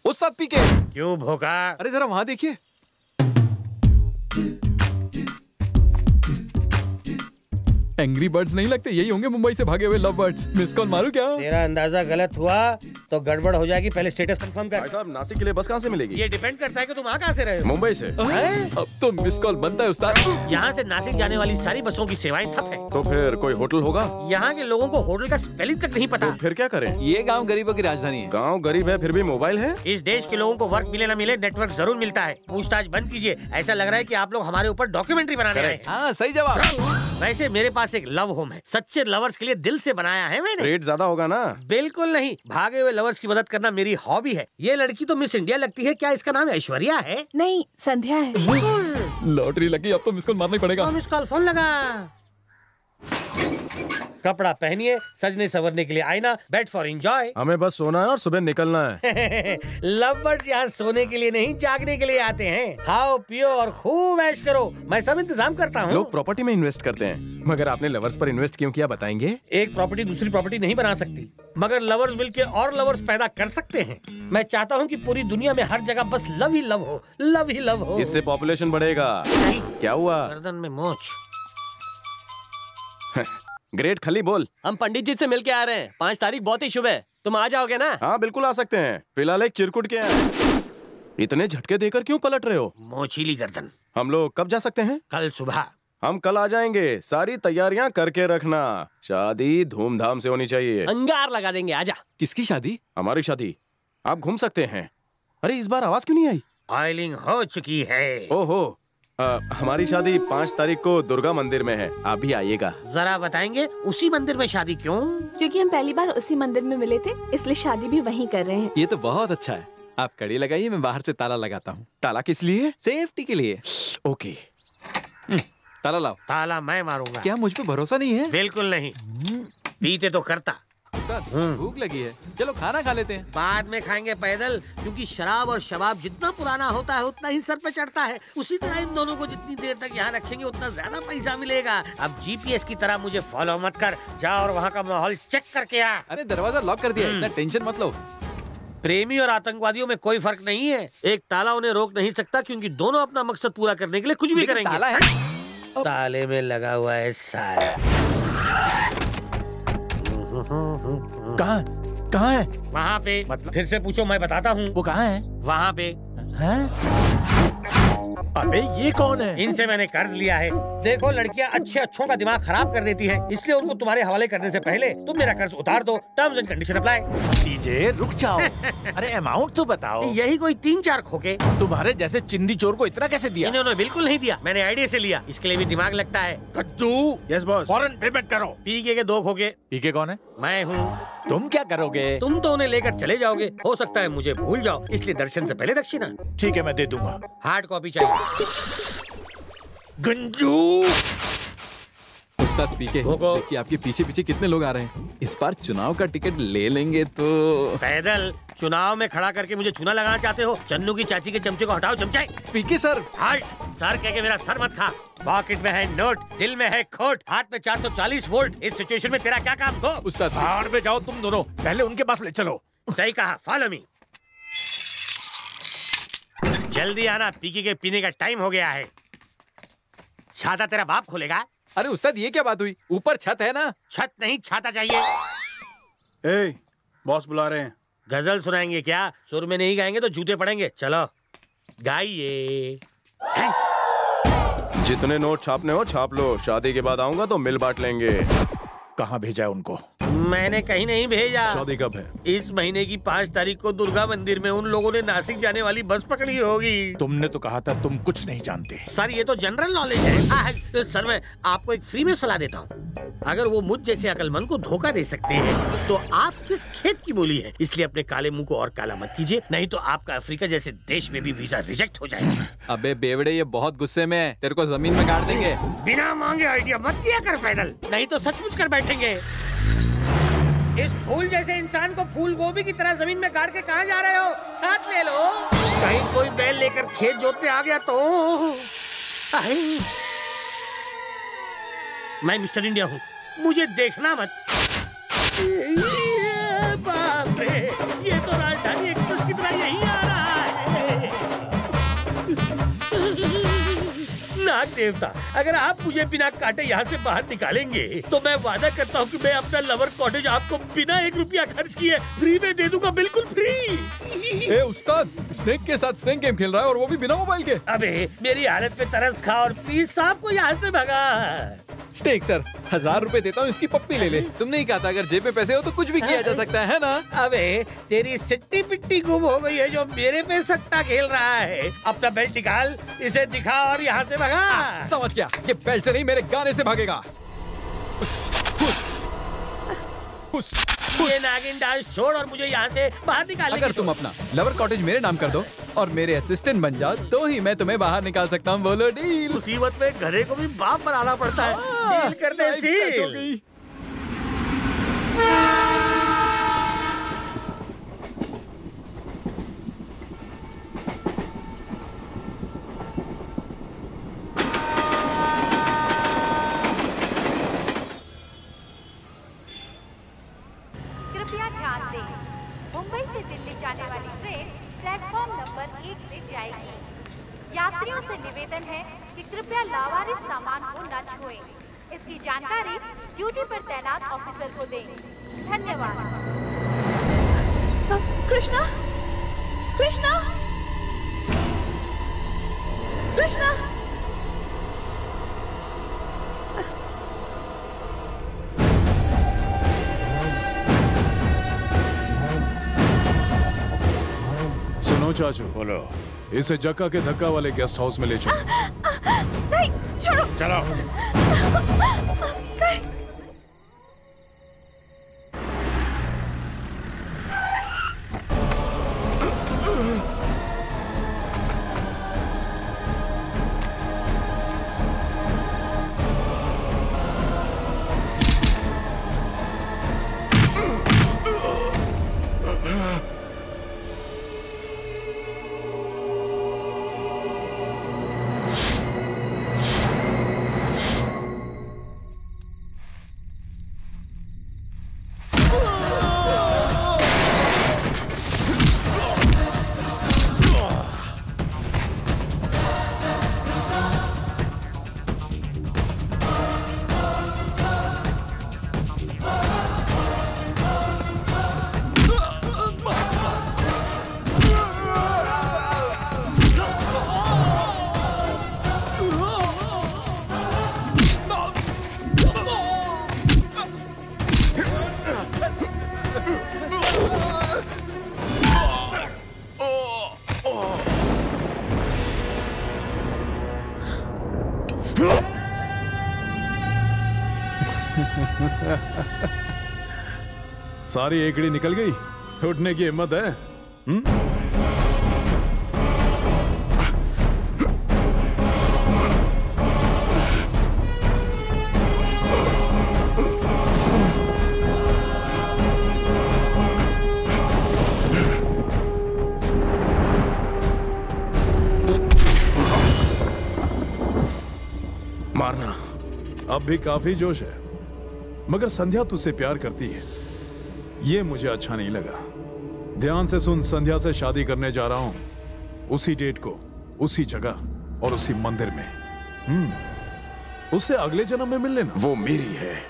उस्ताद। पी के क्यों भोका? अरे जरा वहाँ देखिए। एंग्री बर्ड्स नहीं लगते, यही होंगे मुंबई से भागे हुए लव बर्ड्स। मिस कॉल मारू क्या? तेरा अंदाजा गलत हुआ तो गड़बड़ हो जाएगी, पहले स्टेटस कंफर्म कर। भाई साहब, नासिक के लिए बस कहाँ से मिलेगी? ये डिपेंड करता है कि तुम आ कहाँ से रहे हो। मुंबई से। अब तो मिस कॉल बनता है उस्ताद। यहाँ से नासिक जाने वाली सारी बसों की सेवाएं ठप है। तो फिर कोई होटल होगा? यहाँ के लोगों को होटल का स्पेलिंग तक नहीं पता। फिर क्या करें? ये गाँव गरीबों की राजधानी है। गाँव गरीब है फिर भी मोबाइल है। इस देश के लोगों को वर्क मिले न मिले, नेटवर्क जरूर मिलता है। पूछताछ बंद कीजिए। ऐसा लग रहा है की आप लोग हमारे ऊपर डॉक्यूमेंट्री बना रहे हैं। हाँ सही जवाब। वैसे मेरे एक लव होम है, सच्चे लवर्स के लिए दिल से बनाया है मैंने। रेट ज्यादा होगा ना? बिल्कुल नहीं, भागे हुए लवर्स की मदद करना मेरी हॉबी है। ये लड़की तो मिस इंडिया लगती है, क्या इसका नाम ऐश्वर्या है? नहीं, संध्या है। लॉटरी लगी, अब तो मिस कॉल मारना पड़ेगा। मिस कॉल फोन लगा। कपड़ा पहनिए, सजने संवरने के लिए आईना, बेड फॉर एंजॉय। हमें बस सोना है और सुबह निकलना है। लव बर्ड्स यहाँ सोने के लिए नहीं, जागने के लिए आते हैं। खाओ पियो और खूब ऐश करो, मैं सब इंतजाम करता हूँ। लोग प्रॉपर्टी में इन्वेस्ट करते हैं, मगर आपने लवर्स पर इन्वेस्ट क्यों किया बताएंगे? एक प्रॉपर्टी दूसरी प्रॉपर्टी नहीं बना सकती, मगर लवर्स मिलके और लवर्स पैदा कर सकते हैं। मैं चाहता हूँ कि पूरी दुनिया में हर जगह बस लव ही लव हो, लव ही लव हो। इससे पॉपुलेशन बढ़ेगा। क्या हुआ? गर्दन में मोच। ग्रेट खली बोल। हम पंडित जी से मिलके आ रहे हैं, 5 तारीख बहुत ही शुभ है। तुम आ जाओगे ना? हाँ बिल्कुल आ सकते हैं, फिलहाल एक चिरकुट के हैं। इतने झटके देकर क्यों पलट रहे हो? मोचीली गर्दन। हम लोग कब जा सकते हैं? कल सुबह। हम कल आ जाएंगे, सारी तैयारियां करके रखना। शादी धूमधाम से होनी चाहिए। अंगार लगा देंगे, आजा। किसकी शादी? हमारी शादी, आप घूम सकते हैं। अरे इस बार आवाज क्यों नहीं आई? ऑयलिंग हो चुकी है। ओहो, हमारी शादी 5 तारीख को दुर्गा मंदिर में है, आप भी आइएगा। जरा बताएंगे उसी मंदिर में शादी क्यों? क्योंकि हम पहली बार उसी मंदिर में मिले थे, इसलिए शादी भी वहीं कर रहे हैं। ये तो बहुत अच्छा है, आप कड़ी लगाइए, मैं बाहर से ताला लगाता हूँ। ताला किस लिए? सेफ्टी के लिए। ओके, ताला लाओ। ताला मैं मारूंगा। क्या मुझ पे भरोसा नहीं है? बिल्कुल नहीं, पीते तो करता। भूख लगी है, चलो खाना खा लेते हैं। बाद में खाएंगे पैदल, क्योंकि शराब और शबाब जितना पुराना होता है उतना ही सर पे चढ़ता है। उसी तरह इन दोनों को जितनी देर तक यहाँ रखेंगे उतना ज्यादा पैसा मिलेगा। अब जीपीएस की तरह मुझे फॉलो मत कर, जा और वहाँ का माहौल चेक करके आ। अरे दरवाजा लॉक कर दिया, इतना टेंशन मत लो। प्रेमी और आतंकवादियों में कोई फर्क नहीं है, एक ताला उन्हें रोक नहीं सकता, क्योंकि दोनों अपना मकसद पूरा करने के लिए कुछ भी करेंगे। ताला है, ताले में लगा हुआ है सारा। कहाँ? कहाँ है? वहाँ पे। मतलब फिर से पूछो, मैं बताता हूँ। वो कहाँ है? वहाँ पे है? अबे ये कौन है? इनसे मैंने कर्ज लिया है। देखो लड़कियाँ अच्छे अच्छों का दिमाग खराब कर देती हैं, इसलिए उनको तुम्हारे हवाले करने से पहले तुम मेरा कर्ज उतार दो। Terms and condition apply. DJ रुक जाओ। अरे अमाउंट तो बताओ। यही कोई 3-4 खोके। तुम्हारे जैसे चिंदी चोर को इतना कैसे दिया? इन्होंने बिल्कुल नहीं दिया, मैंने आईडी से लिया। इसके लिए भी दिमाग लगता है। गज्जू। Yes boss. फौरन पेमेंट करो। पीके के 2 खोके। पीके कौन है? मैं हूँ। तुम क्या करोगे? तुम तो उन्हें लेकर चले जाओगे। हो सकता है मुझे भूल जाओ, इसलिए दर्शन से पहले दक्षिणा। ठीक है, मैं दे दूंगा। हार्ड कॉपी चाहिए। गंजू। उस्ताद पीके, देखिए आपके पीछे पीछे कितने लोग आ रहे हैं। इस बार चुनाव का टिकट ले लेंगे तो। पैदल चुनाव में खड़ा करके मुझे चूना लगाना चाहते हो? चन्नू की चाची के चमचे को हटाओ। चमचे पीके सर। हार्ड सर कह के मेरा सर मत खा। पॉकेट में है नोट, दिल में है खोट, हाथ में 440 वोल्ट। इस सिचुएशन में तेरा क्या काम? हो उस्ताद भाड़ में जाओ तुम दोनों, पहले उनके पास ले चलो। सही कहा, फॉलो मी। जल्दी आना, पीके के पीने का टाइम हो गया है। छाता तेरा बाप खोलेगा। अरे उस्ताद ये क्या बात हुई? ऊपर छत है ना। छत नहीं, छाता चाहिए। ए, बॉस बुला रहे हैं। गजल सुनाएंगे क्या? सुर में नहीं गाएंगे तो जूते पड़ेंगे। चलो गाइए। जितने नोट छापने हो छाप लो, शादी के बाद आऊंगा तो मिल बांट लेंगे। कहाँ भेजा है उनको? मैंने कहीं नहीं भेजा। शादी कब है? इस महीने की 5 तारीख को दुर्गा मंदिर में उन लोगों ने नासिक जाने वाली बस पकड़ी होगी। तुमने तो कहा था तुम कुछ नहीं जानते। सर ये तो जनरल नॉलेज है। सर मैं आपको एक फ्री में सलाह देता हूँ, अगर वो मुझ जैसे अकलमंद को धोखा दे सकते हैं तो आप किस खेत की बोली है। इसलिए अपने काले मुँह को और काला मत कीजिए, नहीं तो आपका अफ्रीका जैसे देश में भी वीजा रिजेक्ट हो जाएगा। अबे बेवड़े, ये बहुत गुस्से में है, तेरे को जमीन में गाड़ देंगे। बिना मांगे आइडिया मत दिया कर पैदल, नहीं तो सचमुच कर बैठेंगे। इस फूल जैसे इंसान को फूल गोभी की तरह जमीन में गाड़ के कहाँ जा रहे हो? साथ ले लो। कहीं कोई बैल लेकर खेत जोतने आ गया तो। मैं मिस्टर इंडिया हूँ, मुझे देखना मत। बाप रे, ये तो राजधानी एक्सप्रेस की तरह यही आ रहा है। नाग देवता, अगर आप मुझे बिना काटे यहाँ से बाहर निकालेंगे तो मैं वादा करता हूँ कि मैं अपना लवर कॉटेज आपको बिना 1 रुपया खर्च किए फ्री में दे दूंगा, बिल्कुल फ्री। ए उस्ताद, स्नेक के साथ स्नेक गेम खेल रहा है और वो भी बिना मोबाइल के। अबे मेरी हालत पे तरस खा और प्लीज साहब को यहाँ से भगा। स्नेक सर 1000 रुपए देता हूँ, इसकी पप्पी ले ले। तुमने ही कहा था अगर जेब में पैसे हो तो कुछ भी किया जा सकता है ना। अबे तेरी सिट्टी पिट्टी गुम हो गई है जो मेरे पे सट्टा खेल रहा है। अपना बेल्ट निकाल, इसे दिखा और यहाँ से भगा। समझ गया, ये बेल्ट से नहीं मेरे गाने से भागेगा। ये नागिन डांस छोड़ और मुझे यहाँ से बाहर निकाल। अगर तुम अपना लवर कॉटेज मेरे नाम कर दो और मेरे असिस्टेंट बन जाओ तो ही मैं तुम्हें बाहर निकाल सकता हूँ। बोलो डील। मुसीबत में घरे को भी बाप बनाना पड़ता है। डील करने से चाचू बोलो, इसे जक्का के धक्का वाले गेस्ट हाउस में ले चलो। नहीं छोड़ो। चलो। सारी एकड़ी निकल गई, उठने की हिम्मत है? मारना अब भी काफी जोश है, मगर संध्या तुझसे प्यार करती है, ये मुझे अच्छा नहीं लगा। ध्यान से सुन, संध्या से शादी करने जा रहा हूं, उसी डेट को, उसी जगह और उसी मंदिर में। उससे अगले जन्म में मिल लेना। वो मेरी है।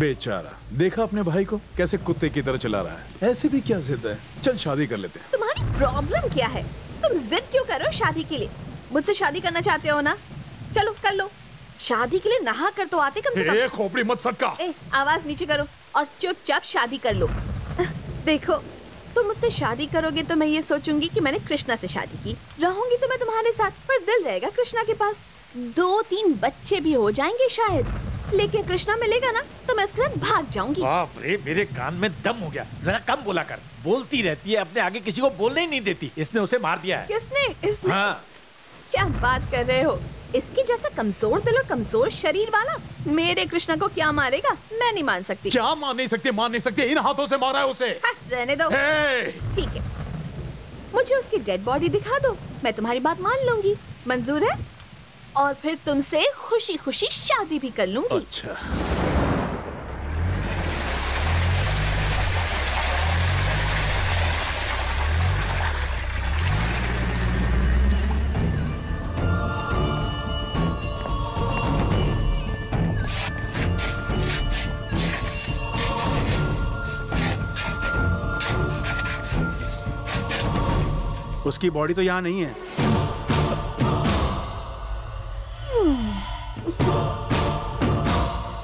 बेचारा, देखा अपने भाई को कैसे कुत्ते की तरह चला रहा है। ऐसे भी क्या जिद है, चल शादी कर लेते हैं। तुम्हारी प्रॉब्लम क्या है, तुम जिद क्यों कर रहे हो शादी के लिए? मुझसे शादी करना चाहते हो ना, चलो कर लो। शादी के लिए नहा कर तो आते कम से कम। ए खोपड़ी मत सटका। ए आवाज नीचे करो और चुपचाप शादी कर लो। देखो तुम मुझसे शादी करोगे तो मैं ये सोचूंगी कि मैंने कृष्णा से शादी की। रहूंगी तो मैं तुम्हारे साथ, पर दिल रहेगा कृष्णा के पास। 2-3 बच्चे भी हो जाएंगे शायद, लेकिन कृष्णा मिलेगा ना तो मैं उसके साथ भाग जाऊंगी। बाप रे, मेरे कान में दम हो गया। जरा कम बोला कर, बोलती रहती है, अपने आगे किसी को बोलने ही नहीं देती। इसने उसे मार दिया है। किसने? इसने। हाँ। क्या बात कर रहे हो, इसके जैसा कमजोर दिल और कमजोर शरीर वाला मेरे कृष्णा को क्या मारेगा? मैं नहीं मान सकती। क्या मान नहीं सकते? मान नहीं सकते, इन हाथों से मारा है उसे। रहने दो। ठीक है, मुझे उसकी डेड बॉडी दिखा दो, मैं तुम्हारी बात मान लूंगी। मंजूर है? और फिर तुमसे खुशी खुशी शादी भी कर लूंगी। अच्छा। उसकी बॉडी तो यहाँ नहीं है।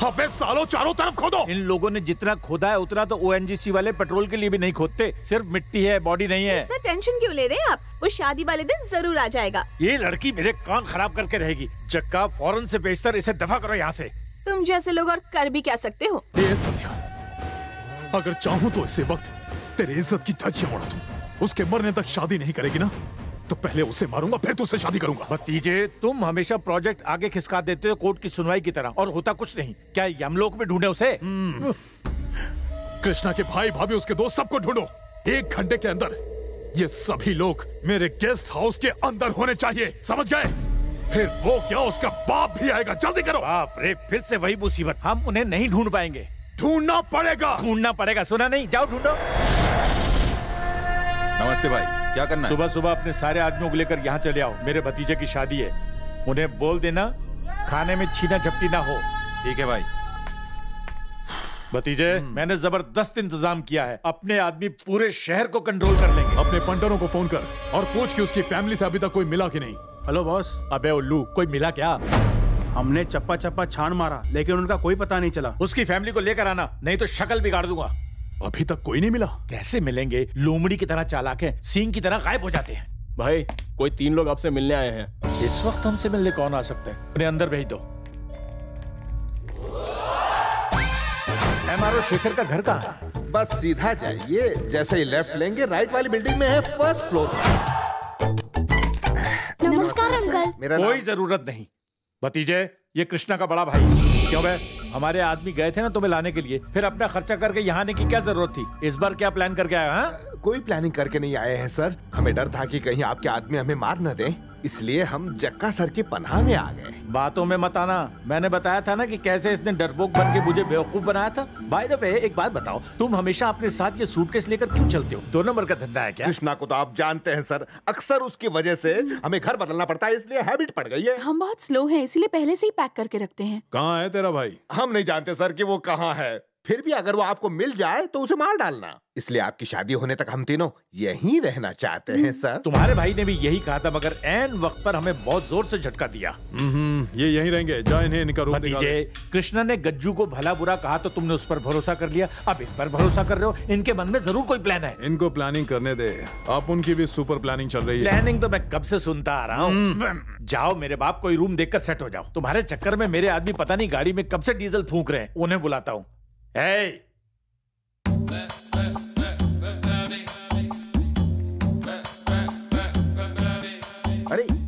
अबे सालों, चारों तरफ खोदो। इन लोगों ने जितना खोदा है उतना तो ओएनजीसी वाले पेट्रोल के लिए भी नहीं खोदते। सिर्फ मिट्टी है, बॉडी नहीं है। इतना टेंशन क्यों ले रहे हैं आप? वो शादी वाले दिन जरूर आ जाएगा। ये लड़की मेरे कान खराब करके रहेगी। जक्का फौरन से बेचकर इसे दफा करो यहाँ से। तुम जैसे लोग और कर भी क्या सकते हो? अगर चाहूँ तो इसी वक्त तेरी इज्जत की धज्जियां उड़ा दूं। उसके मरने तक शादी नहीं करेगी ना तो पहले उसे मारूंगा, फिर तुझसे शादी करूंगा। भतीजे, तुम हमेशा प्रोजेक्ट आगे खिसका देते हो कोर्ट की सुनवाई की तरह, और होता कुछ नहीं। क्या यमलोक में ढूंढे उसे? कृष्णा के भाई भाभी, उसके दोस्त, सबको ढूंढो। 1 घंटे के अंदर ये सभी लोग मेरे गेस्ट हाउस के अंदर होने चाहिए, समझ गए? फिर वो क्या, उसका बाप भी आएगा, जल्दी करो। बाप रे, फिर से वही मुसीबत। हम उन्हें नहीं ढूंढ पाएंगे। ढूंढना पड़ेगा, ढूंढना पड़ेगा। सुना नहीं? जाओ ढूंढो। नमस्ते भाई, क्या करना? सुबह सुबह अपने सारे आदमियों को लेकर यहाँ चले आओ, मेरे भतीजे की शादी है। उन्हें बोल देना खाने में छीना झपटी ना हो। ठीक है भाई। भतीजे, मैंने जबरदस्त इंतजाम किया है, अपने आदमी पूरे शहर को कंट्रोल कर लेंगे। अपने पंटरों को फोन कर और पूछ कि उसकी फैमिली से अभी तक कोई मिला कि नहीं। Hello boss. अबे उल्लू, कोई मिला क्या? हमने चप्पा चप्पा छान मारा, लेकिन उनका कोई पता नहीं चला। उसकी फैमिली को लेकर आना, नहीं तो शक्ल बिगाड़ दूंगा। अभी तक कोई नहीं मिला? कैसे मिलेंगे, लोमड़ी की तरह चालाक है, सींग की तरह गायब हो जाते हैं। भाई, कोई 3 लोग आपसे मिलने आए हैं। इस वक्त हमसे मिलने कौन आ सकता है? उन्हें अंदर भेज दो। एमआरओ शेखर का घर कहाँ है? बस सीधा जाइए, जैसे ही लेफ्ट लेंगे राइट वाली बिल्डिंग में है, 1st फ्लोर। नमस्कार अंकल। कोई जरूरत नहीं भतीजे, ये कृष्णा का बड़ा भाई। क्यों बे, हमारे आदमी गए थे ना तुम्हें लाने के लिए, फिर अपना खर्चा करके यहाँ आने की क्या जरूरत थी? इस बार क्या प्लान करके आया? कोई प्लानिंग करके नहीं आए हैं सर। हमें डर था कि कहीं आपके आदमी हमें मार न दें, इसलिए हम जक्का सर की पनाह में आ गए। बातों में मत आना, मैंने बताया था ना कि कैसे इसने डरपोक बन के मुझे बेवकूफ बनाया था। बाय द वे एक बात बताओ, तुम हमेशा अपने साथ ये सूटकेस लेकर क्यों चलते हो? दो नंबर का धंधा है क्या? कृष्णा को तो आप जानते हैं सर, अक्सर उसकी वजह से हमें घर बदलना पड़ता है, इसलिए हैबिट पड़ गई है। हम बहुत स्लो हैं, इसलिए पहले से ही पैक करके रखते हैं। कहाँ है तेरा भाई? हम नहीं जानते सर कि वो कहाँ है, फिर भी अगर वो आपको मिल जाए तो उसे मार डालना। इसलिए आपकी शादी होने तक हम तीनों यहीं रहना चाहते हैं सर। तुम्हारे भाई ने भी यही कहा था, मगर ऐन वक्त पर हमें बहुत जोर से झटका दिया। ये यहीं रहेंगे, जाओ इनका रूम दिखाओ। कृष्णा ने गज्जू को भला बुरा कहा तो तुमने उस पर भरोसा कर लिया, अब इन पर भरोसा कर रहे हो? इनके मन में जरूर कोई प्लान है। इनको प्लानिंग करने दे, आप उनकी भी सुपर प्लानिंग चल रही है। प्लानिंग तो मैं कब से सुनता आ रहा हूँ। जाओ मेरे बाप, कोई रूम देख कर सेट हो जाओ। तुम्हारे चक्कर में मेरे आदमी पता नहीं गाड़ी में कब से डीजल फूंक रहे हैं, उन्हें बुलाता हूँ। Hey!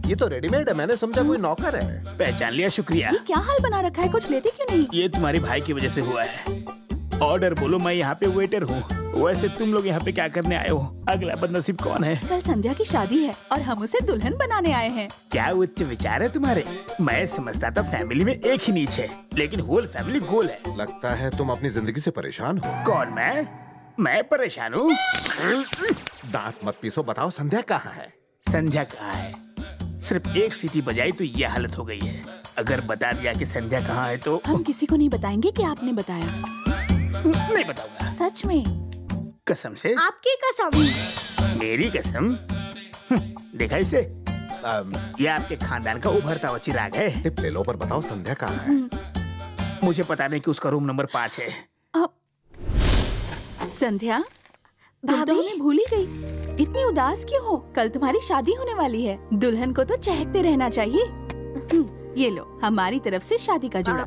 ये तो रेडीमेड है, मैंने समझा कोई नौकर है। पहचान लिया, शुक्रिया। ये क्या हाल बना रखा है, कुछ लेते क्यों नहीं? ये तुम्हारे भाई की वजह से हुआ है। ऑर्डर बोलो, मैं यहाँ पे वेटर हूँ। वैसे तुम लोग यहाँ पे क्या करने आए हो? अगला बदनसीब कौन है? कल संध्या की शादी है और हम उसे दुल्हन बनाने आए हैं। क्या उच्च विचार है तुम्हारे? मैं समझता था फैमिली में एक ही नीच है, लेकिन होल फैमिली गोल है। लगता है तुम अपनी जिंदगी से परेशान हो। कौन मैं परेशान हूँ? दांत मत पीसो, बताओ संध्या कहाँ है? संध्या कहाँ है? सिर्फ एक सीटी बजाई तो ये हालत हो गई है। अगर बता दिया कि संध्या कहाँ है तो हम किसी को नहीं बताएंगे कि आपने बताया। नहीं बताऊंगा। सच में? कसम से? आपकी कसम? मेरी कसम? देखा इसे, यह आपके खानदान का उभरता हुआ चिराग है। टिप ले लो पर बताओ संध्या कहाँ है? मुझे पता नहीं कि उसका रूम नंबर 5 है। संध्या, तुम तो हमें भूल ही गई। इतनी उदास क्यों हो? कल तुम्हारी शादी होने वाली है, दुल्हन को तो चहकते रहना चाहिए। ये लो हमारी तरफ से शादी का जोड़ा।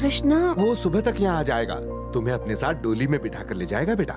कृष्णा, वो सुबह तक यहाँ आ जाएगा, तुम्हें अपने साथ डोली में बिठा कर ले जाएगा बेटा।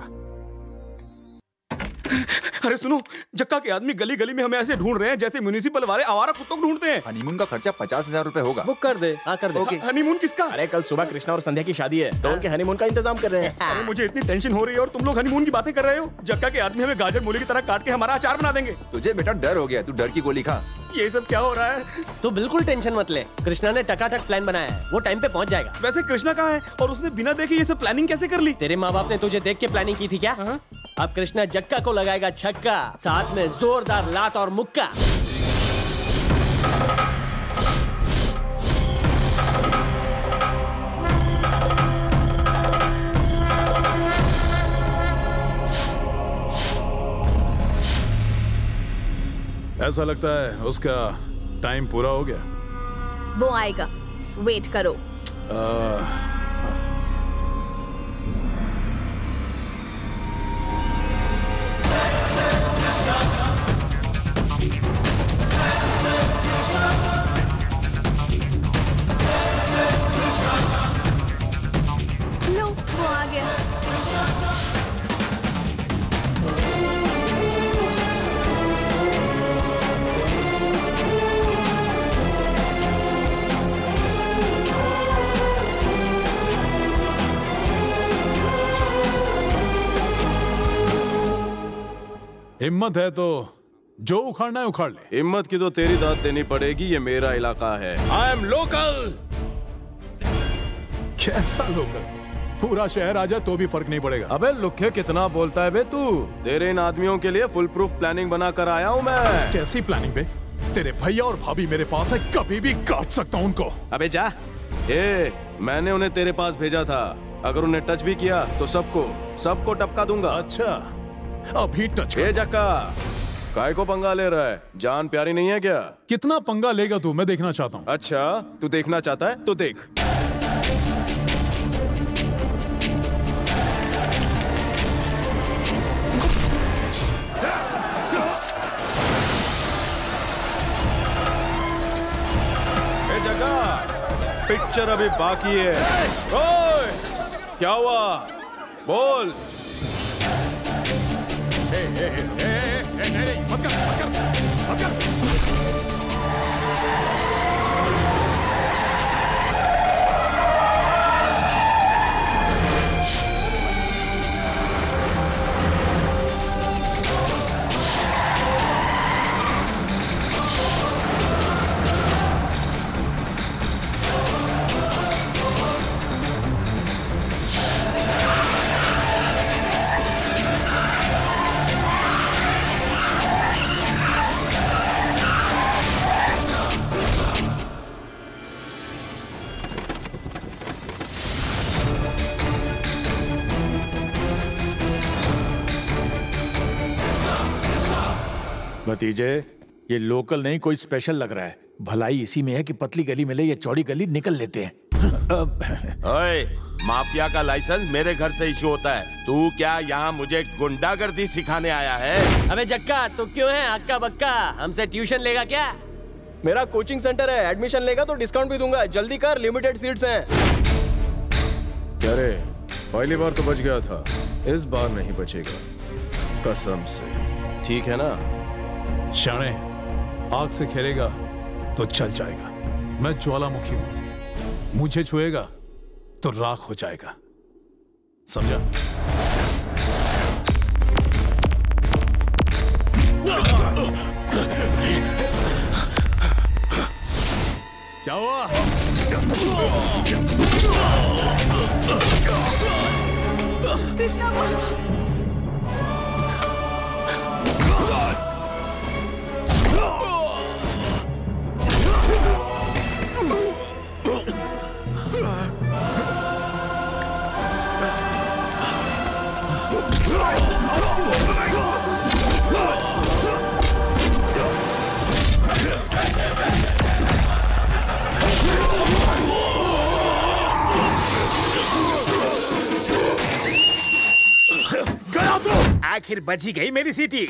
अरे सुनो, जक्का के आदमी गली गली में हमें ऐसे ढूंढ रहे हैं जैसे म्यूनिसिपल वाले आवारा कुत्तों को ढूंढते हैं। हनीमून का खर्चा 50,000 रूपए होगा। बुक कर दे। हाँ कर दे। ओके। हनीमून किसका? अरे कल सुबह कृष्णा और संध्या की शादी है तो उनके हनीमून का इंतजाम कर रहे हैं। अरे मुझे इतनी टेंशन हो रही है और तुम लोग हनीमून की बातें कर रहे हो। जक्का के आदमी हमें गाजर मूली की तरह काट के हमारा अचार बना देंगे। तुझे बेटा डर हो गया, तू डर की गोली खा। ये सब क्या हो रहा है? तो बिल्कुल टेंशन मत ले, कृष्णा ने टकाटक प्लान बनाया है, वो टाइम पे पहुंच जाएगा। वैसे कृष्णा कहाँ है और उसने बिना देखे ये सब प्लानिंग कैसे कर ली? तेरे माँ बाप ने तुझे देख के प्लानिंग की थी क्या? अब कृष्णा जक्का को लगाएगा छक्का, साथ में जोरदार लात और मुक्का। ऐसा लगता है उसका टाइम पूरा हो गया। वो आएगा, वेट करो। लो, वो आ गया। हिम्मत है तो जो उखाड़ना है उखाड़ ले। हिम्मत की तो तेरी दाद देनी पड़ेगी, ये मेरा इलाका है। I am local. कैसा लोकल? पूरा शहर आ जाए तो भी फर्क नहीं पड़ेगा। अबे लुखे कितना बोलता है बे तू? तेरे इन आदमियों के लिए फुल प्रूफ प्लानिंग बना कर आया हूँ मैं। कैसी प्लानिंग बे? तेरे भैया और भाभी मेरे पास है, कभी भी काट सकता हूँ उनको। अबे जा, ए, मैंने उन्हें तेरे पास भेजा था, अगर उन्हें टच भी किया तो सबको टपका दूंगा। अच्छा अभी टच कर। ए जक्का, काय को पंगा ले रहा है? जान प्यारी नहीं है क्या? कितना पंगा लेगा तू, मैं देखना चाहता हूँ। अच्छा तू देखना चाहता है तो देख। ए जक्का, पिक्चर अभी बाकी है। ओए, क्या हुआ बोल? नहीं, मत कर। भतीजे, ये लोकल नहीं कोई स्पेशल लग रहा है। भलाई इसी में है कि पतली गली मिले या चौड़ी गली निकल लेते हैं। ओए, माफिया का लाइसेंस मेरे घर से इश्यू होता है। तू क्या यहाँ मुझे गुंडागर्दी सिखाने आया है? अबे जक्का, तू क्यों है अक्का बक्का? हमसे ट्यूशन लेगा क्या? मेरा कोचिंग सेंटर है, एडमिशन लेगा तो डिस्काउंट भी दूंगा। जल्दी कर, लिमिटेड सीट्स हैं। अरे पहली बार तो बच गया था, इस बार नहीं बचेगा कसम से। ठीक है ना शाणे, आग से खेलेगा तो चल जाएगा। मैं ज्वालामुखी हूँ, मुझे छुएगा तो राख हो जाएगा, समझा? क्या हुआ? कृष्णा आखिर बची गई मेरी सीटी।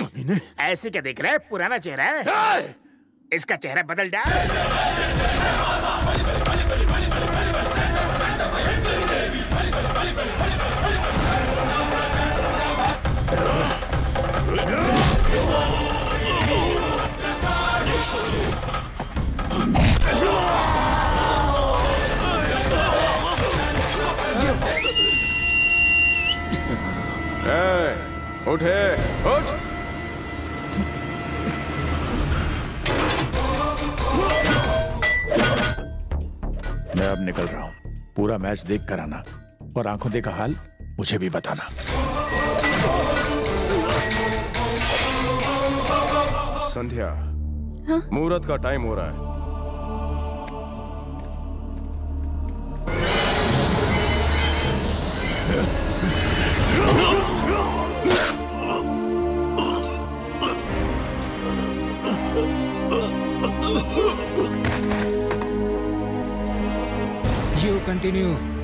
ऐसे क्या देख रहा है, पुराना चेहरा है, इसका चेहरा बदल डाल। उठ उठ, मैं अब निकल रहा हूँ। पूरा मैच देख कर आना और आंखों देखा हाल मुझे भी बताना। संध्या, हाँ? मुहूर्त का टाइम हो रहा है। You continue.